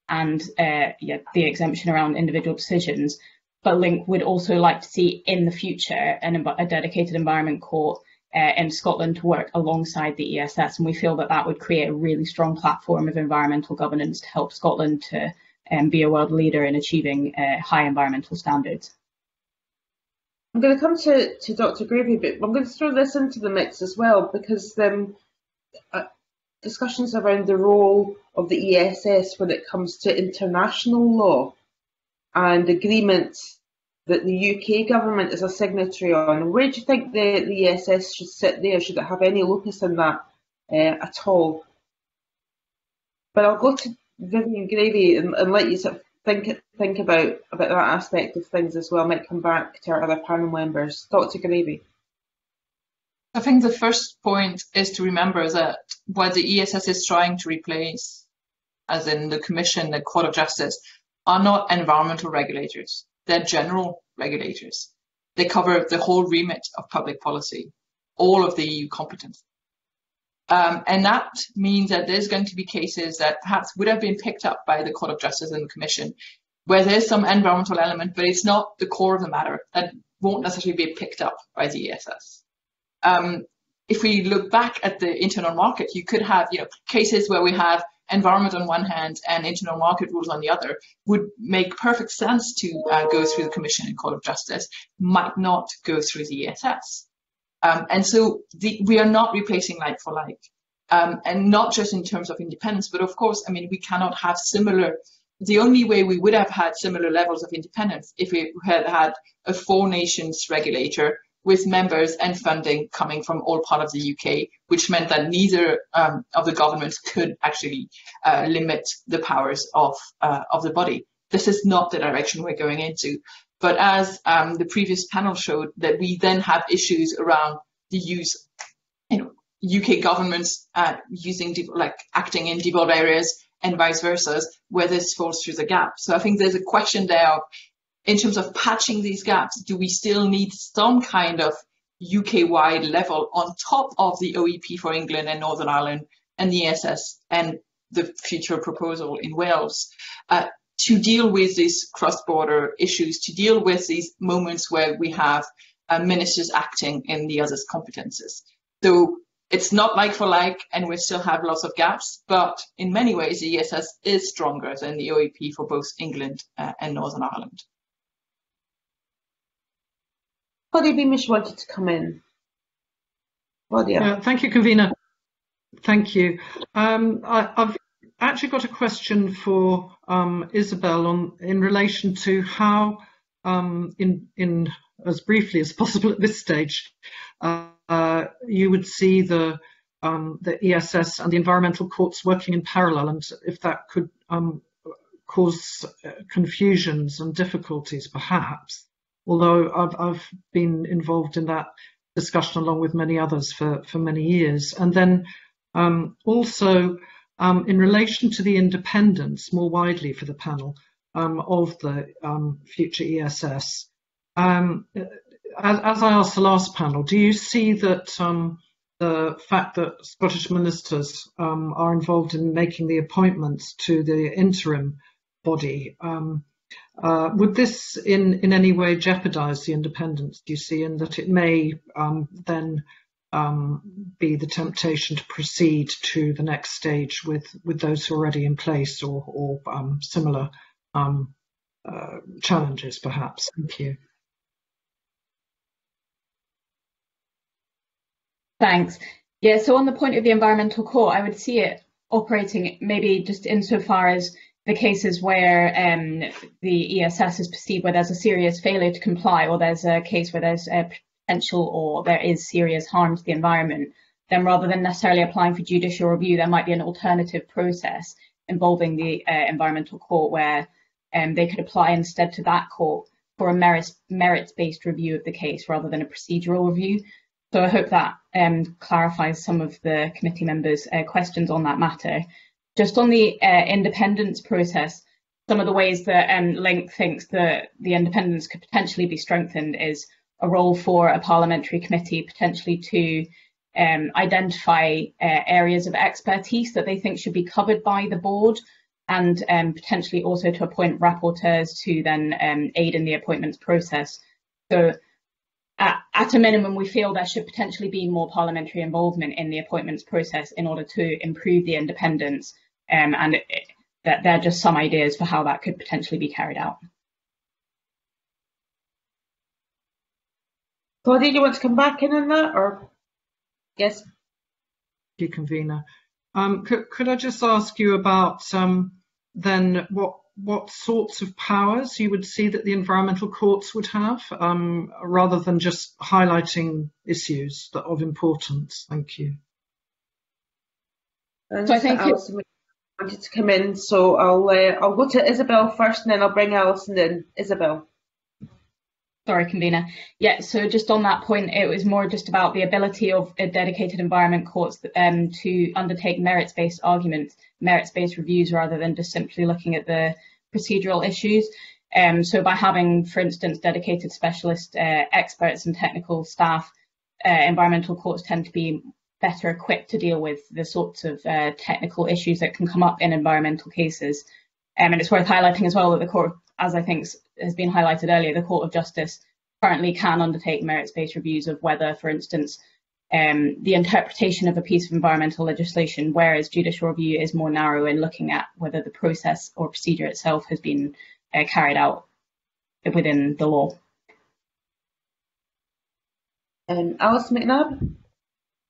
and uh, yeah, the exemption around individual decisions. But Link would also like to see in the future an, a dedicated environment court Uh, in Scotland to work alongside the E S S, and we feel that that would create a really strong platform of environmental governance to help Scotland to um, be a world leader in achieving uh, high environmental standards. I'm going to come to, to Doctor Gravey, but I'm going to throw this into the mix as well, because um, uh, discussions around the role of the E S S when it comes to international law and agreements that the U K government is a signatory on. Where do you think the, the E S S should sit there? Should it have any locus in that uh, at all? But I'll go to Viviane Gravey and, and let you sort of think think about, about that aspect of things as well. I might come back to our other panel members. Doctor Gravey. I think the first point is to remember that what the E S S is trying to replace, as in the Commission, the Court of Justice, are not environmental regulators. They're general regulators. They cover the whole remit of public policy, all of the E U competence. Um, and that means that there's going to be cases that perhaps would have been picked up by the Court of Justice and the Commission, where there's some environmental element, but it's not the core of the matter. That won't necessarily be picked up by the E S S. Um, if we look back at the internal market, you could have, you know, cases where we have environment on one hand and internal market rules on the other. Would make perfect sense to uh, go through the Commission and Court of Justice, might not go through the E S S. Um, and so the, we are not replacing like for like, um, and not just in terms of independence, but of course, I mean, we cannot have similar. The only way we would have had similar levels of independence if we had had a four nations regulator with members and funding coming from all part of the U K, which meant that neither um, of the governments could actually uh, limit the powers of, uh, of the body. This is not the direction we're going into. But as um, the previous panel showed, that we then have issues around the use, you know, U K governments uh, using, like acting in devolved areas and vice versa, where this falls through the gap. So I think there's a question there of, in terms of patching these gaps, do we still need some kind of U K-wide level on top of the O E P for England and Northern Ireland and the E S S and the future proposal in Wales uh, to deal with these cross-border issues, to deal with these moments where we have uh, ministers acting in the other's competences? So it's not like for like, and we still have lots of gaps, but in many ways the E S S is stronger than the O E P for both England uh, and Northern Ireland. Claudia Beamish wanted to come in. Claudia. Uh, thank you, convener. Thank you. Um, I, I've actually got a question for um, Isabel on in relation to how, um, in in as briefly as possible at this stage, uh, uh, you would see the um, the E S S and the environmental courts working in parallel, and if that could um, cause confusions and difficulties, perhaps. Although I've, I've been involved in that discussion along with many others for, for many years. And then um, also um, in relation to the independence more widely for the panel um, of the um, future E S S, um, as, as I asked the last panel, do you see that um, the fact that Scottish ministers um, are involved in making the appointments to the interim body um, Uh, would this in, in any way jeopardise the independence you see, in that it may um, then um, be the temptation to proceed to the next stage with, with those already in place or, or um, similar um, uh, challenges, perhaps? Thank you. Thanks. Yeah, so on the point of the environmental court, I would see it operating maybe just insofar as the cases where um, the E S S is perceived where there's a serious failure to comply, or there's a case where there's a potential or there is serious harm to the environment, then rather than necessarily applying for judicial review, there might be an alternative process involving the uh, environmental court where um, they could apply instead to that court for a merits, merits-based review of the case rather than a procedural review. So I hope that um, clarifies some of the committee members' uh, questions on that matter. Just on the uh, independence process, some of the ways that um, Link thinks that the independence could potentially be strengthened is a role for a parliamentary committee potentially to um, identify uh, areas of expertise that they think should be covered by the board, and um, potentially also to appoint rapporteurs to then um, aid in the appointments process. So at, at a minimum, we feel there should potentially be more parliamentary involvement in the appointments process in order to improve the independence. Um, and it, it, that they're just some ideas for how that could potentially be carried out. Claudia, do you want to come back in on that, or? Yes. Thank you, convener. Um, could, could I just ask you about um, then what what sorts of powers you would see that the environmental courts would have, um, rather than just highlighting issues that are of importance. Thank you. And so I think Alison wanted to come in, so I'll uh, I'll go to Isabel first, and then I'll bring Alison in. Isabel. Sorry, convener. Yeah, so just on that point, it was more just about the ability of a dedicated environment courts um, to undertake merits-based arguments, merits-based reviews, rather than just simply looking at the procedural issues. Um, so by having, for instance, dedicated specialist uh, experts and technical staff, uh, environmental courts tend to be better equipped to deal with the sorts of uh, technical issues that can come up in environmental cases. Um, and it's worth highlighting as well that the court, as I think has been highlighted earlier, the Court of Justice currently can undertake merits-based reviews of whether, for instance, um, the interpretation of a piece of environmental legislation, whereas judicial review is more narrow in looking at whether the process or procedure itself has been uh, carried out within the law. Um, Alice McNab.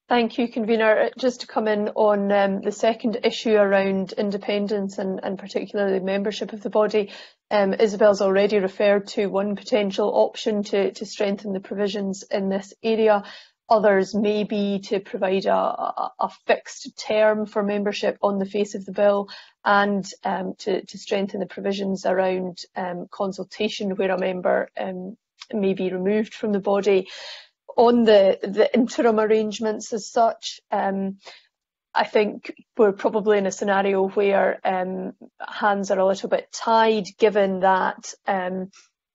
Thank you, convener. Just to come in on um, the second issue around independence and, and particularly membership of the body, um, Isabel's already referred to one potential option to, to strengthen the provisions in this area. Others may be to provide a, a, a fixed term for membership on the face of the bill, and um, to, to strengthen the provisions around um, consultation where a member um, may be removed from the body. On the, the interim arrangements as such, um, I think we're probably in a scenario where um, hands are a little bit tied, given that um,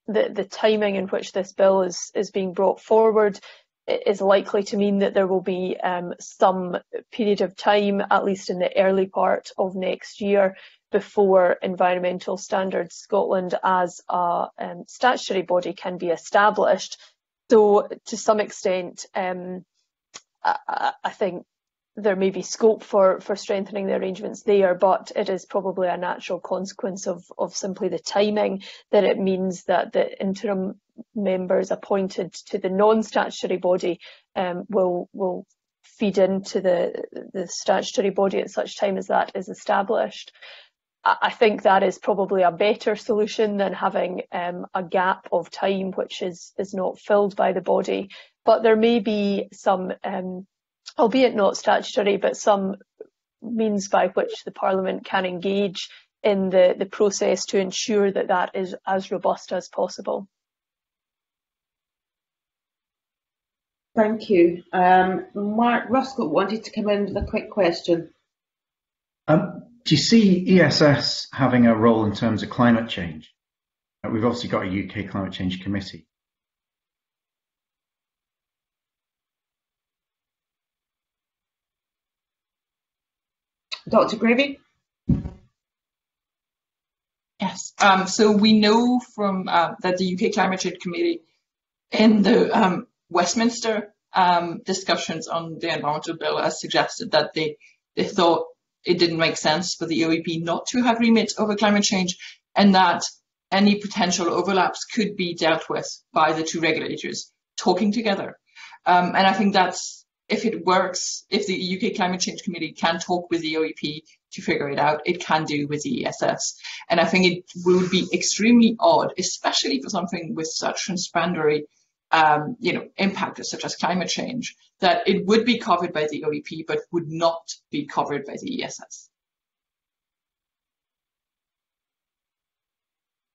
the, the timing in which this bill is, is being brought forward is likely to mean that there will be um, some period of time, at least in the early part of next year, before Environmental Standards Scotland as a um, statutory body can be established. So, to some extent, um, I, I think there may be scope for, for strengthening the arrangements there, but it is probably a natural consequence of, of simply the timing that it means that the interim members appointed to the non-statutory body um, will, will feed into the, the statutory body at such time as that is established. I think that is probably a better solution than having um, a gap of time which is, is not filled by the body. But there may be some, um, albeit not statutory, but some means by which the Parliament can engage in the, the process to ensure that that is as robust as possible. Thank you. Um, Mark Ruskell wanted to come in with a quick question. Um. Do you see E S S having a role in terms of climate change? We've obviously got a U K Climate Change Committee. Doctor Gravey? Yes, um, so we know from uh, that the U K Climate Change Committee in the um, Westminster um, discussions on the environmental bill has suggested that they, they thought it didn't make sense for the E O E P not to have remit over climate change, and that any potential overlaps could be dealt with by the two regulators talking together. Um, and I think that's, if it works, if the U K Climate Change Committee can talk with the E O E P to figure it out, it can do with the E S S. And I think it would be extremely odd, especially for something with such transparency, um, you know, impactors such as climate change, that it would be covered by the E O E P, but would not be covered by the E S S.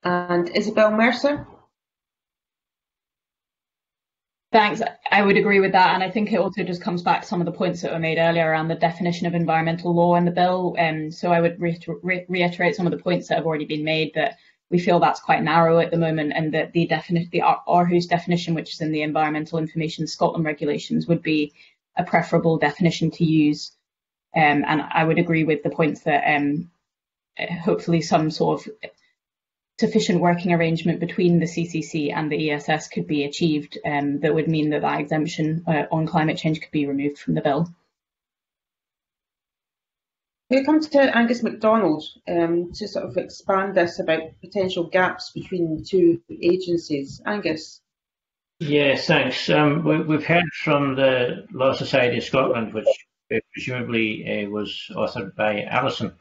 And Isabel Mercer? Thanks. I would agree with that. And I think it also just comes back to some of the points that were made earlier around the definition of environmental law in the bill. Um, so I would re re reiterate some of the points that have already been made, that we feel that's quite narrow at the moment, and that the, defini the Aarhus definition, which is in the Environmental Information Scotland regulations, would be a preferable definition to use. Um, and I would agree with the points that um, hopefully some sort of sufficient working arrangement between the C C C and the E S S could be achieved, um, that would mean that that exemption uh, on climate change could be removed from the bill. When it comes to Angus MacDonald, um, to sort of expand this about potential gaps between the two agencies. Angus? Yes, thanks. Um, we, we've heard from the Law Society of Scotland, which presumably uh, was authored by Alison,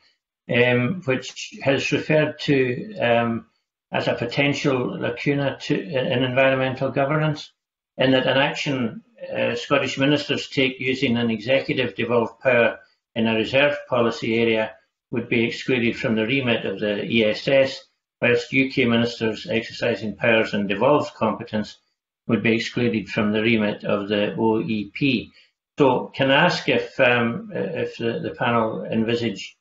um, which has referred to um, as a potential lacuna to, in environmental governance, in that an action uh, Scottish ministers take using an executive devolved power in a reserved policy area would be excluded from the remit of the E S S, whilst U K ministers exercising powers and devolved competence would be excluded from the remit of the O E P. So can I ask if, um, if the, the panel envisage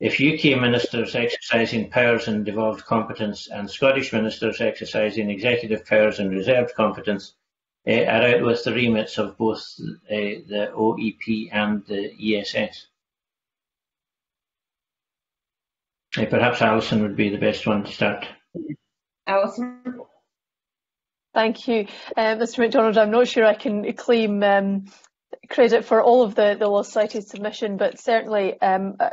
if U K ministers exercising powers and devolved competence and Scottish ministers exercising executive powers and reserved competence uh, are out with the remits of both uh, the O E P and the E S S? Uh, perhaps Alison would be the best one to start. Alison? Thank you. Uh, Mister MacDonald, I'm not sure I can claim um, credit for all of the, the Law Society submission, but certainly um, uh,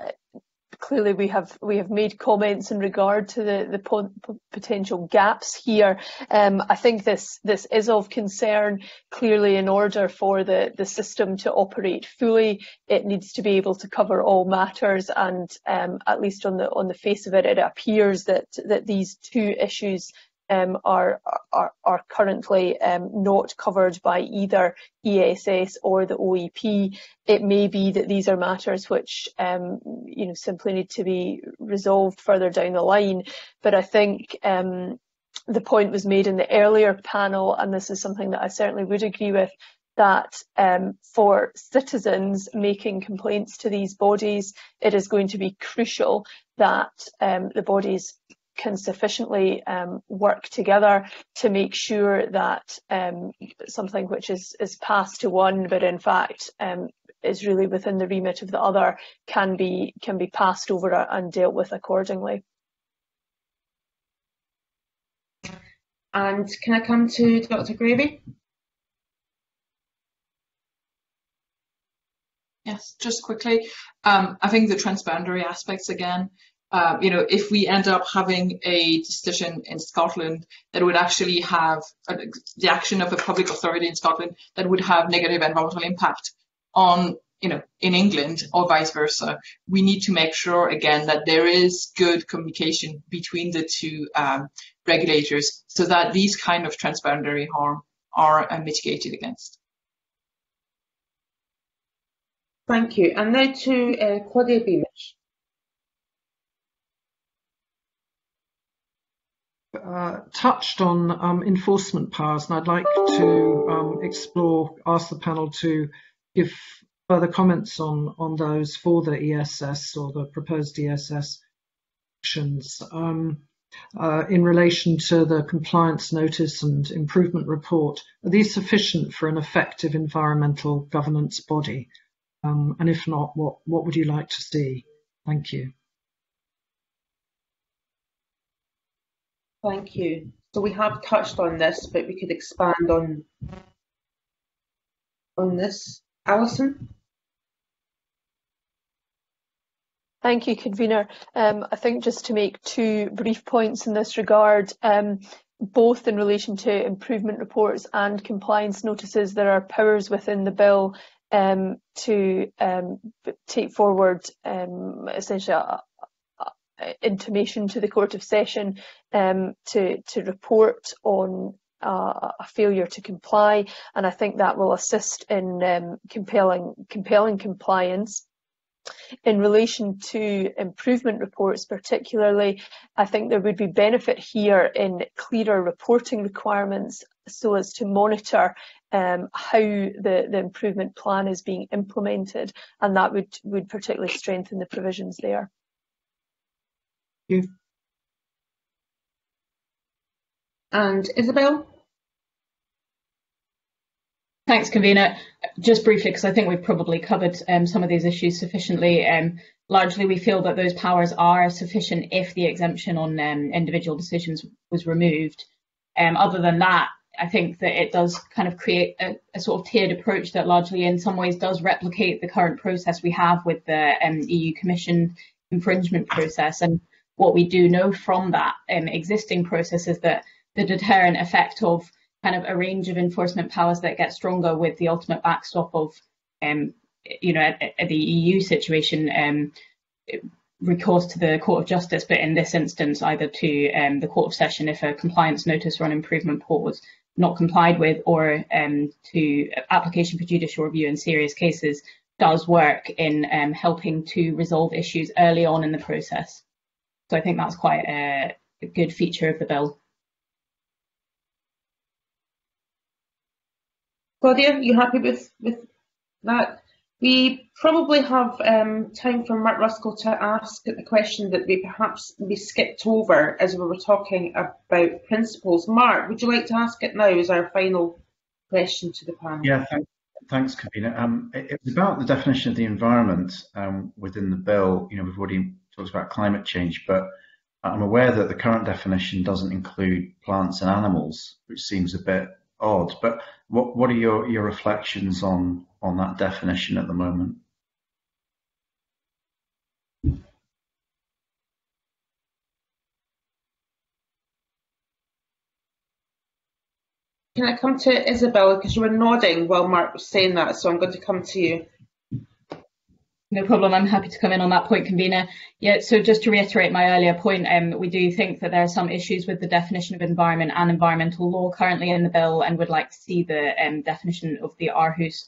clearly we have we have made comments in regard to the, the po potential gaps here. Um, I think this this is of concern. Clearly, in order for the, the system to operate fully, it needs to be able to cover all matters, and um, at least on the on the face of it, it appears that that these two issues Um, are, are, are currently um, not covered by either E S S or the O E P. It may be that these are matters which um, you know, simply need to be resolved further down the line. But I think um, the point was made in the earlier panel, and this is something that I certainly would agree with, that um, for citizens making complaints to these bodies, it is going to be crucial that um, the bodies can sufficiently um, work together to make sure that um, something which is, is passed to one, but in fact um, is really within the remit of the other, can be can be passed over and dealt with accordingly. And can I come to Doctor Gravey? Yes, just quickly. Um, I think the transboundary aspects again. Um, you know, if we end up having a decision in Scotland that would actually have a, the action of a public authority in Scotland that would have negative environmental impact on, you know, in England or vice versa, we need to make sure again that there is good communication between the two um, regulators so that these kind of transboundary harm are uh, mitigated against. Thank you. And now to uh, Claudia Beamish. Uh, touched on um, enforcement powers, and I'd like to um, explore, ask the panel to give further comments on, on those for the E S S or the proposed E S S actions um, uh, in relation to the compliance notice and improvement report. Are these sufficient for an effective environmental governance body? Um, and if not, what, what would you like to see? Thank you. Thank you. So we have touched on this, but we could expand on on this. Alison? Thank you, convener. Um, I think just to make two brief points in this regard, um, both in relation to improvement reports and compliance notices, there are powers within the bill um, to um, take forward um, essentially a, intimation to the Court of Session um, to, to report on uh, a failure to comply, and I think that will assist in um, compelling, compelling compliance. In relation to improvement reports particularly, I think there would be benefit here in clearer reporting requirements so as to monitor um, how the, the improvement plan is being implemented, and that would, would particularly strengthen the provisions there. You. And Isabel? Thanks, convener. Just briefly, because I think we've probably covered um, some of these issues sufficiently. Um, largely, we feel that those powers are sufficient if the exemption on um, individual decisions was removed. Um, other than that, I think that it does kind of create a, a sort of tiered approach that largely in some ways does replicate the current process we have with the um, E U Commission infringement process. And what we do know from that um, existing process is that the deterrent effect of kind of a range of enforcement powers that get stronger with the ultimate backstop of, um, you know, a, a, the E U situation um, recourse to the Court of Justice, but in this instance either to um, the Court of Session if a compliance notice or an improvement port was not complied with, or um, to application for judicial review in serious cases, does work in um, helping to resolve issues early on in the process. So I think that's quite a, a good feature of the bill. Claudia, you happy with, with that? We probably have um, time for Mark Ruskell to ask a question that we perhaps we skipped over as we were talking about principles. Mark, would you like to ask it now as our final question to the panel? Yeah, thanks, thanks Kavina. Um, it, it's about the definition of the environment um, within the bill. You know, we've already talked about climate change, but I'm aware that the current definition doesn't include plants and animals, which seems a bit odd. But what what are your your reflections on on that definition at the moment? Can I come to Isabella, because you were nodding while Mark was saying that, so I'm going to come to you. No problem, I'm happy to come in on that point, convener. Yeah, so just to reiterate my earlier point, um, we do think that there are some issues with the definition of environment and environmental law currently in the bill, and would like to see the um, definition of the Aarhus,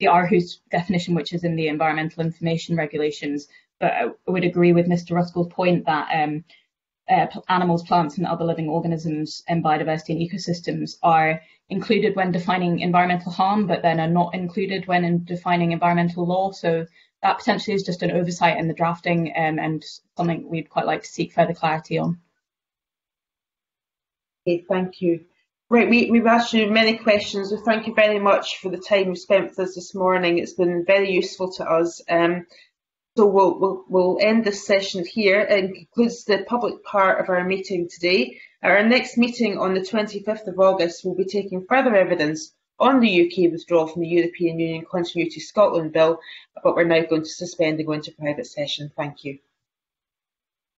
the Aarhus definition, which is in the Environmental Information Regulations. But I would agree with Mister Ruskell's point that um, uh, animals, plants and other living organisms and biodiversity and ecosystems are included when defining environmental harm, but then are not included when in defining environmental law. So that potentially is just an oversight in the drafting um, and something we'd quite like to seek further clarity on. Okay, thank you. Right, we, we've asked you many questions. We thank you very much for the time you've spent with us this morning. It's been very useful to us. Um, so we'll, we'll, we'll end this session here. It concludes the public part of our meeting today. Our next meeting on the twenty-fifth of August will be taking further evidence on the U K withdrawal from the European Union Continuity Scotland Bill, but we're now going to suspend and go into private session. Thank you.